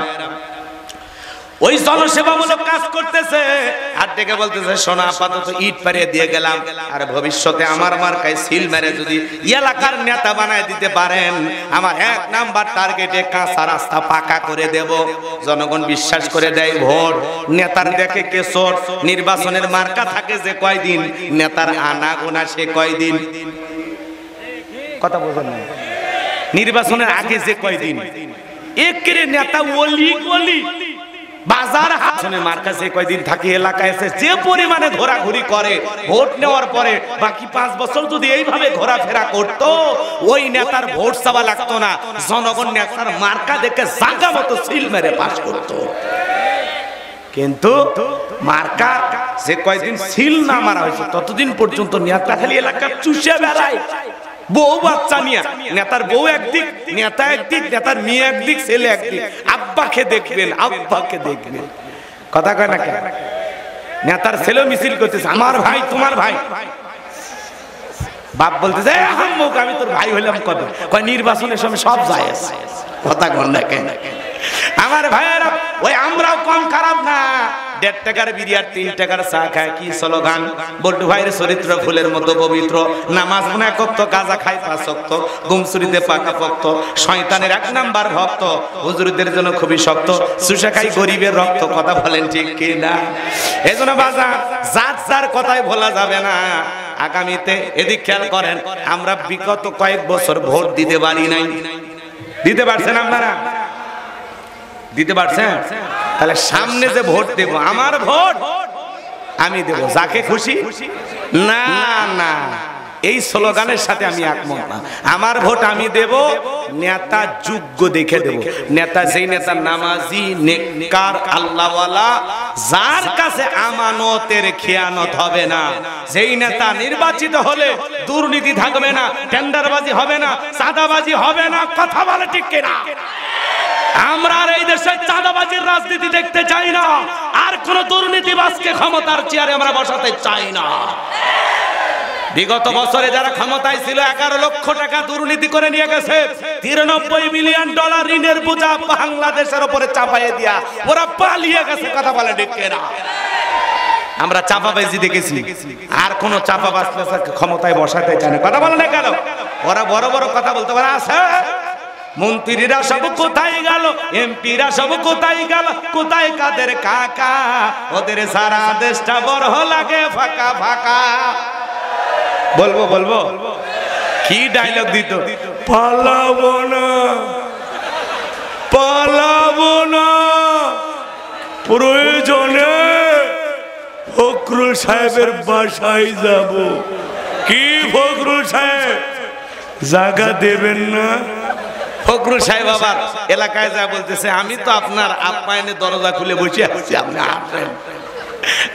ওই জনসেবামূলক কাজ করতেছে আর ডেকে বলতেছে, সোনা আপাতত ইট পাড়িয়ে দিয়ে গেলাম, আর ভবিষ্যতে আমার মার্কায় সিল মেরে যদি এলাকার নেতা বানায় দিতে পারেন, আমার 1 নাম্বার টার্গেটে কাঁচা রাস্তা পাকা করে দেব। জনগণ বিশ্বাস করে দেয় ভোট, নেতার দেখে কেসর, নির্বাচনের মার্কা থাকে যে কয়দিন, নেতার আনা গোনা সে কয়দিন। কথা বোঝেন না? নির্বাচনের আগে যে কয়দিন, একেরে নেতা ওলি গলি বাজার হাসনের মার্কাজে কয়দিন থাকি, এলাকায় এসে যে পরিমাণে ঘোরাঘুরি করে ভোট নেওয়ার পরে, বাকি 5 বছর যদি এইভাবে ঘোরাফেরা করত, ওই নেতার ভোট চাওয়া লাগতো না, জনগণ নেতার মার্কা দেখে জাগা মতো সিল মেরে পাশ করত। কিন্তু মার্কা যে কয়দিন সিল না মারা হয়েছে ততদিন পর্যন্ত নেতা খালি এলাকা চুষে বেড়ায়, বউ বাচ্চা নিয়ে। নেতার বউ একদিক, নেতা একদিক, নেতার মেয়ে একদিক, ছেলে একদিক, আব্বাকে দেখবেন, আব্বাকে দেখবেন, কথা কয় না কেন? নেতার ছেলে মিছিল করতেছে, আমার ভাই তোমার ভাই। বাপ বলতেছে, আমি তোর ভাই হইলাম কবে? কয় নির্বাচনের সময় সব যায়। কথা কয় না কেন? আমার ভাইয়েরা, ওই আমরাও কম খারাপ না, 1.5 টাকার বিরিয়ার 3 টাকার চা খায়, কি স্লোগান! বল্টু ভাইয়ের চরিত্র ফুলের মতো পবিত্র, নামাজ না করত, গাঁজা খায় 5 অক্ত, গুমসুরিতে পাকা ভক্ত, শয়তানের 1 নাম্বার ভক্ত, হুজুরদের জন্য খুবই শক্ত, সুশা খায় গরিবের রক্ত। কথা বলেন ঠিক কি না? এজন্য বাজার যার যার কথাই বলা যাবে না। আগামীতে এদিক খেয়াল করেন, আমরা বিগত কয়েক বছর ভোট দিতে পারি নাই, দিতে পারছেন আপনারা? দিতে পারছেন? তাহলে সামনে যে ভোট দেব, আমার ভোট আমি দেব যাকে খুশি, না না, এই স্লোগানের সাথে আমি একমত না। আমার ভোট আমি দেব নেতা যোগ্য দেখে দেব, নেতা যেই নেতা নামাজি, নেককার, আল্লাহওয়ালা, যার কাছে আমানতের খেয়ানত হবে না, যেই নেতা নির্বাচিত হলে দুর্নীতি থাকবে না, টেন্ডারবাজি হবে না, চাঁদাবাজি হবে না। কথা বলে ঠিক কিনা? আমরা এই দেশে চাঁদাবাজির রাজনীতি দেখতে চাই না, আর কোন দুর্নীতিবাজকে ক্ষমতার চেয়ারে আমরা বসাতে চাই না। বিগত বছরে যারা ক্ষমতায় ছিল 11 লক্ষ টাকা দুর্নীতি করে নিয়ে গেছে, $93 মিলিয়ন ঋণের বোঝা বাংলাদেশের উপরে চাপাইয়ে দিয়া ওরা পালিয়ে গেছে। কথা বলে ঠিক কিনা? আমরা চাপাবাজি দেখেছি, আর কোন চাপাবাজ ক্ষমতায় বসাতে চাই না। কথা বলে না কেন? ওরা বড় বড় কথা বলতে পারে, আছে মন্ত্রীরা সব কোথায় গেল, এমপিরা সব কোথায় গেল, কোথায় কাদের কাকা, ওদের সারা দেশটা বড় লাগে ফাঁকা ফাঁকা। বলবো বলবো কি ডায়লগ দিত, পালাবো না পালাবো না। প্রয়োজনে ফখরুল সাহেবের বাসায় যাব। কি ফখরুল সাহেব জায়গা দেবেন না? ফখরুল সাহেব আবার এলাকায় যা বলতেছে, আমি তো আপনার আপ্যায়নে দরজা খুলে বসে আছি, আপনি আসেন।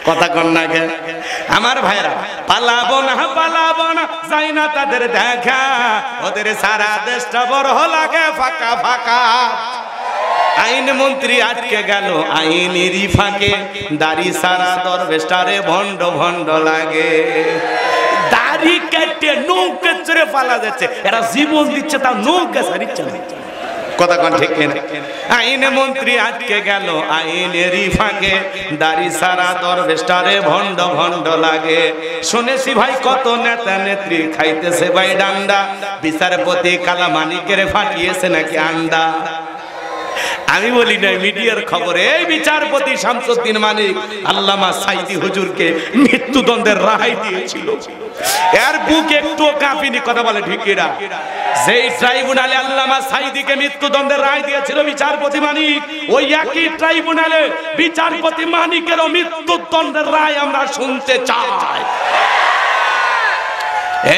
কথা কন না কেন? আমার ভাইরা, পালাবো না পালাবো না, যাই না তাদের দেখা, ওদের সারা দেশটা বড় লাগে ফাঁকা ফাঁকা। আইন মন্ত্রী আটকে গেল আইনেরই ফাঁকে, দাড়ি সারা দরবেশটারে ভণ্ড ভণ্ড লাগে। দাড়ি কেটে নৌকে চড়ে পালা যাচ্ছে, এরা জীবন দিচ্ছে তাও নৌকে সারিচ্ছে না। কথা কন ঠিক কিনা? আইন মন্ত্রী আটকে গেল আইনেরই ফাঁকে, দাড়ি সারা দরবেশটারে ভণ্ড ভণ্ড লাগে। শুনেছি ভাই কত নেতা নেত্রী খাইতেছে ভাই ডান্ডা, বিচারপতি কালামানিকের ফাটিয়েছে নাকি আন্ডা। আমি বলি না, মিডিয়ার খবর। এই বিচারপতি শামসুদ্দিন মানিক আল্লামা সাঈদী হুজুরকে মৃত্যুদণ্ডের রায় দিয়েছিল, এর বুক একটু কাঁপিনি। কথা বলে ভিকিরা, যেই ট্রাইব্যুনালে আল্লামা সাঈদীকে মৃত্যুদণ্ডের রায় দিয়েছিল বিচারপতি মানিক, ওই একই ট্রাইব্যুনালে বিচারপতি মানিকেরও মৃত্যুদণ্ডের রায় আমরা শুনতে চাই।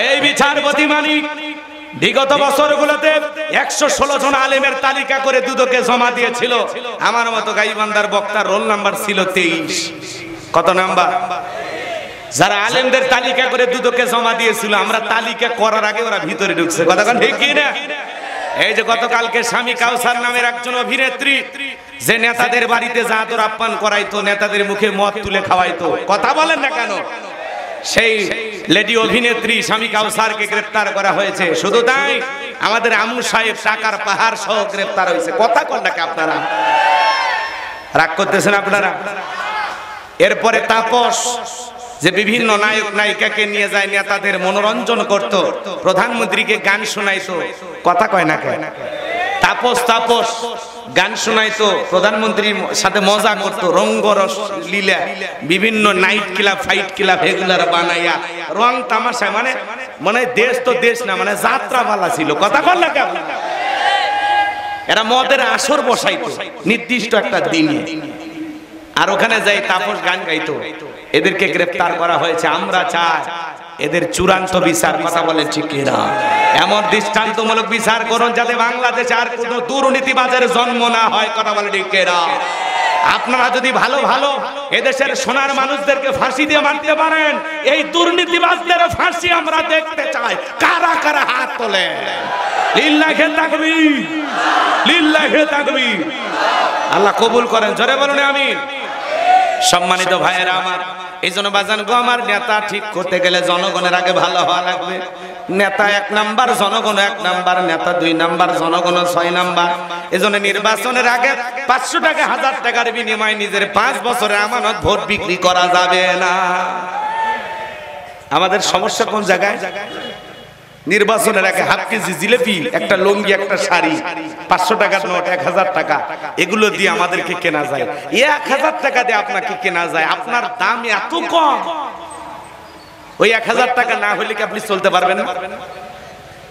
এই বিচারপতি মানিক বিগত বছরগুলোতে ১১৬ জন আলেমের তালিকা করে দুদকে জমা দিয়েছিল। আমার মতো গাইবান্ধার বক্তার রোল নাম্বার ছিল ২৩। কত নাম্বার? যারা আলেমদের তালিকা করে দুদকে জমা দিয়েছিল, আমরা তালিকা করার আগে ওরা ভিতরে ঢুকছে। কথা ঠিক কিনা? এই যে গতকালকে স্বামী কাউসার নামের একজন অভিনেত্রী, যে নেতাদের বাড়িতে যাহাদের আপ্যান করাইতো, নেতাদের মুখে মদ তুলে খাওয়াইতো, কথা বলেন না কেন? সেই লেডি অভিনেত্রী স্বামী কাউসারকে গ্রেফতার করা হয়েছে। শুধু তাই, আমাদের আমু সাহেব টাকার পাহাড় সহ গ্রেফতার হয়েছে। কথা কন নাকি আপনারা? রাগ করতেছেন আপনারা? এরপরে তাপস, যে বিভিন্ন নায়ক নায়িকাকে নিয়ে যায় নেতাদের মনোরঞ্জন করত, প্রধানমন্ত্রীকে গান শোনাইতো। কথা কয় না কেন? তাপস তাপস গান শোনাইতো, প্রধানমন্ত্রীর সাথে মজা করতো, রঙ্গরস লীলা, বিভিন্ন নাইট ক্লাব ফাইট ক্লাব এগুলার বানাইয়া রং তামাশা, মানে মানে দেশ তো দেশ না, মানে যাত্রা পালা ছিল। কথা বল না কেন? এরা মদের আসর বসাইতো নির্দিষ্ট একটা দিনে, আর ওখানে যাই তাপস গান গাইতো। এদেরকে গ্রেফতার করা হয়েছে। আমরা চাই এদের চূড়ান্ত বিচার। কথা বলেন ঠিক কিনা? এমন দৃষ্টান্তমূলক বিচার করুন যাতে বাংলাদেশে আর কোনো দুর্নীতিবাজের জন্ম না হয়। কথা বলেন ঠিক কিনা? আপনারা যদি ভালো ভালো এদেশের সোনার মানুষদেরকে ফাঁসি দিয়ে মারতে পারেন, এই দুর্নীতিবাজদের ফাঁসি আমরা দেখতে চাই। কারা কারা হাত তোলে? লিল্লাহি তাকবীর, লিল্লাহি তাকবীর। আল্লাহ কবুল করেন, জোরে বলুন আমিন। সম্মানিত ভাইয়েরা আমার, এই জন্য বাজান গো, আমার নেতা ঠিক করতে গেলে জনগণের আগে ভালো হওয়া লাগবে। নেতা এক নাম্বার, জনগণ এক নাম্বার, নেতা দুই নাম্বার, জনগণ ছয় নাম্বার। এই জন্য নির্বাচনের আগে ৫০০ টাকা ১০০০ টাকার বিনিময়ে নিজের ৫ বছরের আমানত ভোট বিক্রি করা যাবে না। আমাদের সমস্যা কোন জায়গায়? নির্বাচনের আগে 1/2 কেজি জিলেপি, একটা লুঙ্গি, একটা শাড়ি, ৫০০ টাকার নোট, ১০০০ টাকা, এগুলো দিয়ে আমাদেরকে কেনা যায়। ১০০০ টাকা দিয়ে আপনাকে কেনা যায়। আপনার দাম এত কম, ওই ১০০০ টাকা না হলে কি আপনি চলতে পারবেন না?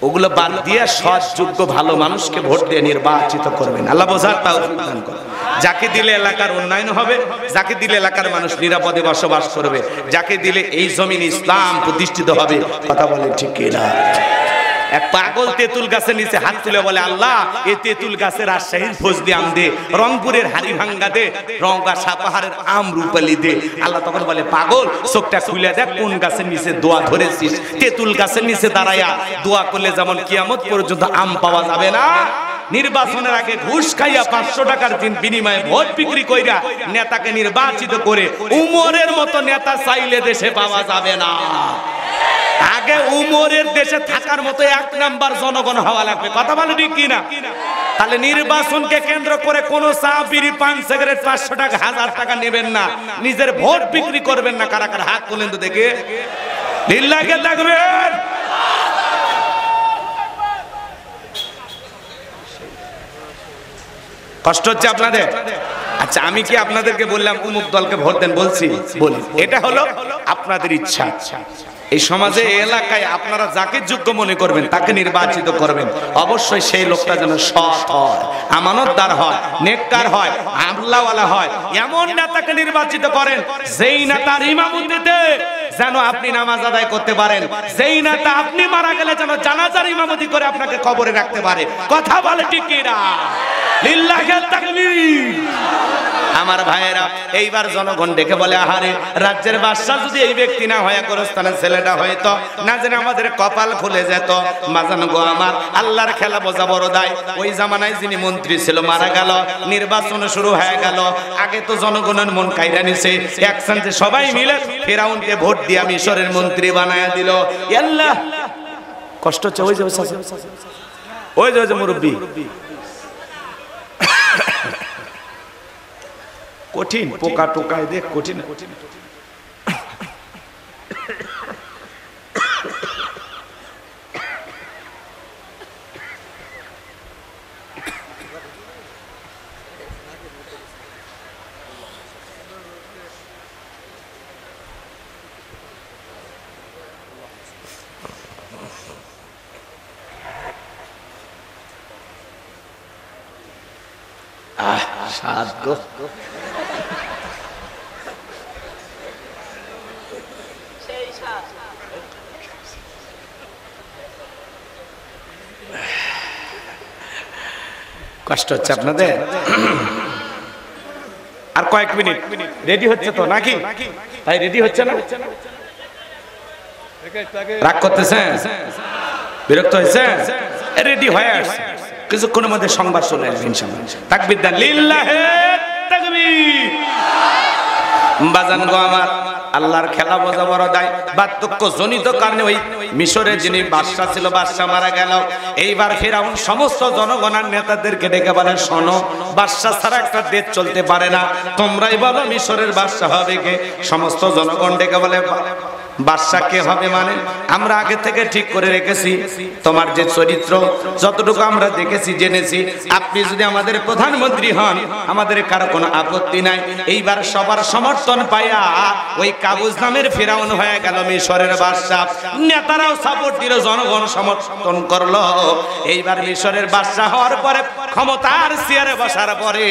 ওগুলো বাদ দিয়ে সৎযোগ্য ভালো মানুষকে ভোট দিয়ে নির্বাচিত করবেন। আল্লাহ বোঝার তৌফিক দান করুন। যাকে দিলে এলাকার উন্নয়ন হবে, যাকে দিলে এলাকার মানুষ নিরাপদে বসবাস করবে, যাকে দিলে এই জমিন ইসলাম প্রতিষ্ঠিত হবে। কথা বলেন ঠিক কিনা? এক পাগল তেঁতুল গাছের নিচে হাত তুলে বলে, আল্লাহ এই তেঁতুল গাছের রাজশাহীর ফজলি আম দে, রংপুরের হাড়িভাঙ্গা দে, রংগা সাপাহারের আম রূপালি দে। আল্লাহ তখন বলে, পাগল চোখটা খুলে দেখ কোন গাছের নিচে দোয়া ধরেছিস। তেঁতুল গাছের নিচে দাঁড়ায়া দোয়া করলে যেমন কিয়ামত পর্যন্ত আম পাওয়া যাবে না, নির্বাচনের আগে ঘুষ খাইয়া ৫০০ টাকার বিনিময়ে ভোট বিক্রি কইরা নেতাকে নির্বাচিত করে উমরের মতো নেতা চাইলে দেশে পাওয়া যাবে না। আগে উমরের দেশে থাকার মতো এক নাম্বার জনগণ হওয়া লাগবে। কথা বলে ঠিক কিনা? তাহলে নির্বাচনকে কেন্দ্র করে কোন চা, বিড়ি, পান, সিগারেট ৫০০ টাকা ১০০০ টাকা নেবেন না, নিজের ভোট বিক্রি করবেন না। কারা কারা হাত তোলেন তো দেখে? লিল্লাহি তাকবীর। কষ্ট হচ্ছে আপনাদের? আচ্ছা, আমি কি আপনাদেরকে বললাম উমুক দলকে ভোট দেন? বলছি, বলি এটা হলো আপনাদের ইচ্ছা। এই সমাজে এলাকায় আপনারা যাকে যোগ্য মনে করবেন তাকে নির্বাচিত করবেন। অবশ্যই সেই লোকটা যেন সৎ হয়, আমানতদার হয়, নেককার হয়, আমলাওয়ালা হয়। এমন নেতাকে নির্বাচিত করেন যেই নেতার ইমামতিতে যেন আপনি নামাজ আদায় করতে পারেন, যেই নেতা আপনি মারা গেলে যেন জানাজার ইমামতি করে আপনাকে কবরে রাখতে পারে। কথা বলে ঠিক কিনা? লিল্লাহি তাকবীর। আমার ভাইয়েরা, এইবার জনগণ দেখে বলে, আহারে রাজ্যের বাদশা যদি এই ব্যক্তি না হয়, গোরস্থানের ছেলেটা হয়তো, না যেন আমাদের কপাল খুলে যেত। মাজান গো, আমার আল্লাহর খেলা বোঝা বড় দায়। ওই জামানায় যিনি মন্ত্রী ছিল মারা গেল, নির্বাচন শুরু হয়ে গেল। আগে তো জনগণের মন কাইরা নিছে, একসাথে সবাই মিলে ফেরাউনকে ভোট দিয়ে মিশরের মন্ত্রী বানায়া দিল। আল্লাহ কষ্ট হচ্ছে। ওই যে মুরব্বী, কঠিন পোকা টোকায় দেখ, কঠিন কঠিন। কষ্ট হচ্ছে আপনাদের? আর কয়েক মিনিট রেডি হচ্ছে তো নাকি? তাই রেডি হচ্ছে না? রাগ করতেছেন? বিরক্ত হয়েছে? রেডি হয়ে আসছে, কিছুক্ষণের মধ্যে সংবাদ চলে আসবে ইনশাআল্লাহ। তাকবীর দান, লিল্লাহি তাকবীর। বাজান গো আমার, আল্লাহর খেলা বোঝা বড় দায়। বার্ধক্য জনিত কারণে ওই মিশরের যিনি বাদশা ছিল, বাদশা মারা গেল। এইবার ফেরাউন সমস্ত জনগণের নেতাদেরকে ডেকে বলে, শোনো, বাদশা ছাড়া একটা দেশ চলতে পারে না, তোমরাই বলো মিশরের বাদশা হবে কে? সমস্ত জনগণ ডেকে বলে, বাদশা কে হবে মানে আমরা আগে থেকে ঠিক করে রেখেছি। তোমার যে চরিত্র, যতটুকু আমরা দেখেছি জেনেছি, আপনি যদি আমাদের প্রধানমন্ত্রী হন আমাদের কারো কোনো আপত্তি নাই। এইবার সবার সমর্থন পাইয়া ওই কাবুস নামের ফেরাউন হয়ে গেল মিশরের বাদশা। নেতারাও সাপোর্ট দিল, জনগণ সমর্থন করলো। এইবার মিশরের বাদশা হওয়ার পরে, ক্ষমতার চেয়ারে বসার পরে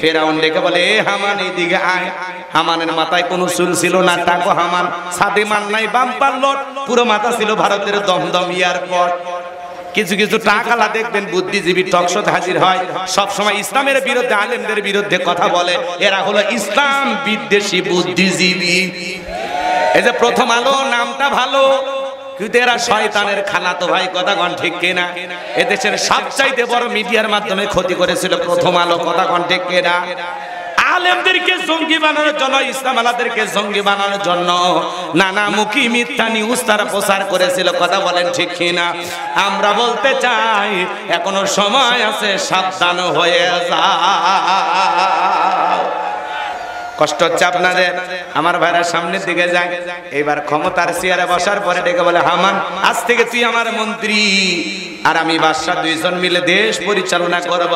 ফেরাউন ডেকে বলে, হামান এদিকে আয়। হামানের মাথায় কোনো চুল ছিল না, তাকো হামান সাথে নাই বাম্পার লোট, পুরো মাথা ছিল ভারতের দমদম এয়ারপোর্ট। কিছু কিছু টাকালা দেখবেন বুদ্ধিজীবী টকশোতে হাজির হয়, সবসময় ইসলামের বিরুদ্ধে, আলেমদের বিরুদ্ধে কথা বলে। এরা হলো ইসলাম বিদ্বেষী বুদ্ধিজীবী। এই যে প্রথম আলো, নামটা ভালো, কিন্তু এরা শয়তানের খালাতো ভাই। কথাগণ ঠিক কিনা? এদেশের সবচাইতে বড় মিডিয়ার মাধ্যমে ক্ষতি করেছিল প্রথম আলো। কথাগণ ঠিক কিনা? আলেমদেরকে জঙ্গি বানানোর জন্য, ইসলাম আলাদেরকে জঙ্গি বানানোর জন্য নানামুখী মিথ্যা নিউজ তারা প্রচার করেছিল। কথা বলেন ঠিক কিনা? আমরা বলতে চাই, এখনো সময় আছে, সাবধান হয়ে যাও। কষ্ট হচ্ছে আপনাদের? আমার ভাইরা সামনের দিকে যায়। এইবার ক্ষমতার চেয়ারে বসার পরে ডেকে বলে, হামান আজ থেকে তুই আমার মন্ত্রী, আর আমি বাদশা দুইজন মিলে দেশ পরিচালনা করব।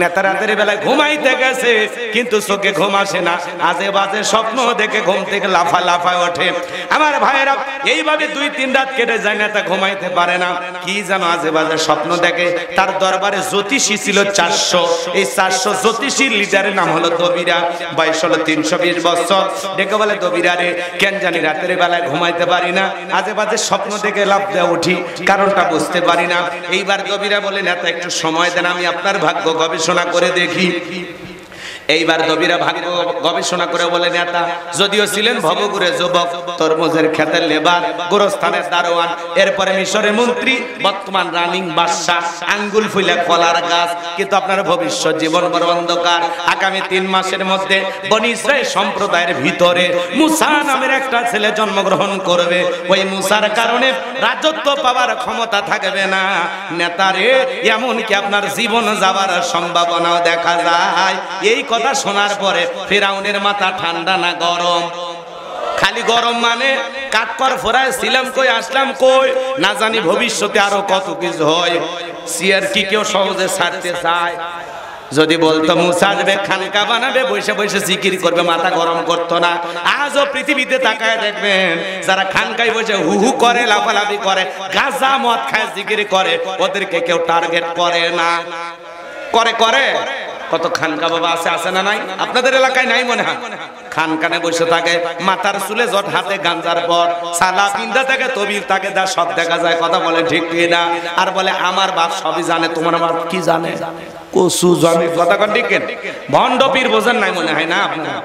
নেতা রাতের বেলা ঘুমাইতে গেছে, কিন্তু চোখে ঘুম আসে না, আজে বাজে স্বপ্ন দেখে ঘুম থেকে লাফা লাফা ওঠে। আমার ভাইয়েরা, এইভাবে 2-3 রাত কেটে যায়, নেতা ঘুমাইতে পারে না, কি জানো আজে বাজে স্বপ্ন দেখে। তার দরবারে জ্যোতিষী ছিল 400, এই 400 জ্যোতিষীর লিডারের নাম হলো দবিরা। বয়স হলো 320 বছর। ডেকে বলে, দবিরারে কেন জানি রাতের বেলায় ঘুমাইতে পারি না, আজে বাজে স্বপ্ন দেখে লাফ দিয়ে উঠি, কারণটা বুঝতে পারি না। এইবার দবিরা বলে, নেতা একটু সময় দেন, আমি আপনার ভাগ্য গবেষণা করে দেখি। এইবার দবিরা ভাগ্য গবেষণা করে বলে, নেতা যদিও ছিলেন ভবগুরে যুবক, তরমুজের খেতের লেবার, গোরস্থানের দারোয়ান, এরপরে মিশরের মন্ত্রী, বর্তমান রানিং বাদশা, আঙ্গুল ফুলে কলার গাছ, কিন্তু আপনার ভবিষ্যৎ জীবন বড় অন্ধকার। আগামী 3 মাসের মধ্যে বনি ইসরায়েল সম্প্রদায়ের ভিতরে মুসা নামের একটা ছেলে জন্মগ্রহণ করবে, ওই মুসার কারণে রাজত্ব পাওয়ার ক্ষমতা থাকবে না। নেতারে, এমনকি আপনার জীবন যাওয়ার সম্ভাবনাও দেখা যায়। এই কথা শোনার পরে ফেরাউনের মাথা ঠান্ডা না গরম? খালি গরম, মানে কাটকর ফোরায় ছিলাম কই, আসলাম কই, না জানি ভবিষ্যতে আরো কত কিছু হয়। সিয়ার কি কেউ সহজে ছাড়তে চায়? যদি বলতো মুসা আসবে খানকা বানাবে বসে বসে জিকির করবে মাথা গরম করতো না। আজও পৃথিবীতে তাকায় দেখবেন যারা খানকায় বসে হু হু করে লাফালাফি করে গাঁজা মদ খায় জিকির করে ওদেরকে কেউ টার্গেট করে না, করে করে কত খানকা বাবা আছে, আছে না নাই? আপনাদের এলাকায় নাই মনে হয়। খানকানে বসে থাকে, মাথার চুলে জট, হাতে গাঞ্জার পর সালা পিন্দা থাকে, তবির থাকে, যা সব দেখা যায়। কথা বলে ঠিক কিনা? আর বলে আমার বাপ সবই জানে, তোমার বাপ কি জানে? কসু জমি কথা কন ঠিক কিনা? ভণ্ড পীর বোঝেন নাই মনে হয় না আপনার?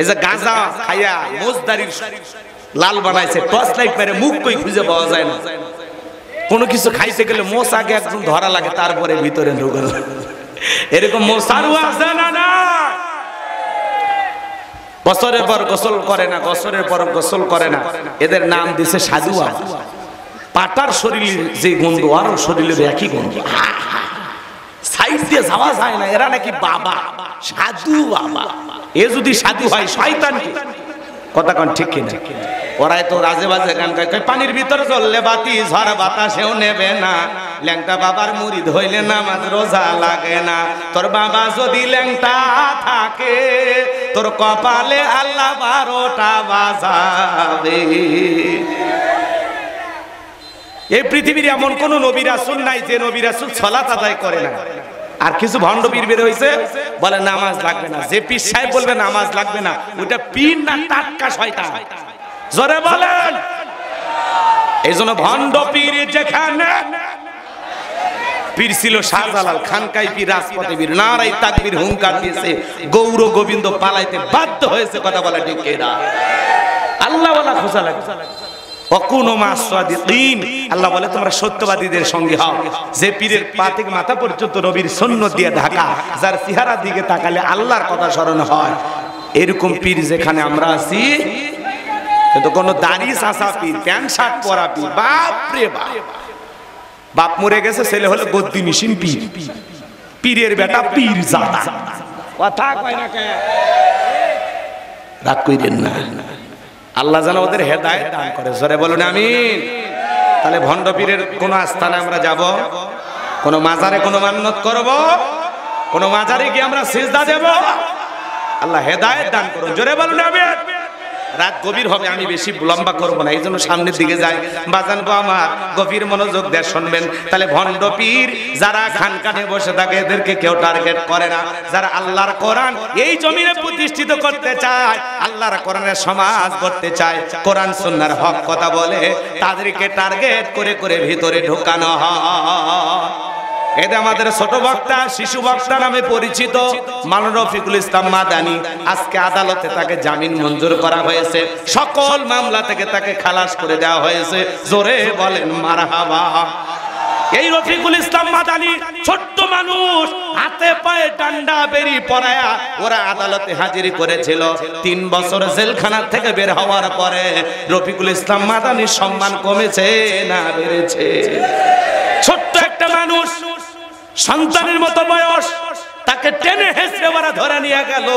এই যে গাঁজা খাইয়া মোজদারির লাল বানাইছে, টর্চ লাইট মেরে মুখ কই খুঁজে পাওয়া যায় না। কোনো কিছু খাইতে গেলে মোষ আগে একজন ধরা লাগে, তারপরে ভিতরে ঢুকে। এরকম মোসারু আছে না না? বছরের পর গোসল করে না, বছরের পর গোসল করে না, এদের নাম দিছে সাধু। পাটার শরীরে যে গন্ধ আর শরীরের একই গন্ধ, সাইড দিয়ে যাওয়া যায় না। এরা নাকি বাবা সাধু বাবা। এ যদি সাধু হয় শয়তান কি? কথা কন ঠিক কিনা? ওরাই তো রাজে বাজে গান গায়, পানির ভিতরে চললে বাতি, ঝড় বাতাসেও নেবে না, ল্যাংটা বাবার মুরিদ হইলে নামাজ রোজা লাগে না। তোর বাবা যদি ল্যাংটা থাকে তোর কপালে আল্লাহ 12টা বাজাবে। এই পৃথিবীর এমন কোন নবী রাসূল নাই যে নবী রাসূল সালাত আদায় করে না। আর কিছু ভণ্ড পীর বের হইছে বলে নামাজ লাগবে না। যে পীর সাহেব বলবে নামাজ লাগবে না, ওটা পীর না টাটকা শয়তান? জোরে বলেন। এইজন্য ভণ্ড পীর যেখানে পীর ছিল শাহজালাল, খানকাই পীর, রাজপথে পীর, নারাই তাকবীর হুঙ্কার দিয়েছে, গৌর গোবিন্দ পালাইতে বাধ্য হয়েছে। কথা বলে ঠিক কিনা? আল্লাহ ওয়ালা খোঁজা লাগে। অকুনো মাস সাদিকিন, আল্লাহ বলে তোমরা সত্যবাদীদের সঙ্গে হও। যে পীরের পা থেকে মাথা পর্যন্ত নবীর সুন্নাত দিয়ে ঢাকা, যার চেহারা দিকে তাকালে আল্লাহর কথা স্মরণ হয়, এরকম পীর যেখানে আমরা আছি। কিন্তু কোন দাড়ি চাঁচা পীর, প্যান্ট শার্ট পরা পীর, বাপ রে বাপ। বাপ মরে গেছে, ছেলে হলো গদ্দি মেশিন পীর, পীরের বেটা পীর জাদা। কথা কয় না কে? রাগ কইরেন না, আল্লাহ যেন ওদের হেদায়েত দান করে। জোরে বলুন আমিন। তাহলে ভণ্ড পীরের কোন আস্থানে আমরা যাব? কোন মাজারে কোন মান্নত করব? কোন মাজারে গিয়ে আমরা সিজদা দেব? আল্লাহ হেদায়েত দান করুন। জোরে বলুন আমিন। রাত গভীর হবে, আমি বেশি লম্বা করবো না, এই জন্য সামনের দিকে যাই। বাজানবো আমার গভীর মনোযোগ দিয়ে শুনবেন। তাহলে ভণ্ড পীর যারা খানকানে বসে থাকে এদেরকে কেউ টার্গেট করে না। যারা আল্লাহর কোরআন এই জমিনে প্রতিষ্ঠিত করতে চায়, আল্লাহর কোরআনের সমাজ করতে চায়, কোরআন সুন্নাহর হক কথা বলে, তাদেরকে টার্গেট করে করে ভিতরে ঢোকানো হয়। এতে আমাদের ছোট বক্তা, শিশু বক্তা নামে পরিচিত মাওলানা রফিকুল ইসলাম মাদানী, আজকে আদালতে তাকে জামিন মঞ্জুর করা হয়েছে, সকল মামলা থেকে তাকে খালাস করে দেওয়া হয়েছে। জোরে বলেন মারহাবা। এই রফিকুল ইসলাম মাদানী ছোট্ট মানুষ, হাতে পায়ে ডান্ডা বেরি পরায়া ওরা আদালতে হাজিরি করেছিল। 3 বছর জেলখানা থেকে বের হওয়ার পরে রফিকুল ইসলাম মাদানীর সম্মান কমেছে না বেড়েছে? ছোট্ট একটা মানুষ, সন্তানের মতো বয়স, তাকে টেনে হেঁচড়ে ওরা ধরে নিয়ে গেল।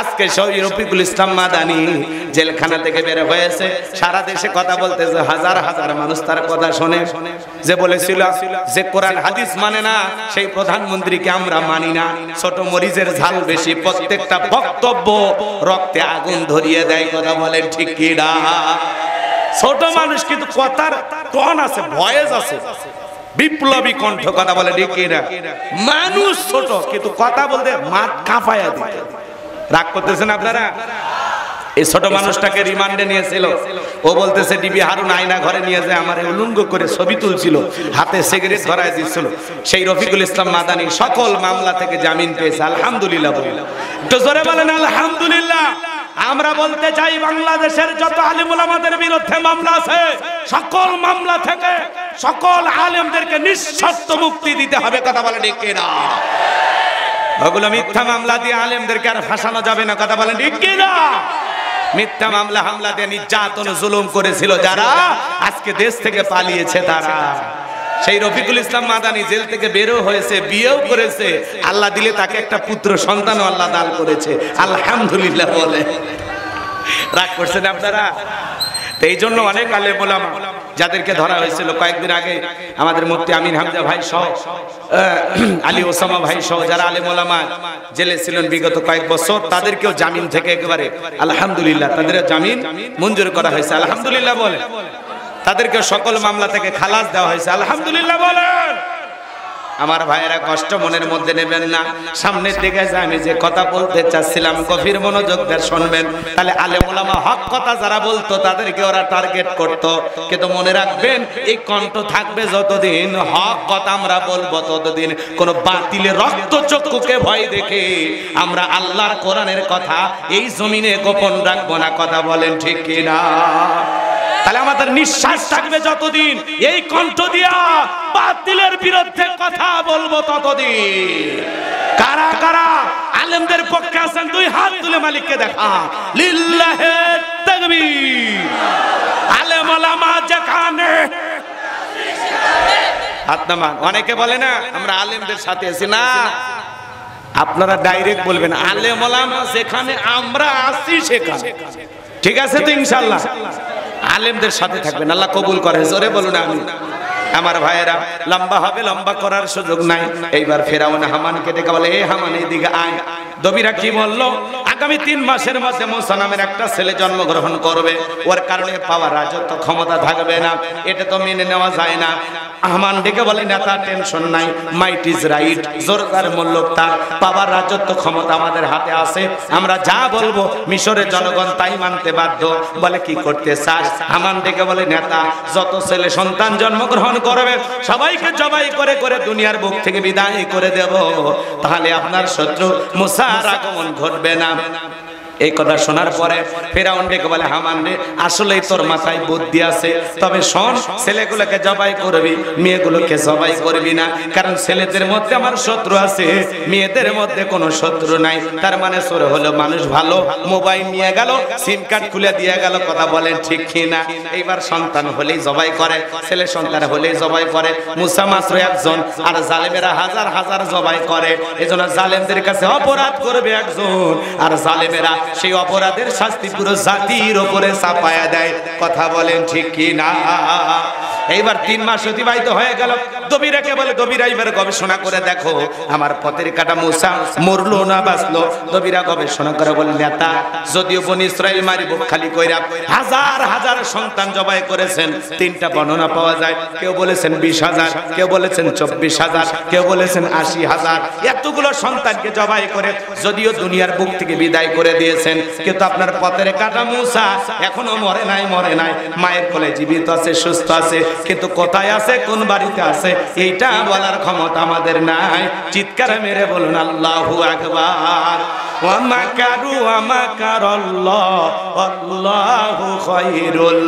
আজকে শহীদ রফিকুল ইসলাম মাদানী জেলখানা থেকে বের হয়েছে, সারা দেশে কথা বলতেছে, হাজার হাজার মানুষ তার কথা শোনে। যে বলেছিল যে কোরআন হাদিস মানে না, সেই প্রধানমন্ত্রীকে আমরা মানি না। ছোট মরিচের ঝাল বেশি, প্রত্যেকটা বক্তব্য রক্তে আগুন ধরিয়ে দেয়। কথা বলেন ঠিক কিনা? ছোট মানুষ, কিন্তু কথার টন আছে, ভয়েস আছে, বিপ্লবী কণ্ঠ। কথা বলে ডেকেরা মানুষ ছোট, কিন্তু কথা বলতে মাথ কাঁপায়া দিত। রাগ করতেছেন আপনারা? এই ছোট মানুষটাকে রিমান্ডে নিয়েছিল। ও বলতেছে ডিবি হারুন আয়না ঘরে নিয়ে যায় আমার উলঙ্গ করে ছবি তুলছিল, হাতে সিগারেট ধরায় দিচ্ছিল। সেই রফিকুল ইসলাম মাদানী সকল মামলা থেকে জামিন পেয়েছে। আলহামদুলিল্লাহ বলি, একটু জোরে বলেন আলহামদুলিল্লাহ। আমরা বলতে চাই বাংলাদেশের যত আলেম ওলামাদের বিরুদ্ধে মামলা আছে, সকল মামলা থেকে সকল আলেমদেরকে নিঃশর্ত মুক্তি দিতে হবে। কথা বলেন ঠিক কিনা? ওগুলো মিথ্যা মামলা দিয়ে আলেমদেরকে আর ফাঁসানো যাবে না। কথা বলেন ঠিক কিনা? মিথ্যা মামলা, হামলা দিয়ে নির্যাতন জুলুম করেছিল যারা, আজকে দেশ থেকে পালিয়েছে তারা। সেই রফিকুল ইসলাম মাদানী জেল থেকে বেরো হয়েছে, বিয়েও করেছে, আল্লাহ দিলে তাকে একটা পুত্র সন্তান আল্লাহ দান করেছে। আলহামদুলিল্লাহ বলে। রাগ করছেন আপনারা? এই জন্য অনেক আলেম ওলামা যাদেরকে ধরা হয়েছিল কয়েকদিন আগে আমাদের মুফতি আমিন হামজা ভাই সহ, আলী ওসামা ভাই সহ যারা আলেম ওলামা জেলে ছিলেন বিগত কয়েক বছর, তাদেরকেও জামিন থেকে একেবারে আলহামদুলিল্লাহ তাদের জামিন মঞ্জুর করা হয়েছে। আলহামদুলিল্লাহ বলেন। তাদেরকে সকল মামলা থেকে খালাস দেওয়া হয়েছে। আলহামদুলিল্লাহ বলেন। আমার ভাইয়েরা, কষ্ট মনের মধ্যে নেবেন না। সামনের দিকে আমি যে কথা বলতে চাচ্ছিলাম গভীর মনোযোগ দিয়ে শুনবেন। তাহলে আলেম ওলামা হক কথা যারা বলতো তাদেরকে ওরা টার্গেট করত, কিন্তু মনে রাখবেন এই কণ্ঠ থাকবে যতদিন হক কথা আমরা বলবো, ততদিন কোন বাতিলের রক্ত চক্ষুকে ভয় দেখে আমরা আল্লাহর কোরআনের কথা এই জমিনে গোপন রাখবো না। কথা বলেন ঠিক কিনা? তাহলে আমাদের নিঃশ্বাস থাকবে যতদিন এই কণ্ঠ দিয়া বাতিলের বিরুদ্ধে কথা বলবো ততদিন। কারা কারা আলেমদের পক্ষে আছেন দুই হাত তুলে মালিককে দেখা। লিল্লাহে তাকবীর। আলেম ওলামা যেখানে, হাত নামান। অনেকে বলে না আমরা আলেমদের সাথে আছি, না, আপনারা ডাইরেক্ট বলবেন আলেম ওলামা যেখানে আমরা আছি সেখানে। ঠিক আছে তো? ইনশাআল্লাহ আলেমদের সাথে থাকবেন, আল্লাহ কবুল করে। জোরে বলুন আমি। আমার ভাইয়েরা, লম্বা হবে, লম্বা করার সুযোগ নাই। এইবার ফেরাউন হামানকে ডেকে বলে, এ হামান এদিকে আয়। দবিরা কি বলল? আগামী 3 মাসের মধ্যে মুসা নামের একটা ছেলে জন্মগ্রহণ করবে, ওর কারণে পাওয়া রাজত্ব ক্ষমতা থাকবে না, এটা তো মেনে নেওয়া যায় না। হামান ডেকে বলে, নেতা টেনশন নাই, মাইট ইজ রাইট, জোরদার মূল্যক তার, পাওয়ার রাজত্ব ক্ষমতা আমাদের হাতে আছে, আমরা যা বলবো মিশরের জনগণ তাই মানতে বাধ্য। বলে কি করতে চাস? হামান ডেকে বলে, নেতা, যত ছেলে সন্তান জন্মগ্রহণ করবে সবাইকে জবাই করে করে দুনিয়ার বুক থেকে বিদায় করে দেব, তাহলে আপনার শত্রু মুসার আগমন ঘটবে না। এই কথা শোনার পরে ফেরাউন ডেকে বলে, হামান রে, আসলেই তোর মাথায় বুদ্ধি আছে, তবে শোন, ছেলেগুলোকে জবাই করবি, মেয়েগুলোকে জবাই করবি না, কারণ ছেলেদের মধ্যে আমার শত্রু আছে, মেয়েদের মধ্যে কোনো শত্রু নাই। তার মানে চোর হলো মানুষ ভালো, মোবাইল নিয়ে গেল, সিম কার্ড খুলে দিয়ে গেল। কথা বলেন ঠিক কিনা? এইবার সন্তান হলেই জবাই করে, ছেলে সন্তান হলেই জবাই করে। মুসা মাত্র একজন, আর জালেমেরা হাজার হাজার জবাই করে। এজন্য জালেমদের কাছে অপরাধ করবে একজন, আর জালেমেরা সেই অপরাধের শাস্তি পুরো জাতির উপরে চাপায়া দেয়। কথা বলেন ঠিক কিনা? এইবার 3 মাস অতিবাহিত হয়ে গেল। দবিরাকে বলে, দবিরা এবার গবেষণা করে দেখো আমার পথের কাটা মুসা মরলো না বাঁচলো। দবিরা গবেষণা করে বলে, নেতা, যদিও বনি ইসরাইল মারি বুক খালি কইরা হাজার হাজার সন্তান জবাই করেছেন, 3টা বর্ণনা পাওয়া যায়। কেউ বলেছেন 20,000, কেউ বলেছেন 24,000, কেউ বলেছেন 80,000। এতগুলো সন্তানকে জবাই করে যদিও দুনিয়ার বুক থেকে বিদায় করে দিয়েছেন, কিন্তু আপনার পথের কাটা মুসা এখনো মরে নাই, মায়ের কোলে জীবিত আছে, সুস্থ আছে, কিন্তু কোথায় আছে, কোন বাড়িতে আছে, এইটা বলার ক্ষমতা আমাদের নাই। চিৎকার মেরে বলুন আল্লাহু আকবার। আল্লাহু খায়রুল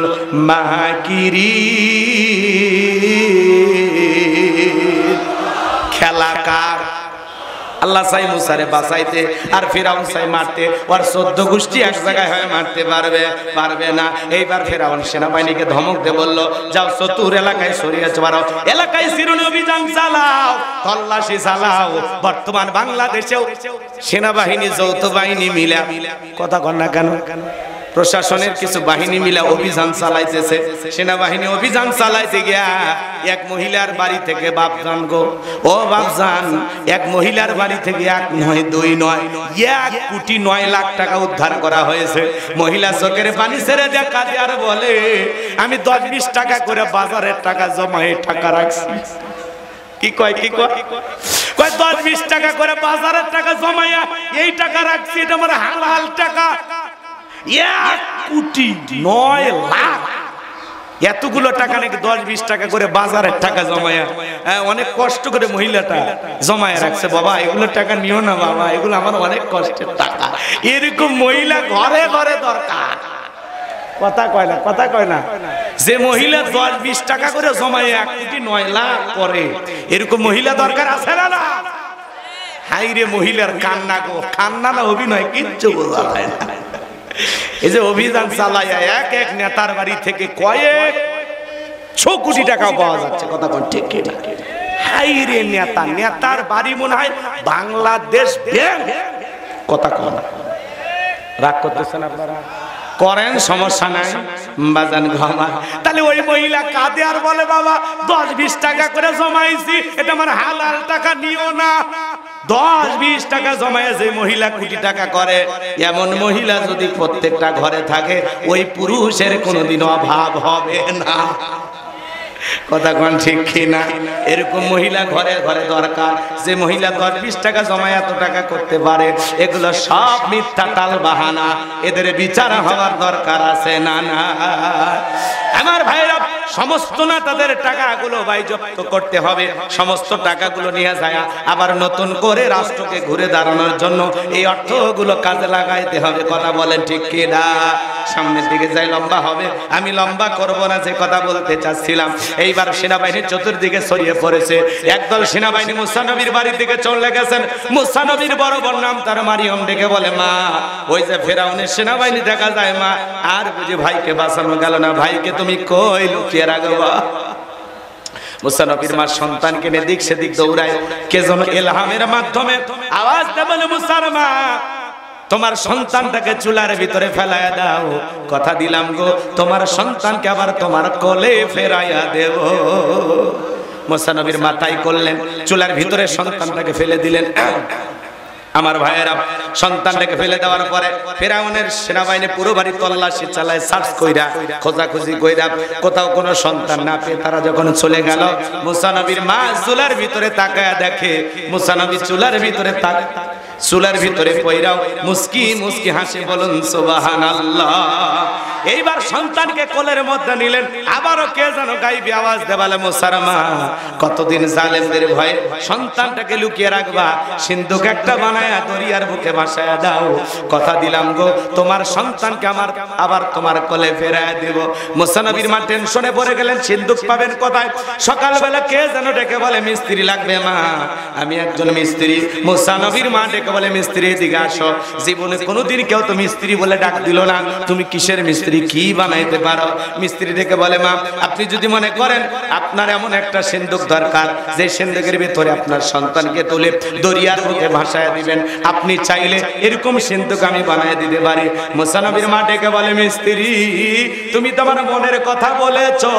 মাকিরিন। খেলাকার আল্লাহ চাই মুসারে বাঁচাইতে, আর ফেরাউন চাই মারতে। ওর 14 গোষ্ঠী এক জায়গায় হয়ে মারতে পারবে না। এইবার ফেরাউন সেনাবাহিনীকে ধমক দিয়ে বলল, যাও চতুর এলাকায় ছড়িয়ে পড়ো, এলাকায় চিরুনি অভিযান চালাও, তল্লাশি চালাও। বর্তমান বাংলাদেশেও সেনাবাহিনী, যৌথ বাহিনী মিলা, কথা কন না কেন, প্রশাসনের কিছু বাহিনী মিলা অভিযান চালাইতেছে। সেনাবাহিনী অভিযান চালাইতে গিয়া এক মহিলার বাড়ি থেকে, বাপজান গো ও বাপজান, এক মহিলার বাড়ি থেকে 1,09,2,09,00,000 টাকা উদ্ধার করা হয়েছে। মহিলা চোখের পানি ছেড়ে দেয়া কাজে আর বলে, আমি 10-20 টাকা করে বাজারের টাকা জমায়ে টাকা রাখছি। কি কয় 10-20 টাকা করে বাজারের টাকা জমাইয়া এই টাকা রাখছি, এটা আমার হালাল টাকা। 1,09,00,000 এতগুলো টাকা নাকি 10-20 টাকা করে বাজারের টাকা জমায়া, অনেক কষ্ট করে মহিলাটা জমায়া রাখছে। বাবা এগুলো টাকা নিও না বাবা, এগুলো আমার অনেক কষ্টের টাকা। এরকম মহিলা ঘরে ঘরে দরকার। কথা কয় না। যে মহিলা 10-20 টাকা করে জমায় 1,09,00,000 করে, এরকম মহিলা দরকার আছে না? হাইরে মহিলার কান্না গো, কান্না না অভিনয় কিচ্ছু বোঝা যায় না। এই যে অভিযান চালায় এক এক নেতার বাড়ি থেকে কয়েক কোটি টাকা পাওয়া যাচ্ছে। কথা বল ঠিক কিনা? হাইরে নেতা, নেতার বাড়ি মনে হয় বাংলাদেশ ব্যাংক। কথা কয় না? রাগ করতেছেন আপনারা? করেন, সমস্যা নাই, বাজান ঘমা। তাহলে ওই মহিলা কাঁদে আর বলে, বাবা 10-20 টাকা করে জমাইছি, এটা আমার হালাল টাকা, নিও না। 10-20 টাকা জমায়ে যে মহিলা কোটি টাকা করে, এমন মহিলা যদি প্রত্যেকটা ঘরে থাকে, ওই পুরুষের কোনোদিন অভাব হবে না। কথা কোন ঠিক কিনা? এরকম মহিলা ঘরে ঘরে দরকার। যে মহিলা 10-20 টাকা জমায় এত টাকা করতে পারে, এগুলো সব মিথ্যা তাল বাহানা, এদের বিচার হওয়ার দরকার আছে না? না আমার ভাইরা, সমস্ত না তাদের টাকাগুলো বাজেয়াপ্ত করতে হবে, সমস্ত টাকাগুলো নিয়ে যায় আবার নতুন করে রাষ্ট্রকে ঘুরে দাঁড়ানোর জন্য এই অর্থগুলো কাজে লাগাইতে হবে। কথা বলেন ঠিক কিনা? সামনের দিকে যাই, লম্বা হবে, আমি লম্বা করব না। যে কথা বলতে চাচ্ছিলাম, এইবার সেনাবাহিনী চতুর্দিকে ছড়িয়ে পড়েছে। একদল সেনাবাহিনী মুসা নবীর বাড়ির দিকে চলে গেছেন। মুসা নবীর বড় বোন নাম তার মারিয়াম, ডেকে বলে, মা ওই যে ফেরাউনের সেনাবাহিনী দেখা যায়, মা আর বুঝি ভাইকে বাঁচানো গেল না, ভাইকে তুমি কই লুকিয়ে রাখবা? মুসা নবীর মা সন্তানকে নিয়ে দিক সেদিক দৌড়ায়, কে যেন এলহামের মাধ্যমে আওয়াজ দেয়, বলে, মুসার মা তোমার সন্তানটাকে চুলার ভিতরে ফেলায়া দাও, কথা দিলাম গো তোমার সন্তানকে আবার তোমার কোলে ফেরাইয়া দেব। মুসা নবীর মাথায় করলেন, চুলার ভিতরে সন্তানটাকে ফেলে দিলেন। আমার ভাইয়েরা, সন্তানটাকে ফেলে দেওয়ার পরে ফেরাউনের সেনাবাহিনী পুরো বাড়ি তল্লাশি চালায়, সার্চ কইরা, খোঁজাখুঁজি কইরা, কোথাও কোনো সন্তান না পেয়ে তারা যখন চলে গেল, মুসা নবীর মা চুলার ভিতরে তাকায়া দেখে, মুসা নবী চুলার ভিতরে চুলার ভিতরে পয়রাও মুস্কি মুস্কি হাসি, বলুন সুবহানাল্লাহ। এইবার সন্তানকে কোলের মধ্যে নিলেন, আবারও কে যেন গাইবি আওয়াজ দেবালে, মুসারমা কতদিন জালেমদের ভয়ে সন্তানটাকে লুকিয়ে রাখবা, সিন্ধুক একটা বানায় দরিয়ার বুকে ভাসায়া দাও, কথা দিলাম গো তোমার সন্তানকে আমার আবার তোমার কোলে ফেরায় দেব। মুসা নবীর মা টেনশনে পড়ে গেলেন, সিন্ধুক পাবেন কোথায়? সকালবেলা কে যেন ডেকে বলে, মিস্ত্রি লাগবে মা, আমি একজন মিস্ত্রি। মুসা নবীর মা ডেকে বলে, মিস্ত্রি এদিকে আসো। জীবনে কোনোদিন কেউ তো মিস্ত্রি বলে ডাক দিল না, তুমি কিসের মিস্ত্রি, কি বানাইতে পারো? মিস্ত্রি ডেকে বলে, মা আপনি যদি মনে করেন আপনার এমন একটা সিন্ধুক দরকার, যে সিন্ধুকের ভিতরে আপনার সন্তানকে তুলে দরিয়ার বুকে ভাসায় দিবেন, আপনি চাইলে এরকম সিন্ধুক আমি বানায় দিতে পারি। মুসা নবীর মা ডেকে বলে, মিস্ত্রি তুমি তো আমার মনের কথা বলেছো,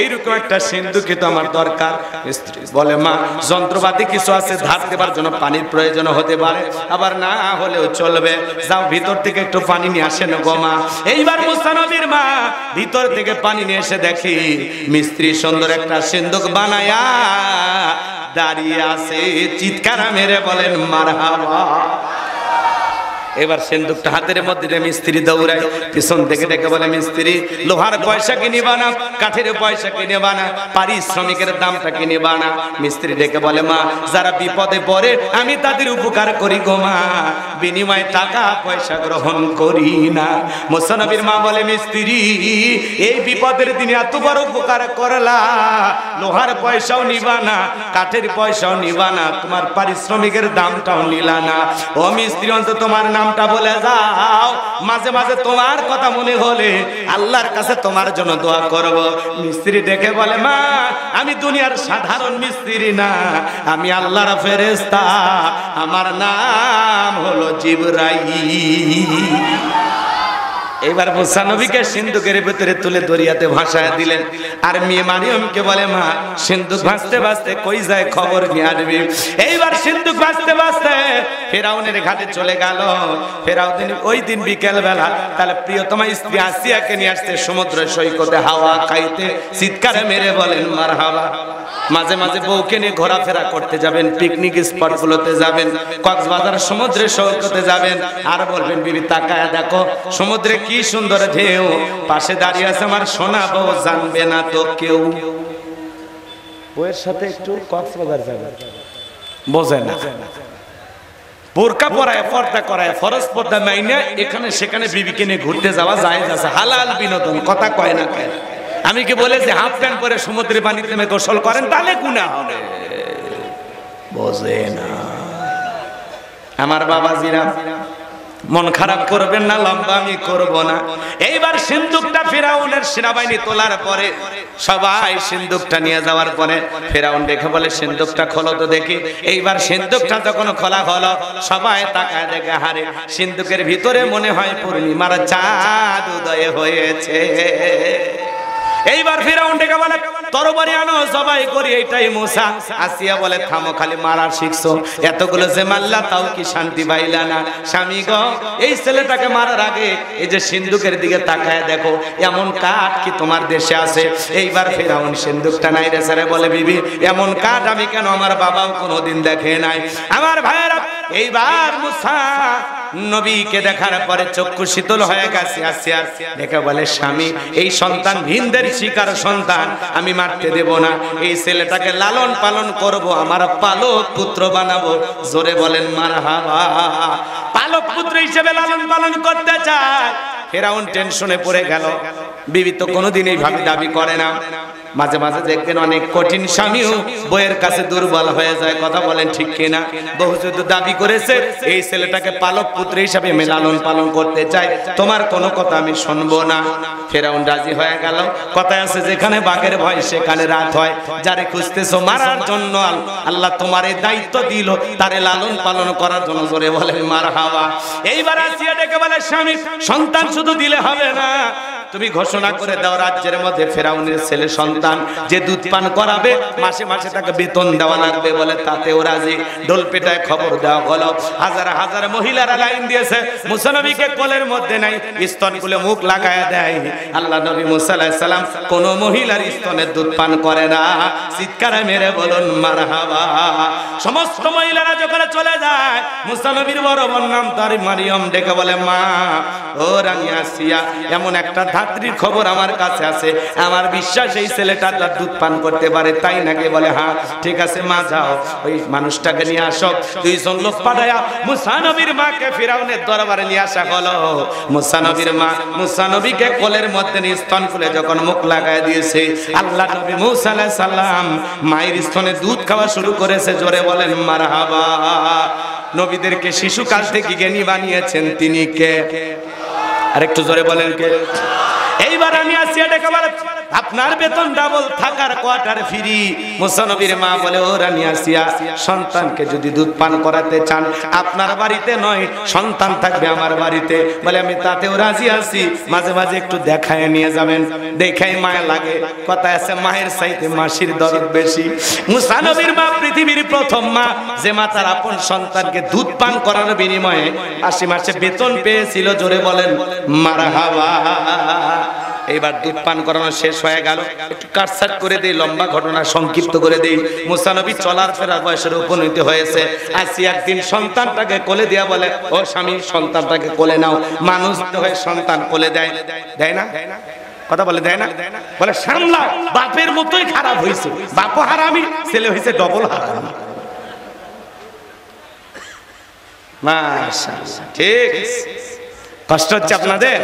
এইরকম একটা সিন্ধুকই তো আমার দরকার। মিস্ত্রি বলে, মা যন্ত্রপাতি কিছু আছে, ধার দেবার জন্য পানির প্রয়োজন হতে পারে, আবার না হলেও চলবে, যাও ভিতর থেকে একটু পানি নিয়ে আসেন গো মা। এইবার মুসা নবীর মা ভিতর থেকে পানি নিয়ে এসে দেখি মিস্ত্রি সুন্দর একটা সিন্ধুক বানায়া দাঁড়িয়ে আছে। চিৎকার মেরে বলেন মারহাবা। এবার সিন্ধুকটা হাতের মধ্যে মিস্ত্রি দৌড়ায়, পিছন থেকে ডেকে বলে, মিস্ত্রি লোহার পয়সা কিনে বানা, কাঠের পয়সা কিনে বানা, পারিশ্রমিকের দামটা কিনে বানা। মিস্ত্রি ডেকে বলে, মা যারা বিপদে পড়ে আমি তাদের উপকার করি গো মা, বিনিময়ে টাকা পয়সা গ্রহণ করি না। মুসা নবীর মা বলে, মিস্ত্রি এই বিপদের দিনে এতবার উপকার করলা, লোহার পয়সাও নিবা না, কাঠের পয়সাও নিবা না, তোমার পারিশ্রমিকের দামটাও নিলা না। ও মিস্ত্রি, অন্তত তোমার নাম বলে যাও, মাঝে মাঝে তোমার কথা মনে হলে আল্লাহর কাছে তোমার জন্য দোয়া করব। মিস্ত্রি ডেকে বলে, মা আমি দুনিয়ার সাধারণ মিস্ত্রি না, আমি আল্লাহর ফেরেশতা, আমার নাম হলো জিবরাইল। এবার মুসা নবীকে সিন্ধুকের ভিতরে তুলে দরিয়াতে ভাসায় দিলেন। আর মেয়ে মারিয়মকে বলে, মা সিন্ধুক ভাসতে ভাসতে কই যায় খবর নিয়ে আসবি। এইবার সিন্ধুক ভাসতে ভাসতে ফেরাউনের ঘাটে চলে গেল। ফেরাউন ওই দিন বিকেলবেলা তাহলে প্রিয়তমা স্ত্রী আসিয়াকে নিয়ে আসতে সমুদ্র সৈকতে হাওয়া খাইতে, চিৎকারে মেরে বলেন মারহাবা। মাঝে মাঝে বউকে নিয়ে ঘোরাফেরা করতে যাবেন, পিকনিক স্পটগুলোতে যাবেন, কক্সবাজার সমুদ্রে সৈকতে যাবেন, আর বলবেন, বিবি তাকায় দেখো সমুদ্রে কি সুন্দর ঢেউ, পাশে দাঁড়িয়ে আছে আমার সোনা বউ, জানবে না তো কেউ। বউয়ের সাথে একটু কক্সবাজার যাবে, বোঝে না, বোরকা পরায়, পর্দা করায়, ফরজ পর্দা মাইনে এখানে সেখানে বিবিকে নিয়ে ঘুরতে যাওয়া জায়েজ আছে, হালাল বিনোদন। কথা কয় না কেন? আমি কি বলেছি হাফ প্যান্ট পরে সমুদ্রে পানিতে নেমে গোসল করেন তাহলে গুনাহ হবে? বোঝে না আমার বাবাজিরা। মন খারাপ করবেন না, লম্বা আমি করব না। এইবার সিন্দুকটা ফেরাউনের সেনাবাহিনী তোলার পরে সবাই সিন্দুকটা নিয়ে যাওয়ার পরে ফেরাউন দেখে বলে, সিন্দুকটা খোলো তো দেখি। এইবার সিন্দুকটা যখন খোলা হলো, সবাই তাকায় দেখে হারে সিন্দুকের ভিতরে মনে হয় পূর্ণিমার চাঁদ উদয় হয়েছে। এইবার ফেরাউন ডেকে বলে, তরবারি আনো, সবাই করি। এইটাই মুসা। আসিয়া বলে, থামো, খালি মারা শিখছো, এতগুলো যে মারলা তাও কি শান্তি পাইলা না? স্বামী গো, এই ছেলেটাকে মারার আগে এই যে সিন্দুকের দিকে তাকায় দেখো, এমন কাঠ কি তোমার দেশে আছে? এইবার ফেরাউন সিন্দুকটা নাই রে স্যারে বলে, বিবি, এমন কাঠ আমি কেন আমার বাবাও কোনোদিন দেখে নাই। আমার ভাইয়েরা, এইবার মুসা নবীকে দেখার পরে চক্ষু শীতল হয়ে গেছে। আসিয়ার দেখে বলে, স্বামী, এই সন্তান ভিনদের শিকার সন্তান, আমি মারতে দেব না। এই ছেলেটাকে লালন পালন করব, আমার পালক পুত্র বানাবো। জোরে বলেন মারহাবা। পালক পুত্র হিসেবে লালন পালন করতে চায়। ফেরাউন টেনশনে পড়ে গেল, বিবি তো কোনোদিন এইভাবে দাবি করে না। মাঝে মাঝে দেখবেন অনেক কঠিন স্বামীও বউয়ের কাছে দুর্বল হয়ে যায়, কথা বলেন ঠিক কিনা? বহু যুদ্ধ দাবি করেছে, এই ছেলেটাকে পালক পুত্র হিসাবে আমি লালন পালন করতে চাই, তোমার কোনো কথা আমি শুনবো না। ফেরাউন রাজি হয়ে গেল। কথা আছে, যেখানে বাঘের ভয় সেখানে রাত হয়। যারে খুঁজতেছো মারার জন্য আল্লাহ তোমার এই দায়িত্ব দিল, তারে লালন পালন করার জন্য। জোরে বলেন মারহাবা। এইবার আসিয়া ডেকে বলে, স্বামী, সন্তান শুধু দিলে হবে না, তুমি ঘোষণা করে দাও রাজ্যের মধ্যে ফেরাউনের ছেলে সন্তান যে দুধ পান করাবে মাসে মাসে তাকে বেতন দেওয়া লাগবে। বলে তাতেও রাজি। ঢোল পেটায় খবর দেওয়া হলো। হাজার হাজার মহিলারা লাইন দিয়েছে, মুসা নবীকে কোলের মধ্যে নাই, স্তনগুলো মুখ লাগায়া দেয়। আল্লাহ নবী মুসা আলাইহিস সালাম কোন মহিলার স্তনের দুধ পান করে না। চিৎকারে মেরে বলুন মারহাবা। সমস্ত মহিলারা যখন চলে যায়, মুসা নবীর বড় বোন নাম তার মারিয়াম, ডেকে বলে, মা, ও রানী আসিয়া, এমন একটা রাত্রির খবর আমার কাছে আছে, আমার বিশ্বাস এই ছেলেটা তার দুধ পান করতে পারে, তাই নাকি? বলে, হ্যাঁ। ঠিক আছে মা, যাও ওই মানুষটাকে নিয়ে আসো। দুইজন লোক পাঠায়া মুসা নবীর মাকে ফিরাউনের দরবারে নিয়ে আসা হলো। মুসা নবীর মা মুসা নবীকে কোলের মধ্যে নিয়ে স্তন খুলে যখন মুখ লাগায় দিয়েছে, আল্লাহ নবী মুসা আলাইহিস সালাম মায়ের স্তনে দুধ খাওয়া শুরু করেছে। জোরে বলেন মারহাবা। নবীদেরকে শিশু কাল থেকে জ্ঞানী বানিয়েছেন তিনি কে? আরেকটু জোরে বলেন কে? এইবার আমি আসি, ডেকে বলে, আপনার বেতন ডাবল, থাকার কোয়ার্টার ফ্রি। মুসা নবীর মা বলে, ও রানী আসিয়া, সন্তানকে যদি দুধ পান করাতে চান আপনার বাড়িতে নয়, সন্তান থাকবে আমার বাড়িতে। বলে, আমি তাতেও রাজি আছি, মাঝে মাঝে একটু দেখায় নিয়ে যাবেন, দেখাই মায়া লাগে। কথা আছে, মায়ের চাইতে মাসির দরদ বেশি। মুসা নবীর মা পৃথিবীর প্রথম মা যে মা তার আপন সন্তানকে দুধ পান করার বিনিময়ে 80 মাসে বেতন পেয়েছিল। জোরে বলেন মারহাবা। এইবার দুধ পান করানো শেষ হয়ে গেল। একটু কাটছাট করে দেই, লম্বা ঘটনা সংক্ষিপ্ত করে দেই। মুসা নবী চলার ফেরার বয়সের উপনীত হয়েছে। আসিয়া একদিন সন্তানটাকে কোলে দিয়া বলে, ও স্বামী, সন্তানটাকে কোলে নাও। মানুষ হয়ে সন্তান কোলে দেয়, দেয় না? কথা বলে দেয় না? বলে, সামলা, বাপের মতোই খারাপ হয়েছে, বাপও হারামি, ছেলে হয়েছে ডবল হারামি। মাশাআল্লাহ, ঠিক কষ্ট হচ্ছে আপনাদের?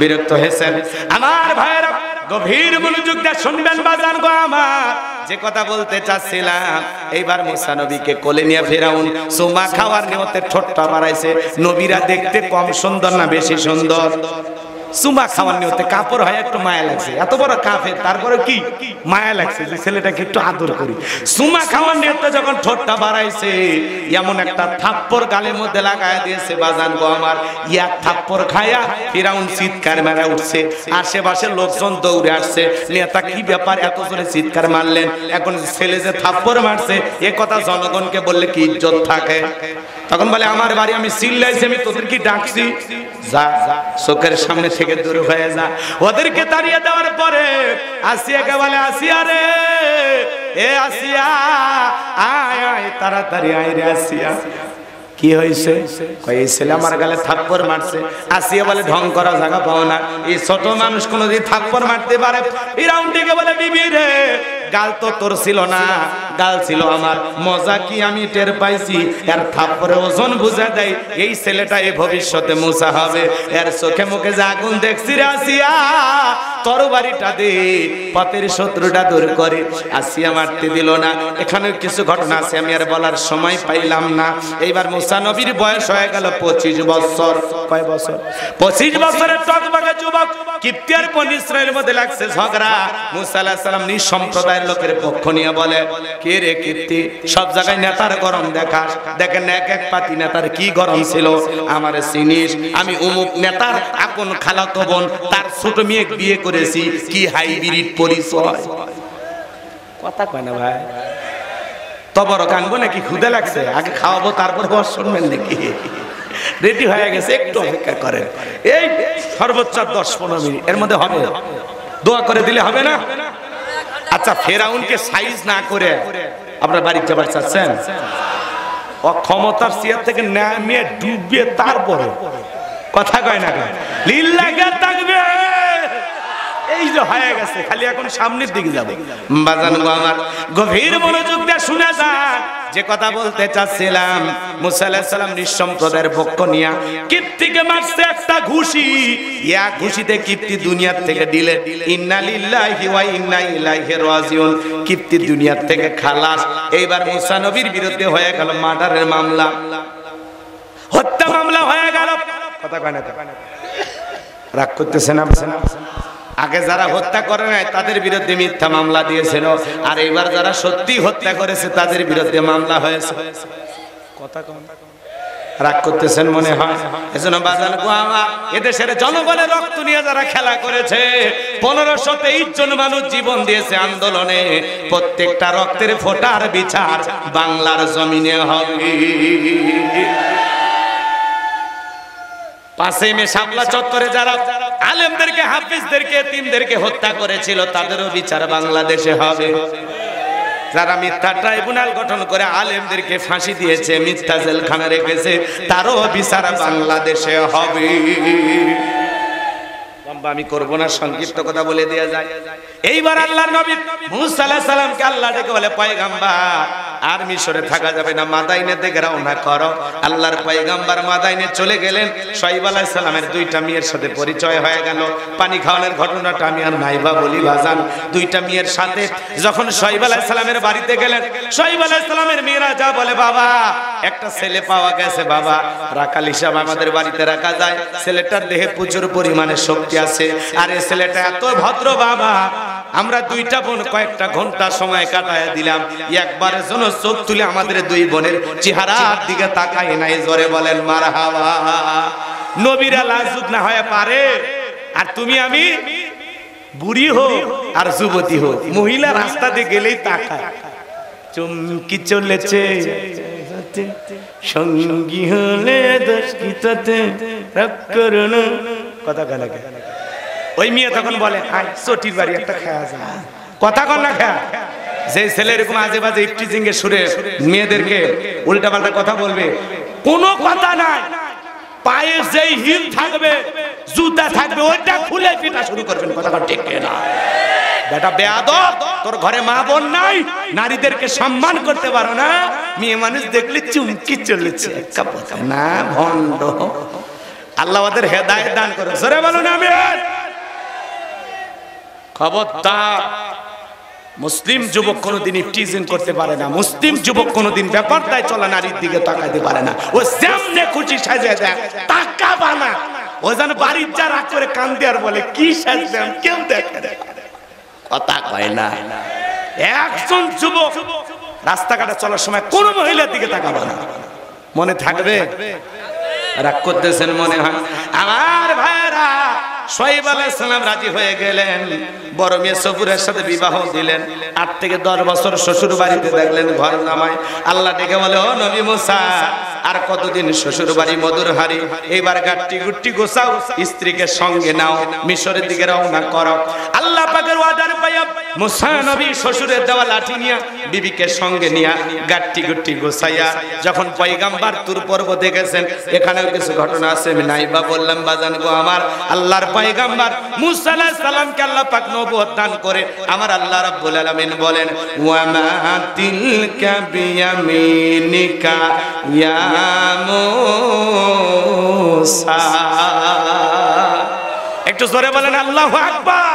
বিরক্ত হয়েছেন? আমার ভাইয়েরা, গভীর মনোযোগ দিয়ে শুনবেন বাজান গো আমার, যে কথা বলতে চাচ্ছিলাম। এইবার মুসা নবীকে কোলে নিয়ে ফেরাউন চুমা খাওয়ার নিয়তে ঠোঁটটা বাড়াইছে। নবীরা দেখতে কম সুন্দর না বেশি সুন্দর? চুমা খাওয়ার নিয়তে কাপড় হয়, একটু মায়া লাগছে, এত বড় কাফের, তারপরে কি মায়া লাগছে যে ছেলেটাকে একটু আদর করি। চুমা খাওয়ার নিয়তে যখন ঠোঁটটা বাড়াইছে, এমন একটা থাপ্পড় গালের মধ্যে লাগায় দিয়েছে। বাজান গো আমার, ইয়া থাপ্পড় খায়া ফিরাউন চিৎকার মেরে উঠছে। আশেপাশে লোকজন দৌড়ে আসছে, নেতা কি ব্যাপার, এত জোরে চিৎকার মারলেন? এখন ছেলে যে থাপ্পড় মারছে এ কথা জনগণকে বললে কি ইজ্জত থাকে? তখন বলে, আমার বাড়ি আমি চিল্লাইছি, আমি তোদের কি ডাকছি? যা, চোখের সামনে থেকে দূর হয়ে যা। ওদেরকে তাড়িয়ে দেওয়ার পরে আসিয়াকে বলে, আসিয়া রে, এ আসিয়া, আয় আয়, তাড়াতাড়ি আয় রে আসিয়া। কি হয়েছে? এই ছেলে আমার গালে থাপ্পড় মারছে। আসিয়া বলে, ঢং করা জায়গা পাও না, এই ছোট মানুষ কোনোদিন থাপ্পড় মারতে পারে? ফিরাউন ডেকে বলে, বিবি রে, গাল তো তোর ছিল না, গাল ছিল আমার। মজা কি আমি টের পাইছি, এর থাপড়ে ওজন বুঝা দেয় এই ছেলেটা এ ভবিষ্যতে মুসা হবে। এর চোখে মুখে যে আগুন দেখছি রে আসিয়া, তরবারিটা দে পথের শত্রুটা দূর করে। আসিয়া মারতে দিল না। এখানে কিছু ঘটনা আছে, আমি আর বলার সময় পাইলাম না। এইবার মুসা নবীর বয়স হয়ে গেল 25 বছর। কয় বছর? 25 বছরের টকবাগে যুবক। কিপ্তিয়ার বনি ইসরায়েলের মধ্যে লাগছে ঝগড়া। মুসা আলাইহিস সালাম নিজ সম্প্রদায়ের লোকের পক্ষ নিয়ে বলে, কে রে কীর্তি, সব জায়গায় নেতার গরম দেখাস। দেখেন এক এক পাতি নেতার কি গরম ছিল। আমার চিনিস, আমি অমুক নেতার আপন খালাতো বোন, তার ছোট মেয়ে বিয়ে করেছি। কি হাইব্রিড পরিচয়, কথা কয় না ভাই। তবরক আনবো নাকি? ক্ষুদা লাগছে, আগে খাওয়াবো তারপর বস শুনবেন নাকি? রেডি হয়ে গেছে, একটু অপেক্ষা করেন। এই সর্বোচ্চ 10-15 মিনিট এর মধ্যে হবে। দোয়া করে দিলে হবে না? আচ্ছা, ফেরাউনকে সাইজ না করে আপনার বাড়ির যাবার চাচ্ছেন? ও ক্ষমতার চেয়ার থেকে নামিয়ে ডুবিয়ে তারপরে, কথা কয় না, লীল লাগে থাকবে। এই যে হয়ে গেছে, খালি এখন সামনের দিকে যাবে। বাজান গো আমার, গভীর মনোযোগ দিয়ে শুনে যান। যে কথা বলতে চাচ্ছিলাম, মুসা আলাইহিস সালাম নিঃসম্প্রদায়ের পক্ষ নিয়া কিপ্তিকে মারছে একটা ঘুষি। ইয়া ঘুষিতে কিপ্তি দুনিয়ার থেকে ডিলে। ইন্না লিল্লাহি ওয়া ইন্না ইলাইহি রাজিউন। কিপ্তি দুনিয়ার থেকে খালাস। এইবার মুসা নবীর বিরুদ্ধে হয়ে গেল মার্ডারের মামলা, হত্যা মামলা হয়ে গেল। কথা কয় না? রাগ করতেছেন না? আগে যারা হত্যা করে নাই তাদের বিরুদ্ধে মিথ্যা মামলা দিয়েছিল, আর এবার যারা সত্যি হত্যা করেছে তাদের বিরুদ্ধে মামলা হয়েছে। কথা কম, রাগ করতেছেন মনে হয়। এজন্য বাজান গো আমার, এদেশের জনগণের রক্ত নিয়ে যারা খেলা করেছে, 1523 জন মানুষ জীবন দিয়েছে আন্দোলনে, প্রত্যেকটা রক্তের ফোঁটার বিচার বাংলার জমিনে হবে। 5 মে শাপলা চত্বরে যারা আলেমদেরকে, হাফিজদেরকে, এতিমদেরকে হত্যা করেছিল, তাদেরও বিচার বাংলাদেশে হবে। যারা মিথ্যা ট্রাইব্যুনাল গঠন করে আলেমদেরকে ফাঁসি দিয়েছে, মিথ্যা জেলখানা রেখেছে, তারও বিচার বাংলাদেশে হবে। আমি করব না, সংক্ষিপ্ত কথা বলে দেয়া যায়। এইবার আল্লাহর নবী মুসা আলাইহিস সালামকে আল্লাহ ডেকে বলে, পয়গাম্বার আর মিশরে থাকা যাবে না, মাদাইনে থেকে রওনা করো। আল্লাহর পয়গাম্বার মাদাইনে চলে গেলেন। শোয়াইব আলাইহিস সালামের 2টা মেয়ের সাথে পরিচয় হয়ে গেল। পানি খাওয়ানোর ঘটনাটা আমি আর নাইবা বলি বাজান। 2টা মেয়ের সাথে যখন শোয়াইব আলাইহিস সালামের বাড়িতে গেলেন, শোয়াইব আলাইহিস সালামের মেয়েরা যা বলে, বাবা একটা ছেলে পাওয়া গেছে, বাবা রাখাল হিসাব আমাদের বাড়িতে রাখা যায়, ছেলেটার দেহে প্রচুর পরিমাণে শক্তি আছে, আর এই ছেলেটা এত ভদ্র বাবা, আমরা 2টা বোন কয়েকটা ঘন্টা সময় কাটায় দিলাম, একবারের জন্য চোখ তুলে আমাদের 2 বোনের চেহারার দিকে তাকায় নাই। জোরে বলেন মারহাবা। নবীরা লাজুক না হয়ে পারে, আর তুমি আমি বুড়ি হোক আর যুবতী হোক, মহিলা রাস্তাতে গেলেই তাকায়। চুমকি চলেছে সঙ্গী হলে দোষ কি তাতে, রাগ করো না। কথা কয় না? ওই মেয়ে তখন বলে, আয় চটির বাড়ি একটা খাওয়া যায়। কথা কয় না? খাওয়া যে ছেলে এরকম আজে বাজে ইফটিজিং এর সুরে মেয়েদেরকে উল্টা পাল্টা কথা বলবে, কোনো কথা নাই। পায়ে যেই হিল থাকবে, জুতা থাকবে, ওইটা খুলে পিটা শুরু করবেন। কথা কয় ঠিক না? বেটা বেয়াদব, তোর ঘরে মা বোন নাই, নারীদেরকে সম্মান করতে পারো না, মেয়ে মানুষ দেখলে চুমকি চলেছে না ভণ্ড। আল্লাহ ওদের হেদায়েত দান করুন। জোরে বলুন আমিন। খবরদার, মুসলিম যুবক কোনোদিন ইফটিজিং করতে পারে না, মুসলিম যুবক কোনোদিন বেপরদায় চলা নারীর দিকে তাকাতে পারে না। ও যেমনে খুশি সাজে যায়, তাকাবা না। ও যেন বাড়ির যা রাগ করে কান্দে আর বলে, কি সাজলাম কেউ দেখে না। কথা কয় না? একজন যুবক রাস্তাঘাটে চলার সময় কোন মহিলার দিকে তাকাবা না। মনে থাকবে? রাগ করতেছেন মনে হয়? আমার ভাইরা, শোয়েব আলাইহিস সালাম রাজি হয়ে গেলেন, বড় মেয়ে সফুরের সাথে বিবাহ দিলেন। 8 থেকে 10 বছর শ্বশুর বাড়িতে দেখলেন ঘর নামায়। আল্লাহ ডেকে বলে, ও নবী মুসা, আর কতদিন শ্বশুর বাড়ি মধুর হারি? এইবার গাট্টি গুট্টি গোছাও, স্ত্রীকে সঙ্গে নাও, মিশরের দিকে রওনা করো। আল্লাহ পাকের অর্ডার পাইয়া মুসা নবী শ্বশুরের দেওয়া লাঠি নিয়ে বিবিকে সঙ্গে নিয়ে গাট্টি গুট্টি গোছাইয়া যখন পয়গাম্বার তুর পর্বতে গেছেন, এখানেও কিছু ঘটনা আছে। আমি নাইবা বললাম, বাজান গো আমার আল্লাহর পয়গাম্বার মুসা আলাইহিস সালামকে আল্লাহ পাক নবুয়ত দান করে। আমার আল্লাহ রাব্বুল আলামিন বলেন, ওয়া মা তিলকা বিয়ামিনিকা ইয়া মুসা। একটু জোরে বলেন আল্লাহু আকবার।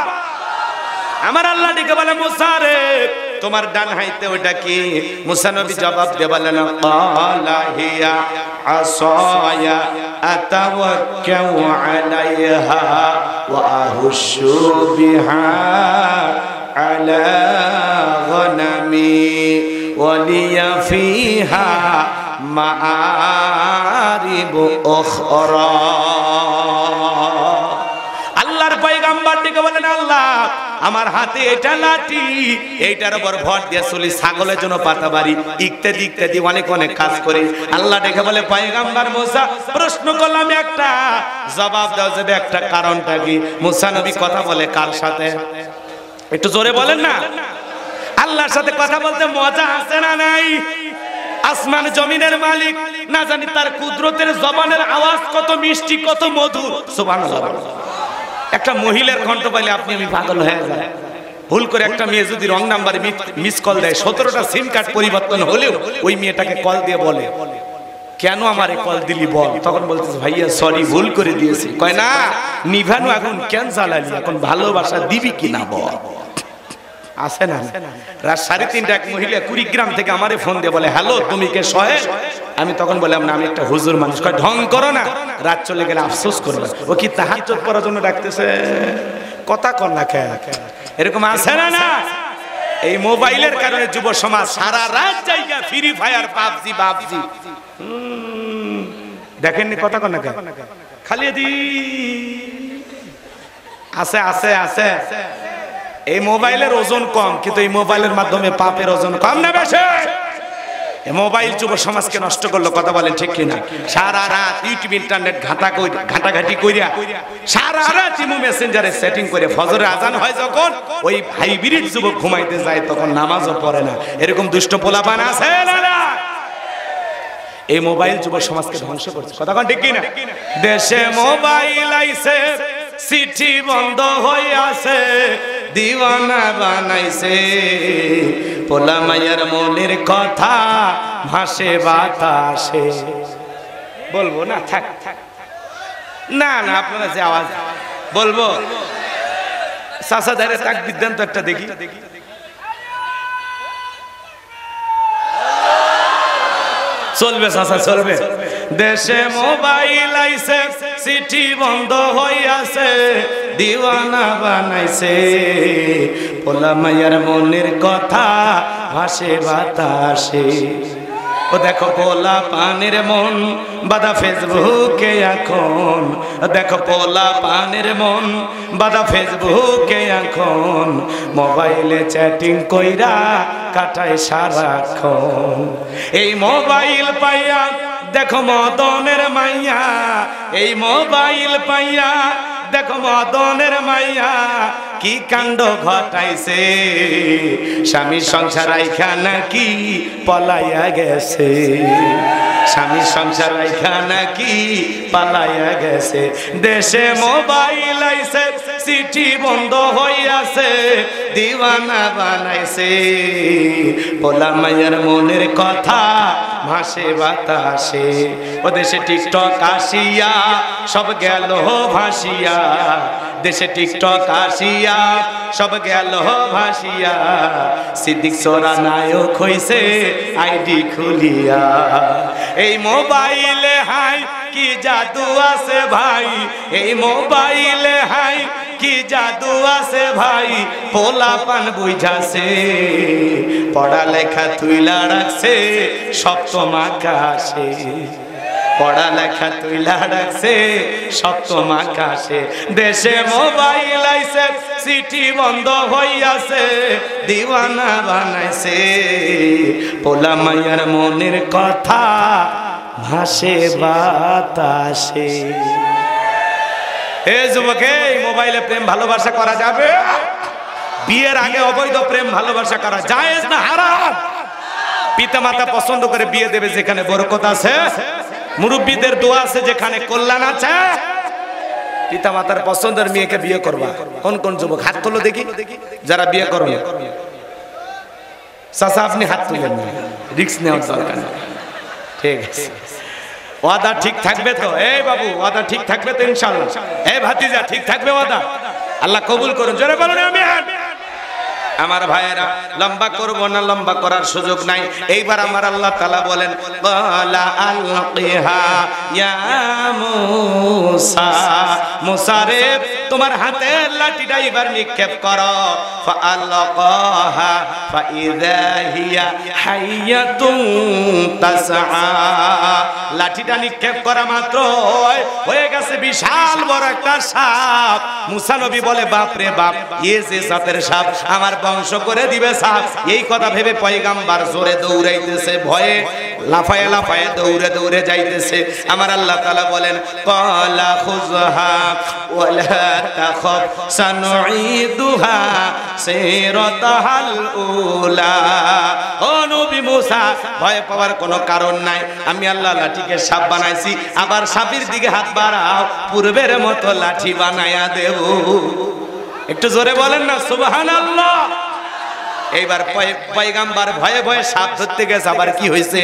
আমার আল্লাহ ডেকে বলে, মুসা রে তোমার ডান হাতে ওটা কি? মুসা নবী জবাব দিয়ে বলেন, ক্বালা হিয়া আসায়া আতাওয়াক্কাউ আলাইহা ওয়া আহুশু বিহা আলা গনামি ওয়া লিয়া ফিহা মাআরিব উখরা। আল্লাহর পয়গাম্বর ডেকে বলেন, আল্লাহ আমার হাতে এটা লাঠি, এইটার উপর ভর দিয়ে চলি ছাগলের জন্য পাতা বাড়ি ইত্যাদি ইত্যাদি অনেক অনেক কাজ করে। আল্লাহ দেখে বলে, পয়গাম্বর মুসা প্রশ্ন করলাম একটা, জবাব দেওয়া যাবে একটা, কারণটা কি? মুসা নবী কথা বলে কার সাথে? একটু জোরে বলেন না। আল্লাহর সাথে কথা বলতে মজা আছে না নাই? আসমান জমিনের মালিক, না জানি তার কুদরতের জবানের আওয়াজ কত মিষ্টি কত মধুর। সুবহানাল্লাহ, একটা মহিলার কণ্ঠ পাইলে আপনি আমি পাগল হয়ে যায়। ভুল করে একটা মেয়ে যদি রং নাম্বারে মিস কল দেয়, 17টা সিম কার্ড পরিবর্তন হলেও ওই মেয়েটাকে কল দিয়ে বলে, কেন আমারে কল দিলি বল? তখন বলতেছে, ভাইয়া সরি ভুল করে দিয়েছি। কয় না, নিভানো আগুন কেন জ্বালালি, এখন ভালোবাসা দিবি কিনা বল। আসে না? রাত 3:30 এক মহিলা কুড়িগ্রাম থেকে আমারে ফোন দিয়ে বলে, হ্যালো তুমি কে সোহেল? আমি তখন বললাম, না আমি একটা হুজুর মানুষ। কয় ঢং করো না, রাত চলে গেলে আফসোস করবে। ও কি তাহাজ্জুদ পড়ার জন্য ডাকতেছে? কথা কর না কে, এরকম আসে না? না, এই মোবাইলের কারণে যুব সমাজ সারা রাত জায়গা ফ্রি ফায়ার পাবজি বাবজি। দেখেননি? কথা কর না কে, খালি দি আসে আসে আসে। এই মোবাইলের ওজন কম, কিন্তু এই মোবাইলের মাধ্যমে পাপের ওজন কম না বেশি? মোবাইল যুব সমাজকে নষ্ট করলো, কথা বলেন ঠিক কিনা? সারা রাত ইউটিউব ইন্টারনেট ঘাটাঘাটি কইরা, সারা রাত ইমো মেসেঞ্জারে সেটিং করে, ফজরে আজান হয় যখন ওই হাইব্রিড যুবক ঘুমাইতে যায় তখন নামাজও পড়ে না। এরকম দুষ্ট পোলাপান আছে না? এই মোবাইল যুব সমাজকে ধ্বংস করছে, কথা বলেন ঠিক কিনা? দেশে মোবাইল আইছে, চিঠি বন্ধ হয়ে আছে, দিওয়ানা বানাইছে, পোলা মায়ের মনের কথা ভাসে বাতাসে। বলবো না, থাক না না, আপনারা যে আওয়াজ বলবো চাচাদারে তাক বিদ্যান্ত একটা দেখি। চলবে চাচা চলবে। দেশে মোবাইল আইছে, চিঠি বন্ধ হয়ে আছে, দিওয়ানা বানাইছে, পোলা মায়ের মনের কথা ভাসে বাতাসে। ও দেখো পোলা পানের মন বাদা ফেসবুকে এখন, দেখো পোলা পানের মন বাদা ফেসবুকে এখন, মোবাইলে চ্যাটিং কইরা কাটায় সারাক্ষণ। এই মোবাইল পাইয়া দেখো মদনের মাইয়া, এই মোবাইল পাইয়া দেখো মদনের মাইয়া কি কাণ্ড ঘটাইছে, স্বামীর সংসার আইখা নাকি পলাইয়া গেছে, স্বামীর সংসার আইখা নাকি পলাইয়া গেছে। দেশে মোবাইল আইছে, চিঠি বন্ধ হইয়াছে, দিওয়ানা বানাইছে, পোলা মায়ের মনের কথা ভাসে বাতাসে। ও দেশে টিকটক আসিয়া সব গেল ভাসিয়া, দেশে টিকটক আসিয়া সব গেল ভাসিয়া, সিদ্দিক সোরা নায়ক হইছে আইডি খুলিয়া। এই মোবাইলে হাই কি জাদু আছে ভাই, এই মোবাইলে হাই কি জাদু আছে ভাই, পোলা পান বুঝাছে, পড়ালেখা তুইলা রাখছে সপ্তম আকাশে, পড়ালেখা তুইলা রাখছে সপ্তম আকাশে। দেশে মোবাইল আইছে, চিঠি বন্ধ হইয়াছে, দিওয়ানা বানাইছে, পোলা মায়ের মনের কথা ভাসে বাতাসে। এ যুবকে, মোবাইলে প্রেম ভালোবাসা করা যাবে? বিয়ের আগে অবৈধ প্রেম ভালোবাসা করা জায়েজ না হারাম? পিতা মাতা পছন্দ করে বিয়ে দেবে যেখানে বরকত আছে, মুরব্বীদের দোয়া আছে, যেখানে কল্যাণ আছে। পিতা মাতার পছন্দের মেয়েকে বিয়ে করবা। কোন কোন যুবক হাত তুলো দেখি, যারা বিয়ে করবে। চাচা আপনি হাত তুলেন, রিস্ক নেওয়ার দরকার নেই। ঠিক আছে, ওয়াদা ঠিক থাকবে তো? এই বাবু ওয়াদা ঠিক থাকবে তো ইনশাআল্লাহ? এই ভাতিজা ঠিক থাকবে ওয়াদা? আল্লাহ কবুল করুন, জোরে বলুন আমিন। আমার ভাইয়েরা, লম্বা করব না, লম্বা করার সুযোগ নাই। এইবার আমার আল্লাহ তাআলা বলেন, ক্বালা আলকিহা ইয়া মূসা, মূসা রে তোমার হাতে লাঠিটা এবার নিক্ষেপ করো। ফাআলকাহা ফাইযা হিয়া হাইয়াতুন তাসআ, লাঠিটা নিক্ষেপ করা মাত্র হয়ে গেছে বিশাল বড় একটা সাপ। মূসা নবী বলে, বাপ রে বাপ, এই যে সাপের সাপ আমার বংশ করে দিবে সাপ। এই কথা ভেবে পয়গাম্বার জোরে দৌড়াইতেছে, ভয়ে লাফায়ে লাফায়ে দৌড়ে দৌড়ে যাইতেছে। আমার আল্লাহ তাআলা বলেন, ক্বালা খুযহা ওয়ালা তাখাফ সানুঈদুহা সিরাতাল উলা। ও নবী মূসা, ভয় পাওয়ার কোনো কারণ নাই, আমি আল্লাহ লাঠিকে সাপ বানাইছি। আবার সাপের দিকে হাত বাড়াও, পূর্বের মতো লাঠি বানায়া দেব। একটু জোরে বলেন না সুবহানাল্লাহ। এইবার পয়গাম্বার ভয়ে ভয়ে সাপ ধরতে গেছে, আবার কি হয়েছে?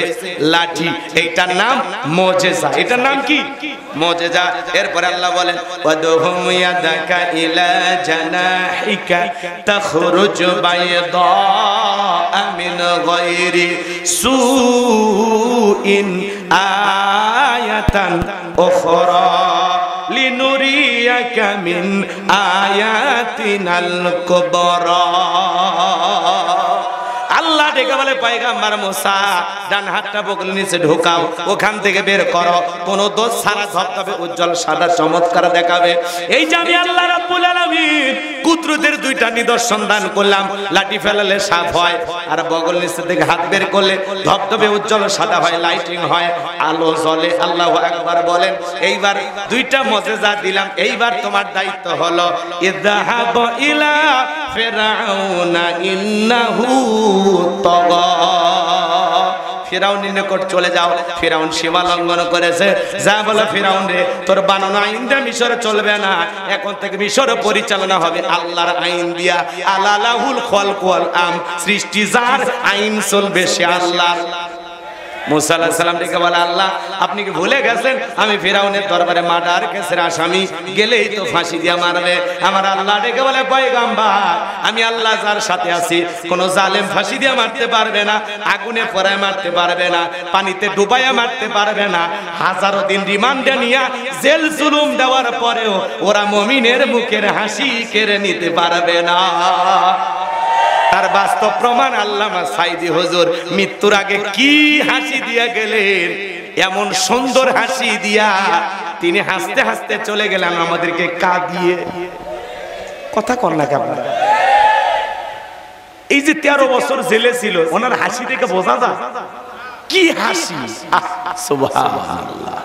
লাঠি। এইটার নাম মুজিজা। এটার নাম কি? মুজিজা। এরপর আল্লাহ বলেন, ওয়াদহুম ইয়াদাকা ইলা জানাহিকা তাখরুজু বাইদা মিন গায়রি সুইন আয়াতান উখরা লিনুরিয়াকা মিন আয়াতিনাল কুবরা। আল্লাহ ডেকে বলে, পয়গাম্বার মূসা, ডান হাতটা বগল নিচে ঢোকাও, ওখান থেকে বের করো, কোন দোষ ছাড়া ধপধপে উজ্জ্বল সাদা চমৎকার দেখাবে। এই যে আমি আল্লাহ রাব্বুল আলামিন কুদরতের দুইটা নিদর্শন দান করলাম, লাঠি ফেলালে সাপ হয়, আর বগল নিচে থেকে হাত বের করলে ধপধপে উজ্জ্বল সাদা হয়, লাইটিং হয়, আলো জ্বলে। আল্লাহু আকবার বলেন। এইবার দুইটা মুজিজা দিলাম, এইবার তোমার দায়িত্ব হলো ইযহাব ইলা ফিরাউনা ইন্নাহু তাগা, ফিরাউনের নিকট চলে যাও, ফিরাউন সীমা লঙ্ঘন করেছে। যা বলো, ফিরাউন রে, তোর বানানো আইনটা মিশরে চলবে না, এখন থেকে মিশর পরিচালনা হবে আল্লাহর আইন দিয়া। আলালাহুল খলক ওয়াল আম, সৃষ্টি যার, আইন চলবে সে আল্লাহ। মূসা আলাইহিস সালাম ডেকে বলে, আল্লাহ আপনি কি ভুলে গেছেন? আমি ফিরাউনের দরবারে মার্ডার কেসের আসামি, গেলেই তো ফাঁসি দিয়ে মারবে। আমার আল্লাহ ডেকে বলে, পয়গাম্বার, আমি আল্লাহ যার সাথে আছি, কোনো জালেম ফাঁসি দিয়ে মারতে পারবে না, আগুনে পোড়ায় মারতে পারবে না, পানিতে ডুবাইয়া মারতে পারবে না। হাজারো দিন রিমান্ডে নিয়ে জেল জুলুম দেওয়ার পরেও ওরা মুমিনের মুখের হাসি কেড়ে নিতে পারবে না। তার বাস্তব প্রমাণ আল্লামা সাইদি হুজুর মৃত্যুর আগে কি হাসি দিয়া গেলেন, এমন সুন্দর হাসি দিয়া। তিনি হাসতে হাসতে চলে গেলেন আমাদেরকে কাঁদিয়ে। কথা কর না কেমন? এই যে 13 বছর জেলে ছিল, ওনার হাসি দেখে বোঝা যায় কি হাসি। সুবহানাল্লাহ।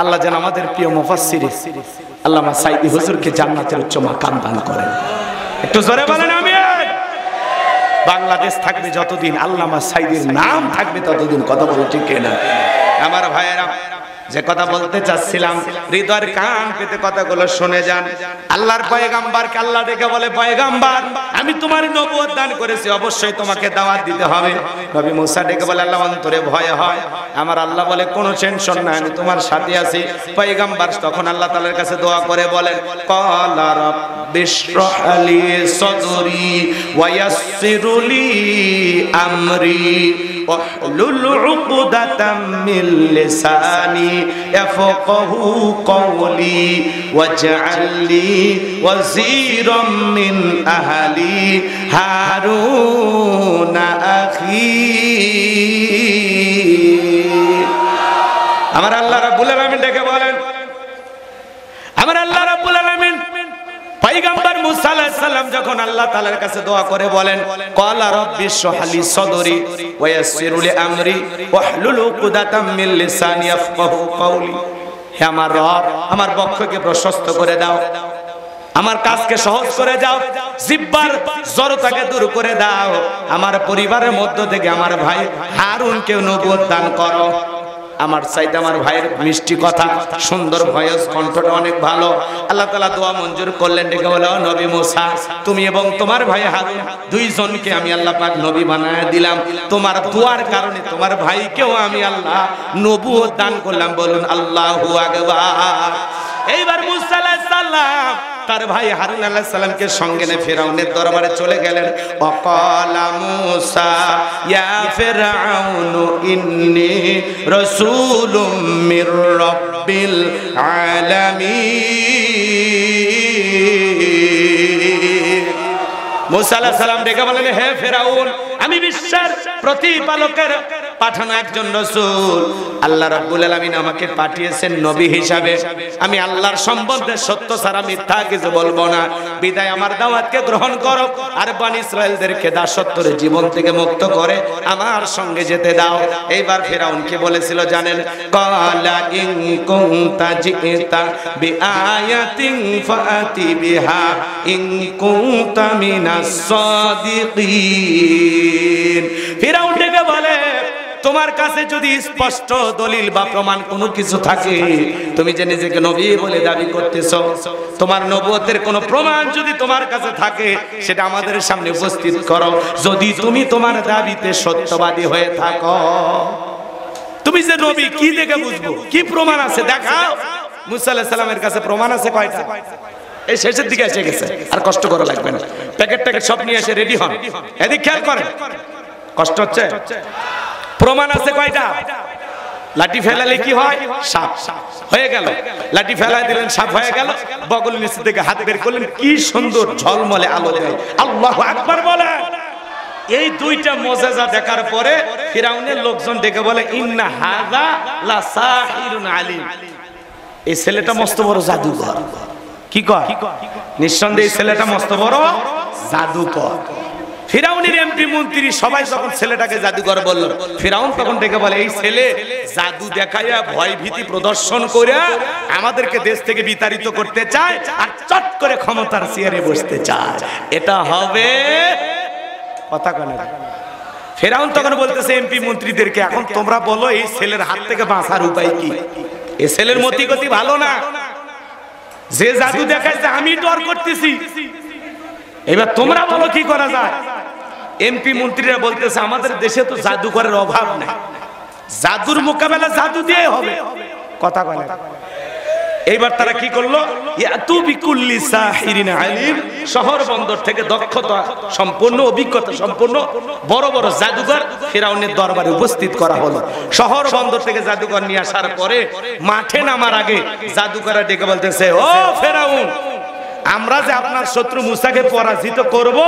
আল্লাহ যেন আমাদের প্রিয় মুফাসসির আল্লামা সাইদি হুজুরকে জান্নাতের উচ্চ মাকাম দান করেন। একটু জোরে বলেন আমিন। বাংলাদেশ থাকবে যতদিন আল্লামা সাইদির নাম থাকবে ততদিন। কথা বলো ঠিক কিনা? আমার ভাইয়েরা, যে কথা বলতে চাচ্ছিলাম, হৃদয়ের কান পেতে কথাগুলো শুনে যান। আল্লাহর পয়গাম্বারকে আল্লাহ ডেকে বলে, পয়গাম্বার, আমি তোমার নবুয়ত দান করেছি, অবশ্যই তোমাকে দাওয়াত দিতে হবে। নবী মূসা ডেকে বলে, আল্লাহ অন্তরে ভয় হয়। আমার আল্লাহ বলে, কোনো টেনশন নাই, আমি তোমার সাথে আছি। পয়গাম্বার তখন আল্লাহ তাআলার কাছে দোয়া করে বলেন, ক্বালা রাব্বিশরাহ লি সাদরি ওয়া ইয়াসসির লি আমরি واحلل عقدة من لساني يفقهوا قولي واجعل لي وزيرا من أهلي هارون أخي. আমার আল্লাহ রাব্বুল আলামিন ডেকে বলেন, আমার আল্লাহ রাব্বুল আলামিন পয়গম্বর মূসা আলাইহিস সালাম যখন আল্লাহ তাআলার কাছে দোয়া করে বলেন, ক্বালা রাব্বিশরাহ লি সাদরি ওয়া ইয়াসসির লি আমরি ওয়াহলুল উকদাতাম মিন লিসানি ইয়াফকাহু কওলি। হে আমার রব, আমার বক্ষকে প্রশস্ত করে দাও, আমার কাজকে সহজ করে দাও, জিব্বার জড়তাকে দূর করে দাও, আমার পরিবারের মধ্য থেকে আমার ভাই হারুনকে নবুয়ত দান করো। আমার চাইতে আমার ভাইয়ের মিষ্টি কথা, সুন্দর ভয়েস, কণ্ঠটা অনেক ভালো। আল্লাহ তাআলা দোয়া মঞ্জুর করলেন। ডেকে বলো, নবী মুসা, তুমি এবং তোমার ভাই হারুন দুইজনকে আমি আল্লাহ পাক নবী বানায়া দিলাম। তোমার দোয়ার কারণে তোমার ভাইকেও আমি আল্লাহ নবুয়ত দান করলাম। বলুন আল্লাহু আকবার। এইবার মুসা আলাইহিস সালাম তার ভাই হারুন আলাইহিস সালামকে সঙ্গে নিয়ে ফেরাউনের দরবারে চলে গেলেন। ওয়াকালা মুসা ইয়া ফিরআউন ইন্নী রাসূলুম মির রাব্বিল আলামিন। মুসা আলাইহিস সালাম ডেকে বলেন, হে ফেরাউন, আমি বিশ্বের প্রতিপালকের পাঠানো একজন রাসূল। আল্লাহ রাব্বুল আলামিন আমাকে পাঠিয়েছেন নবী হিসাবে। আমি আল্লাহর সম্বন্ধে সত্য ছাড়া মিথ্যা কিছু বলবো না। বিদায় আমার দাওয়াতকে গ্রহণ করো আর বনী ইসরায়েলদেরকে দাসত্বের জীবন থেকে মুক্ত করে আমার সঙ্গে যেতে দাও। এইবার ফেরাউন কি বলেছিল জানেন? ক্বালা ইন কুনতা জিতা বিআয়াতিন ফাতি বিহা ইন কুনতা মিনাস সাদিকিন। ফেরাউন ডেকে বলে, তোমার কাছে যদি স্পষ্ট দলিল বা প্রমাণ কোনো কিছু থাকে, তুমি যে নিজেকে নবী বলে দাবি করতেছো, তোমার নবুয়তের কোনো প্রমাণ যদি তোমার কাছে থাকে সেটা আমাদের সামনে উপস্থিত করো। যদি তুমি তোমার দাবিতে সত্যবাদী হয়ে থাকো, তুমি যে নবী কি দেখে বুঝবো? কি প্রমাণ আছে দেখাও। মুসা আলাইহিস সালামের কাছে প্রমাণ আছে কয়টা? এই শেষের দিকে এসে গেছে, আর কষ্ট করা লাগবে না। প্যাকেট ট্যাকেট সব নিয়ে এসে রেডি হন। এদিক খেয়াল করেন, কষ্ট হচ্ছে। প্রমাণ আছে কয়টা? লাঠি ফেলালে কি হয়? সাপ হয়ে গেল। লাঠি ফেলা দিলেন, সাপ হয়ে গেল। বগল নিচে থেকে হাত বের করলেন, কি সুন্দর ঝলমলে আলো দেয়। আল্লাহু আকবার বলে। এই দুইটা মুজিজা দেখার পরে ফিরাউনের লোকজন ডেকে বলে, ইন্না হাযা লা সাহিরুন আলিম। এই ছেলেটা মস্ত বড় জাদুকর। কি কয়? নিঃসন্দেহে এই ছেলেটা মস্ত বড় জাদুকর। ফিরাউনের এমপি মন্ত্রী সবাই যখন ছেলেটাকে জাদুকর বলল, ফিরাউন তখন ডেকে বলে, এই ছেলে জাদু দেখাইয়া ভয় ভীতি প্রদর্শন করে আমাদেরকে দেশ থেকে বিতাড়িত করতে চায় আর চট করে ক্ষমতার চেয়ারে বসতে চায়। এটা হবে কথা কেন? ফিরাউন তখন বলতেছে এমপি মন্ত্রীদেরকে, এখন তোমরা বলো এই ছেলের হাত থেকে বাঁচার উপায় কি? এ ছেলের মতি গতি ভালো না, যে জাদু দেখাইছে আমি ডর করতেছি। এবার তোমরা বলো কি করা যায়। এমপি মন্ত্রীরা বলতেছে, আমাদের দেশে তো জাদুকরের অভাব নাই, জাদুর মোকাবেলা জাদু দিয়ে হবে। কথা বলে। এইবার তারা কি করলো? ইয়াতু বিকুল্লি সাহিরিন আলিম। শহর বন্দর থেকে দক্ষতা সম্পন্ন, অভিজ্ঞতা সম্পন্ন বড় বড় জাদুকর ফিরাউনের দরবারে উপস্থিত করা হলো। শহর বন্দর থেকে জাদুকর নিয়ে আসার পরে মাঠে নামার আগে জাদুকররা ডেকে বলতেছে, ও ফিরাউন, আমরা যে আপনার শত্রু মুসাকে পরাজিত করব,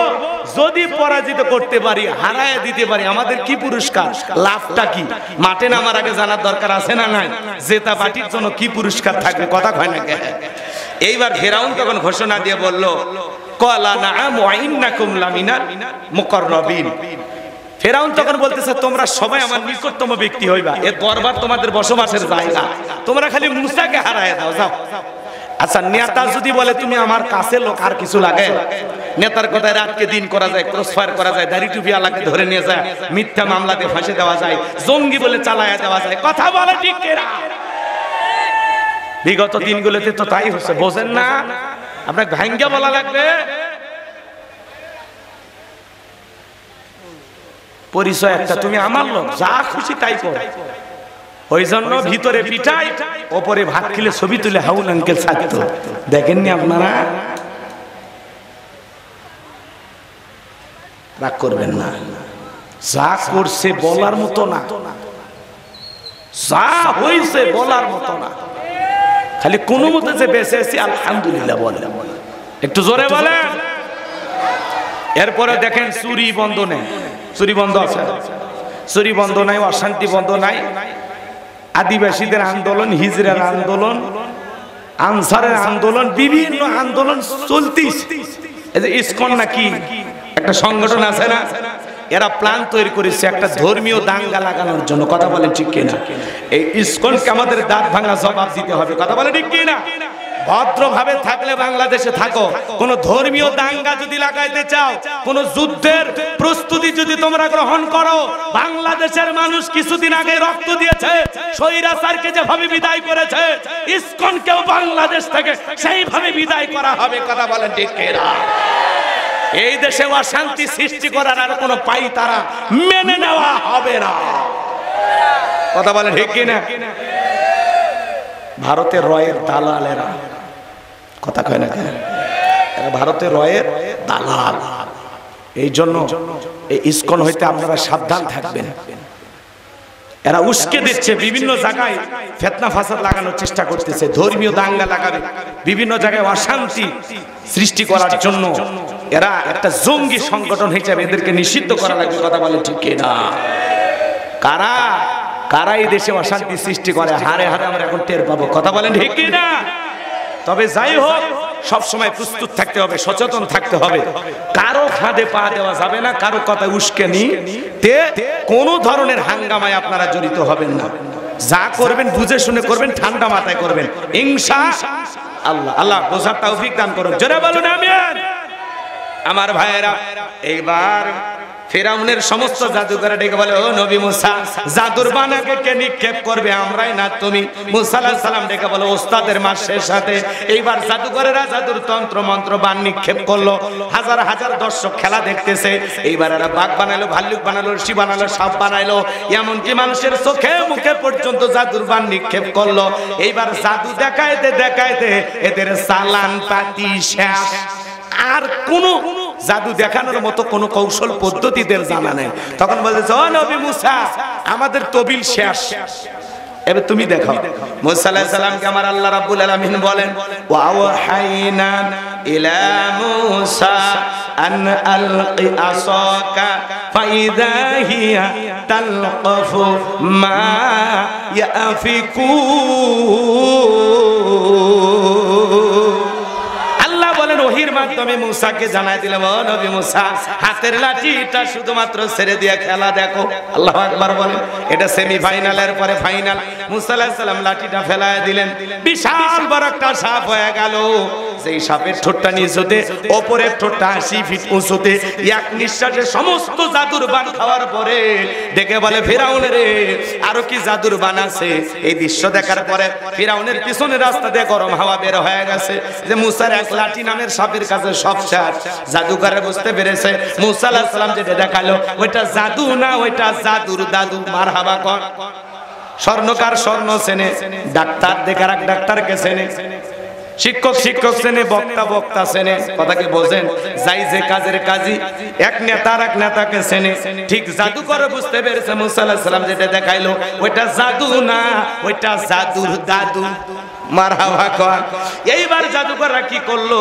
যদি পরাজিত করতে পারি, হারায় দিতে পারি, আমাদের কি পুরস্কার, লাভটা কি? মাঠে নামার আগে জানার দরকার আছে না নাই জেতা পার্টির জন্য কি পুরস্কার থাকবে? কথা কয় না কেন? এইবার ফিরাউন তখন ঘোষণা দিয়ে বলল, ক্বালা নাআম ওয়া ইন্নাকুম লামিনাল মুকাররাবিন। ফেরাউন তখন বলতেছে, তোমরা সবাই আমার নিকটতম ব্যক্তি হইবা, এ দরবার তোমাদের বসবাসের জায়গা, তোমরা খালি মুসাকে হারায় দাও, যাও। আচ্ছা, নেতা যদি বলে তুমি আমার কাছে লোক, আর কিছু লাগে? নেতার কথায় রাতকে দিন করা যায়, ক্রস ফায়ার করা যায়, দাড়ি টুপি আলাকে ধরে নিয়ে যায়, মিথ্যা মামলাতে ফাঁসে দেওয়া যায়, জঙ্গি বলে চালায়া দেওয়া যায়। কথা বলে ঠিক এরা। বিগত দিনগুলোতে তো তাই হচ্ছে, বোঝেন না? আপনার ভাঙ্গা বলা লাগবে। পরিচয় একটা, তুমি আমার লোক, যা খুশি তাই করো। ওই জন্য ভিতরে পিঠাই, ওপরে ভাত খেলে ছবি তুলে হাউল আঙ্কেল ছাড়ত। দেখেননি আপনারা? রাগ করবেন না, যা করছে বলার মতো না, যা হয়েছে বলার মতো না। খালি কোনো মতে যে বেঁচে আছি আলহামদুলিল্লাহ বলে, একটু জোরে বলে। এরপরে দেখেন চুরি বন্ধ নেই, চুরি বন্ধ আছে, চুরি বন্ধ নাই, অশান্তি বন্ধ নাই। আদিবাসীদের আন্দোলন, হিজরার আন্দোলন, আনসারের আন্দোলন, বিভিন্ন আন্দোলন চলতিস। এই যে ইসকন নাকি একটা সংগঠন আছে না, এরা প্ল্যান তৈরি করেছে একটা ধর্মীয় দাঙ্গা লাগানোর জন্য। কথা বলে ঠিক কিনা? এই ইসকনকে আমাদের দাঁত ভাঙা জবাব দিতে হবে। কথা বলে ঠিক কিনা? ভদ্রভাবে থাকলে বাংলাদেশে থাকো। কোন ধর্মীয় দাঙ্গা যদি লাগাইতে চাও, কোন যুদ্ধের প্রস্তুতি যদি তোমরা গ্রহণ করো, বাংলাদেশের মানুষ কিছুদিন আগে রক্ত দিয়েছে, স্বৈরাচারকে যেভাবে বিদায় করেছে, ইসকনকেও বাংলাদেশ থেকে সেইভাবে বিদায় করা হবে। কথা বলেন ঠিক কিনা? এই দেশে অশান্তি সৃষ্টি করার আর কোনো পাই তারা মেনে নেওয়া হবে না। কথা বলেন ঠিক কিনা? ভারতের রয়ের দালালেরা, কথা কয় না, ভারতের রয়ের দালাল। এই জন্য এই ইসকন হইতে আপনারা সাবধান থাকবেন। এরা উস্কে দিচ্ছে, বিভিন্ন জায়গায় ফিতনা ফাসাদ লাগানোর চেষ্টা করতেছে, ধর্মীয় দাঙ্গা লাগাবে, বিভিন্ন জায়গায় অশান্তি সৃষ্টি করার জন্য। এরা একটা জঙ্গি সংগঠন হিসেবে এদেরকে নিষিদ্ধ করা লাগবে। কথা বলে ঠিক কিনা? কারা কারা এই দেশে অশান্তি সৃষ্টি করে হারে হারে আমরা এখন টের পাবো। কথা বলেন ঠিক কিনা? তবে যাই হোক, সবসময় প্রস্তুত থাকতে হবে, সচেতন থাকতে হবে। কারো ফাঁদে পা দেওয়া যাবে না, কারো কথা উস্কানি তে কোনো ধরনের হাঙ্গামায় আপনারা জড়িত হবেন না। যা করবেন বুঝে শুনে করবেন, ঠান্ডা মাথায় করবেন ইনশাআল্লাহ। আল্লাহ বোঝার তৌফিক দান করুন। জোরে বলুন আমিন। আমার ভাইয়েরা, এইবার ফেরাউনের সমস্ত জাদুকররা ডেকে বলে, ও নবী মুসা, জাদুর বানাকে কে নিক্ষেপ করবে, আমরাই না তুমি? মুসা আলাইহিস সালাম ডেকে বলে, ওস্তাদের মাসের সাথে। এইবার জাদুকররা জাদুর তন্ত্র মন্ত্র বান নিক্ষেপ করলো, হাজার হাজার দর্শক খেলা দেখতেছে। এইবার এরা বাঘ বানালো, ভাল্লুক বানালো, ঋষি বানালো, সাপ বানালো, এমনকি মানুষের চোখে মুখে পর্যন্ত জাদুর বান নিক্ষেপ করলো। এইবার জাদু দেখাইতে দেখাইতে এদের চালান পাতি শেষ। আর কোন জাদু দেখানোর মতো কোন কৌশল পদ্ধতিদের জানা নেই। তখন বলতেছে, ও নবী মুসা, আমাদের তবিল শেষ, এবার তুমি দেখাও। মুসা আলাইহিস সালামকে আমার আল্লাহ রাব্বুল আলামিন বলেন, ওয়া ওয়াহাইনা ইলা মুসা আন আলকি আসাকা ফাইযা হিয়া তালকাফু মা ইয়াফিকুন। ওহির মাধ্যমে মুসাকে জানায় দিলাম, ও নবী মুসা, হাতের লাঠিটা শুধুমাত্র ছেড়ে দিয়ে খেলা দেখো। আল্লাহু আকবার বলেন। এটা সেমিফাইনালের পরে ফাইনাল। মুসা আলাইহিস সালাম লাঠিটা ফেলায় দিলেন, বিশাল বড় একটা সাপ হয়ে গেল। যেই সাপের ঠোঁটটা নিচুতে, ওপরের ঠোঁটটা ৮০ ফিট উঁচুতে। এক নিঃশ্বাসে সমস্ত জাদুর বান খাওয়ার পরে ডেকে বলে, ফিরাউন রে, আরো কি জাদুর বান আছে? এই দৃশ্য দেখার পরে ফিরাউনের পিছনে রাস্তা দিয়ে গরম হাওয়া বের হয়ে গেছে। যে মুসার এক লাঠি নামে সাপের কাছে সব শেষ। জাদুকররা বুঝতে পেরেছে মুসা আলাইহিস সালাম যেটা দেখালো ওইটা জাদু না, ওইটা জাদুর দাদু। মারহাবা কর। স্বর্ণকার স্বর্ণ চেনে, ডাক্তার দেখার এক ডাক্তারকে চেনে, শিক্ষক শিক্ষক শ্রেণী, বক্তা বক্তা শ্রেণী। কথাকে বোঝেন, যাই যে কাজের কাজী, এক নেতার এক নেতাকে শ্রেণী। ঠিক জাদুকর বুঝতে পেরেছে মুসা আলাইহিস সালাম যেটা দেখাইলো ওইটা জাদু না, ওইটা জাদুর দাদু। মারহাবা কর। এইবার জাদুকররা কি করলো,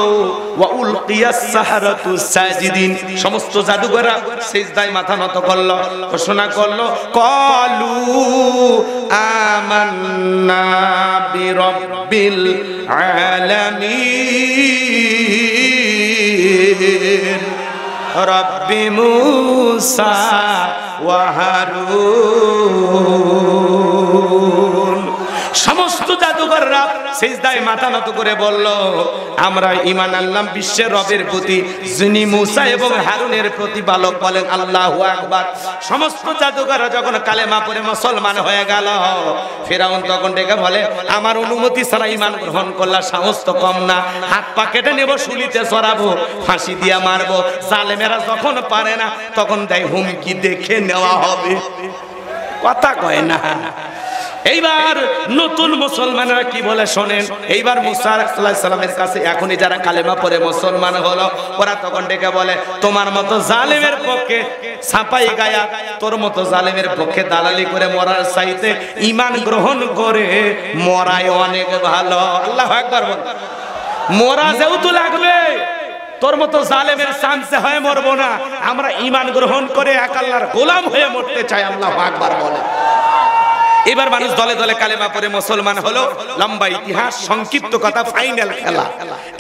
ওয়া উলকিয়াস সাহারাতু সাজিদিন, সমস্ত জাদুকররা সিজদায় মাথা নত করলো, ঘোষণা করলো, ক্বালু আমান্না বিরব্বিল আলামিন রব্বি মুসা ওয়া হারুন। সমস্ত জাদুকররা সিজদায় মাথা নত করে বলল, আমরা ঈমান আনলাম বিশ্বের রবের প্রতি, যিনি মুসা এবং হারুনের প্রতিপালক। বলেন আল্লাহু আকবার। সমস্ত জাদুকররা যখন কালেমা পড়ে মুসলমান হয়ে গেল, ফিরাউন তখন ডেকে বলে, আমার অনুমতি ছাড়া ঈমান গ্রহণ করলা, সাহস তো কম না, হাত পা কেটে নেব, শুলিতে চড়াবো, ফাঁসি দিয়া মারবো। জালেমেরা যখন পারে না তখন দেয় হুমকি, দেখে নেওয়া হবে। কথা কয় না। এইবার নতুন মুসলমানরা কি বলে শোনেন। এইবার মুসা আলাইহিস সালামের কাছে এখনই যারা কালেমা পড়ে মুসলমান হলো, ওরা তখন ডেকে বলে, তোমার মতো জালেমের পক্ষে ছাপাই গায়া, তোর মতো জালেমের পক্ষে দালালি করে মরার চাইতে ঈমান গ্রহণ করে মরায় অনেক ভালো। আল্লাহু আকবার। মরা যেহেতু লাগবে, তোর মতো জালেমের চান্সে হয়ে মরবো না, আমরা ঈমান গ্রহণ করে এক আল্লাহর গোলাম হয়ে মরতে চাই। আল্লাহু আকবার বলে। এবার মানুষ দলে দলে কালেমা পড়ে মুসলমান হলো। লম্বা ইতিহাস, সংক্ষিপ্ত কথা, ফাইনাল খেলা।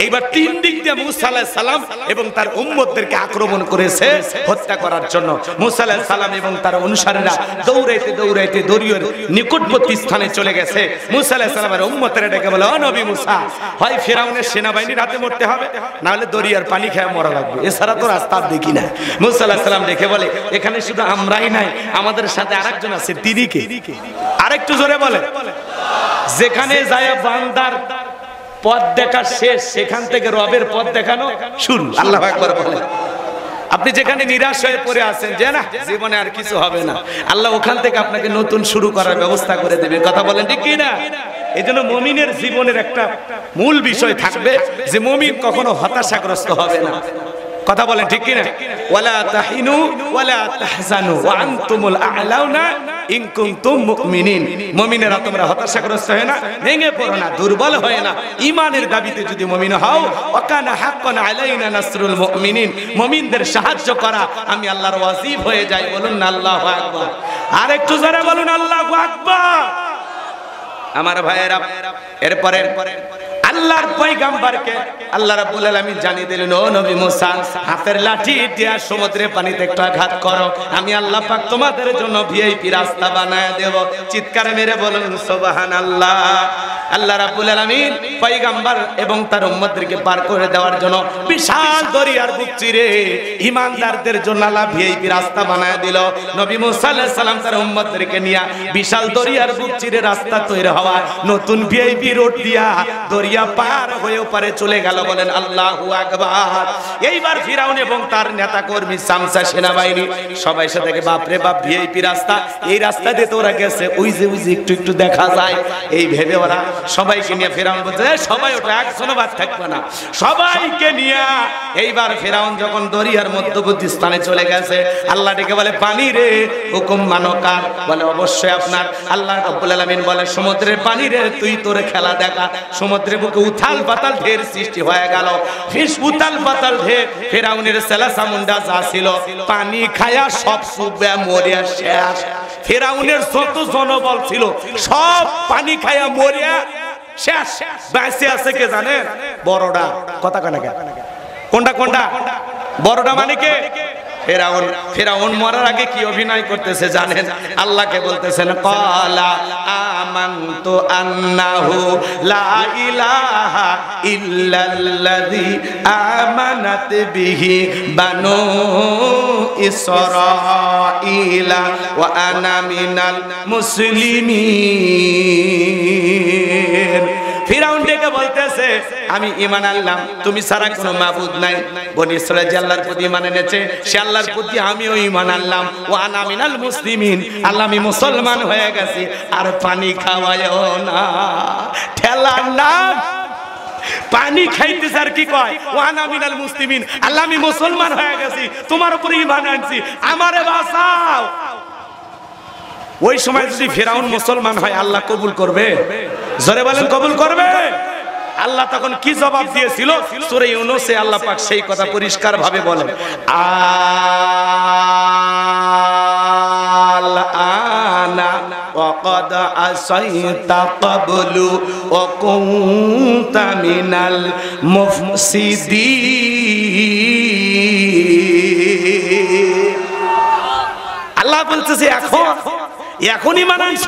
এইবার তিন দিক দিয়ে মুসা আলাইহিস সালাম এবং তার উম্মতদেরকে আক্রমণ করেছে হত্যা করার জন্য। মুসা আলাইহিস সালাম এবং তার অনুসারীরা দৌড়াইতে দৌড়াইতে দরিয়ার নিকটবর্তী স্থানে চলে গেছে। মুসা আলাইহিস সালামের উম্মতেরা ডেকে বলে, ও নবী মুসা, হয় ফেরাউনের সেনাবাহিনীর হাতে মরতে হবে, না হলে দরিয়ার পানি খেয়ে মরা লাগবে, এছাড়া তো রাস্তা দেখি না। মুসা আলাইহিস সালাম ডেকে বলে, এখানে শুধু আমরাই নাই, আমাদের সাথে আরেকজন আছে, তিনি কে? আরেকটু জোরে বলে। যেখানে যায় বান্দার পথ দেখা শেষ, সেখান থেকে রবের পথ দেখানো শুরু। আল্লাহু আকবার বলে। আপনি যেখানে নিরাশ হয়ে পড়ে আছেন যে না জীবনে আর কিছু হবে না, আল্লাহ ওখান থেকে আপনাকে নতুন শুরু করার ব্যবস্থা করে দেবে। কথা বলেন ঠিক কি না? এজন্য মুমিনের জীবনের একটা মূল বিষয় থাকবে যে মুমিন কখনো হতাশাগ্রস্ত হবে না। কথা বলেন ঠিক কি না? ওয়ালা তাহিনু ওয়ালা তাহজানু ওয়া আনতুমুল আ'লাউনা ইন কুনতুম মুমিনিন। মুমিনেরা তোমরা হতাশাগ্রস্ত হয় না, ভেঙে পড়ো না, দুর্বল হয় না। ঈমানের দাবিতে যদি মুমিন হও, ওয়াকানা হাক্কান আলাইনা নাসরুল মুমিনিন, মুমিনদের সাহায্য করা আমি আল্লাহর ওয়াজিব হয়ে যায়। বলুন না আল্লাহু আকবার। আর একটু জোরে বলুন আল্লাহু আকবার। আমার ভাইয়েরা, এরপরে আল্লাহর পয়গম্বরকে আল্লাহ রাব্বুল আলামিন জানিয়ে দিলেন, ও নবী মুসা, হাতের লাঠি দিয়া সমুদ্রের পানিতে একটা আঘাত করো, আমি আল্লাহ পাক তোমাদের জন্য ভিআইপি রাস্তা বানায় দেব। চিৎকার মেরে বলুন সুবহানাল্লাহ। আল্লাহ রাব্বুল আলামিন পয়গম্বর এবং তার উম্মতদেরকে পার করে দেওয়ার জন্য বিশাল দরিয়ার বুক চিরে ঈমানদারদের জন্য আল্লাহ ভিআইপি রাস্তা বানায় দিল। নবী মুসা আলাইহিস সালাম তার উম্মতদেরকে নিয়ে বিশাল দরিয়ার বুক চিরে রাস্তা তৈরি হওয়া নতুন ভিআইপি রোড দিয়া দরিয়া পার হয়ে পারে চলে গেল। বলেন আল্লাহু আকবার। এইবার ফিরাউন এবং তার নেতা কর্মী সামসা সেনাবাহিনী সবাই সাথে বাপ রে বাপ ভিআইপি রাস্তা, এই রাস্তা দিয়ে তোরা গেছে, ওই যে একটু একটু দেখা যায়, এই ভেবে ওরা সবাইকে নিয়ে ফিরাউন বলছে সবাই ওটা একজনও বাদ থাকবে না, সবাইকে নিয়ে। এইবার ফিরাউন যখন দরিয়ার মধ্যবর্তী স্থানে চলে গেছে, আল্লাহ ডেকে বলে, পানি রে হুকুম মানো কার? বলে অবশ্যই আপনার। আল্লাহ রাব্বুল আলামিন বলে, সমুদ্রের পানি রে তুই তোর খেলা দেখা। সমুদ্রে উথাল পাতাল ঢের সৃষ্টি হয়ে গেল। উথাল পাতাল ঢের, ফেরাউনের সেলাসামুন্ডা যা ছিল পানি খায়া সব সুবে মরিয়া শেষ। ফেরাউনের যত জনবল ছিল সব পানি খায়া মরিয়া শেষ। বেঁচে আছে কে জানেন? বড়ডা। কথা কেন কোনটা কোনটা বড়ডা মানে কে? ফেরাউন। ফেরাউন মরার আগে কি অভিনয় করতেছে জানেন? আল্লাহকে বলতেছেন, ক্বালা আমানতু আন্নাহু লা ইলাহা ইল্লাল্লাযী আমানাত বিহি বানু ইসরাঈলা ওয়া আনা মিনাল মুসলিমিন। ফিরাউন ডেকে বলতেছে, আমি ঈমান আনলাম, তুমি ছাড়া কোনো মাবুদ নাই। বনি ইসরাঈল যে আল্লাহর প্রতি ঈমান এনেছে, সে আল্লাহর প্রতি আমিও ঈমান আনলাম। ওয়া আনা মিনাল মুসলিমিন, আল্লাহ আমি মুসলমান হয়ে গেছি, আর পানি খাওয়ায়ও না। ঠেলার নাম পানি খাইতেছে আর কি কয় ওয়া আনা মিনাল মুসলিমিন, আল্লাহ আমি মুসলমান হয়ে গেছি, তোমার উপরে ঈমান আনছি, আমারে বাঁচাও। ওই সময় যদি ফেরাউন মুসলমান হয়, আল্লাহ কবুল করবে? জোরে বলেন, কবুল করবে? আল্লাহ তখন কি জবাব দিয়েছিল? সূরা ইউনূসে আল্লাহ পাক সেই কথা পরিষ্কারভাবে বলেন, আল আনা ওয়াকাদ আসাইতা ক্বাবলু ওয়া কুনতা মিনাল মুফসিদিন। আল্লাহ বলতেছে, এখনই মানাইছ,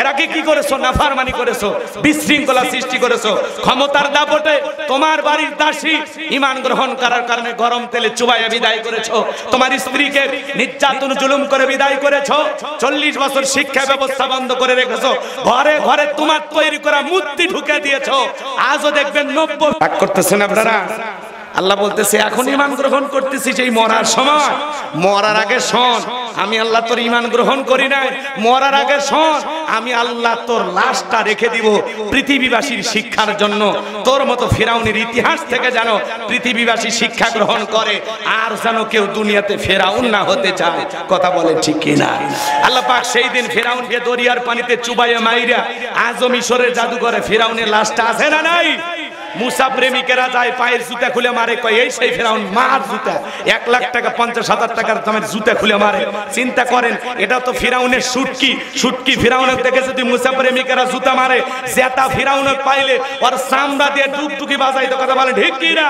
এর আগে কি করেছো? নাফরমানি করেছো, বিশৃঙ্খলা সৃষ্টি করেছো। ক্ষমতার দাপটে তোমার বাড়ির দাসী ঈমান গ্রহণ করার কারণে গরম তেলে চুবাইয়া বিদায় করেছো। তোমার স্ত্রীকে নির্যাতন জুলুম করে বিদায় করেছো। ৪০ বছর শিক্ষা ব্যবস্থা বন্ধ করে রেখেছো। ঘরে ঘরে তোমার তৈরি করা মূর্তি ঢুকে দিয়েছো। আজও দেখবেন ৯০ ভাগ করতেছেন আপনারা। আল্লাহ বলতেছে, এখন ঈমান গ্রহণ করতেছিস, এই মরার সময়, মরার আগে শোন, আমি আল্লাহ তোর ঈমান গ্রহণ করি নাই। মরার আগে শোন, আমি আল্লাহ তোর লাশটা রেখে দিব পৃথিবীবাসীর শিক্ষার জন্য। তোর মতো ফেরাউনের ইতিহাস থেকে যেন পৃথিবীবাসী শিক্ষা গ্রহণ করে, আর যেন কেউ দুনিয়াতে ফেরাউন না হতে চায়। কথা বলে ঠিক কিনা? আল্লাহ পাক সেই দিন ফেরাউনকে দরিয়ার পানিতে চুবাইয়া মাইরা, আজও মিশরের জাদুঘরে ফেরাউনের লাশটা আছে না নাই? মুসা প্রেমিকেরা যায় পায়ের জুতা খুলে মারে, কয় এই সেই ফেরাউন মার জুতা, 1 লাখ টাকা 50,000 টাকার দামের জুতা খুলে মারে। চিন্তা করেন এটা তো ফেরাউনের শুটকি, শুটকি ফেরাউনের থেকে যদি মুসা প্রেমিকেরা জুতা মারে, জেতা ফেরাউনের পাইলে ওর চামড়া দিয়ে টুকটুকি বাজায়। তো কথা বলে ঢিকিরা।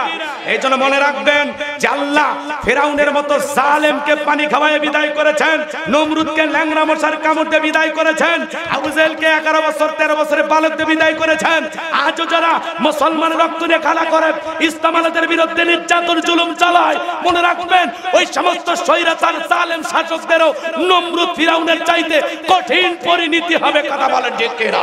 এই জন্য মনে রাখবেন যে আল্লাহ ফেরাউনের মতো জালেমকে পানি খাওয়ায় বিদায় করেছেন, নমরুদকে ল্যাংরা মশার কামড় দিয়ে বিদায় করেছেন, আবু জেহেলকে 11 বছর 13 বছরে বালক দিয়ে বিদায় করেছেন। আজও যারা মুসলমান রক্ত নিয়ে খেলা করে, ইসলামীদের বিরুদ্ধে নির্যাতন জুলুম চালায়, মনে রাখবেন ওই সমস্ত স্বৈরাচার জালেম শাসকদেরও নমরুদ ফিরাউনের চাইতে কঠিন পরিণতি হবে। কথা বলেন ঠিক কিনা?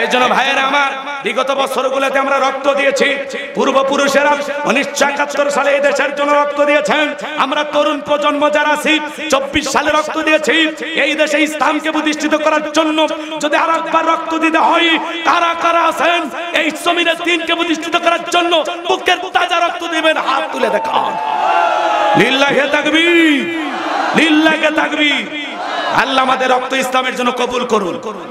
এই জন্য ভাইয়েরা আমার, বিগত বছরগুলোতে আমরা রক্ত দিয়েছি, পূর্বপুরুষেরা 1971 সালে এই দেশের জন্য রক্ত দিয়েছেন, আমরা তরুণ প্রজন্ম যারা আছি 24 সালে রক্ত দিয়েছি। এই দেশে ইসলামকে প্রতিষ্ঠিত করার জন্য যদি আরেকবার রক্ত দিতে হয়, কারা কারা আছেন এই জমিনের দ্বীনকে প্রতিষ্ঠিত করার জন্য বুকের তাজা রক্ত দিবেন? হাত তুলে দেখান। লিল্লাহে তাকবীর, লিল্লাহে তাকবীর। আল্লাহ আমাদের রক্ত ইসলামের জন্য কবুল করুন।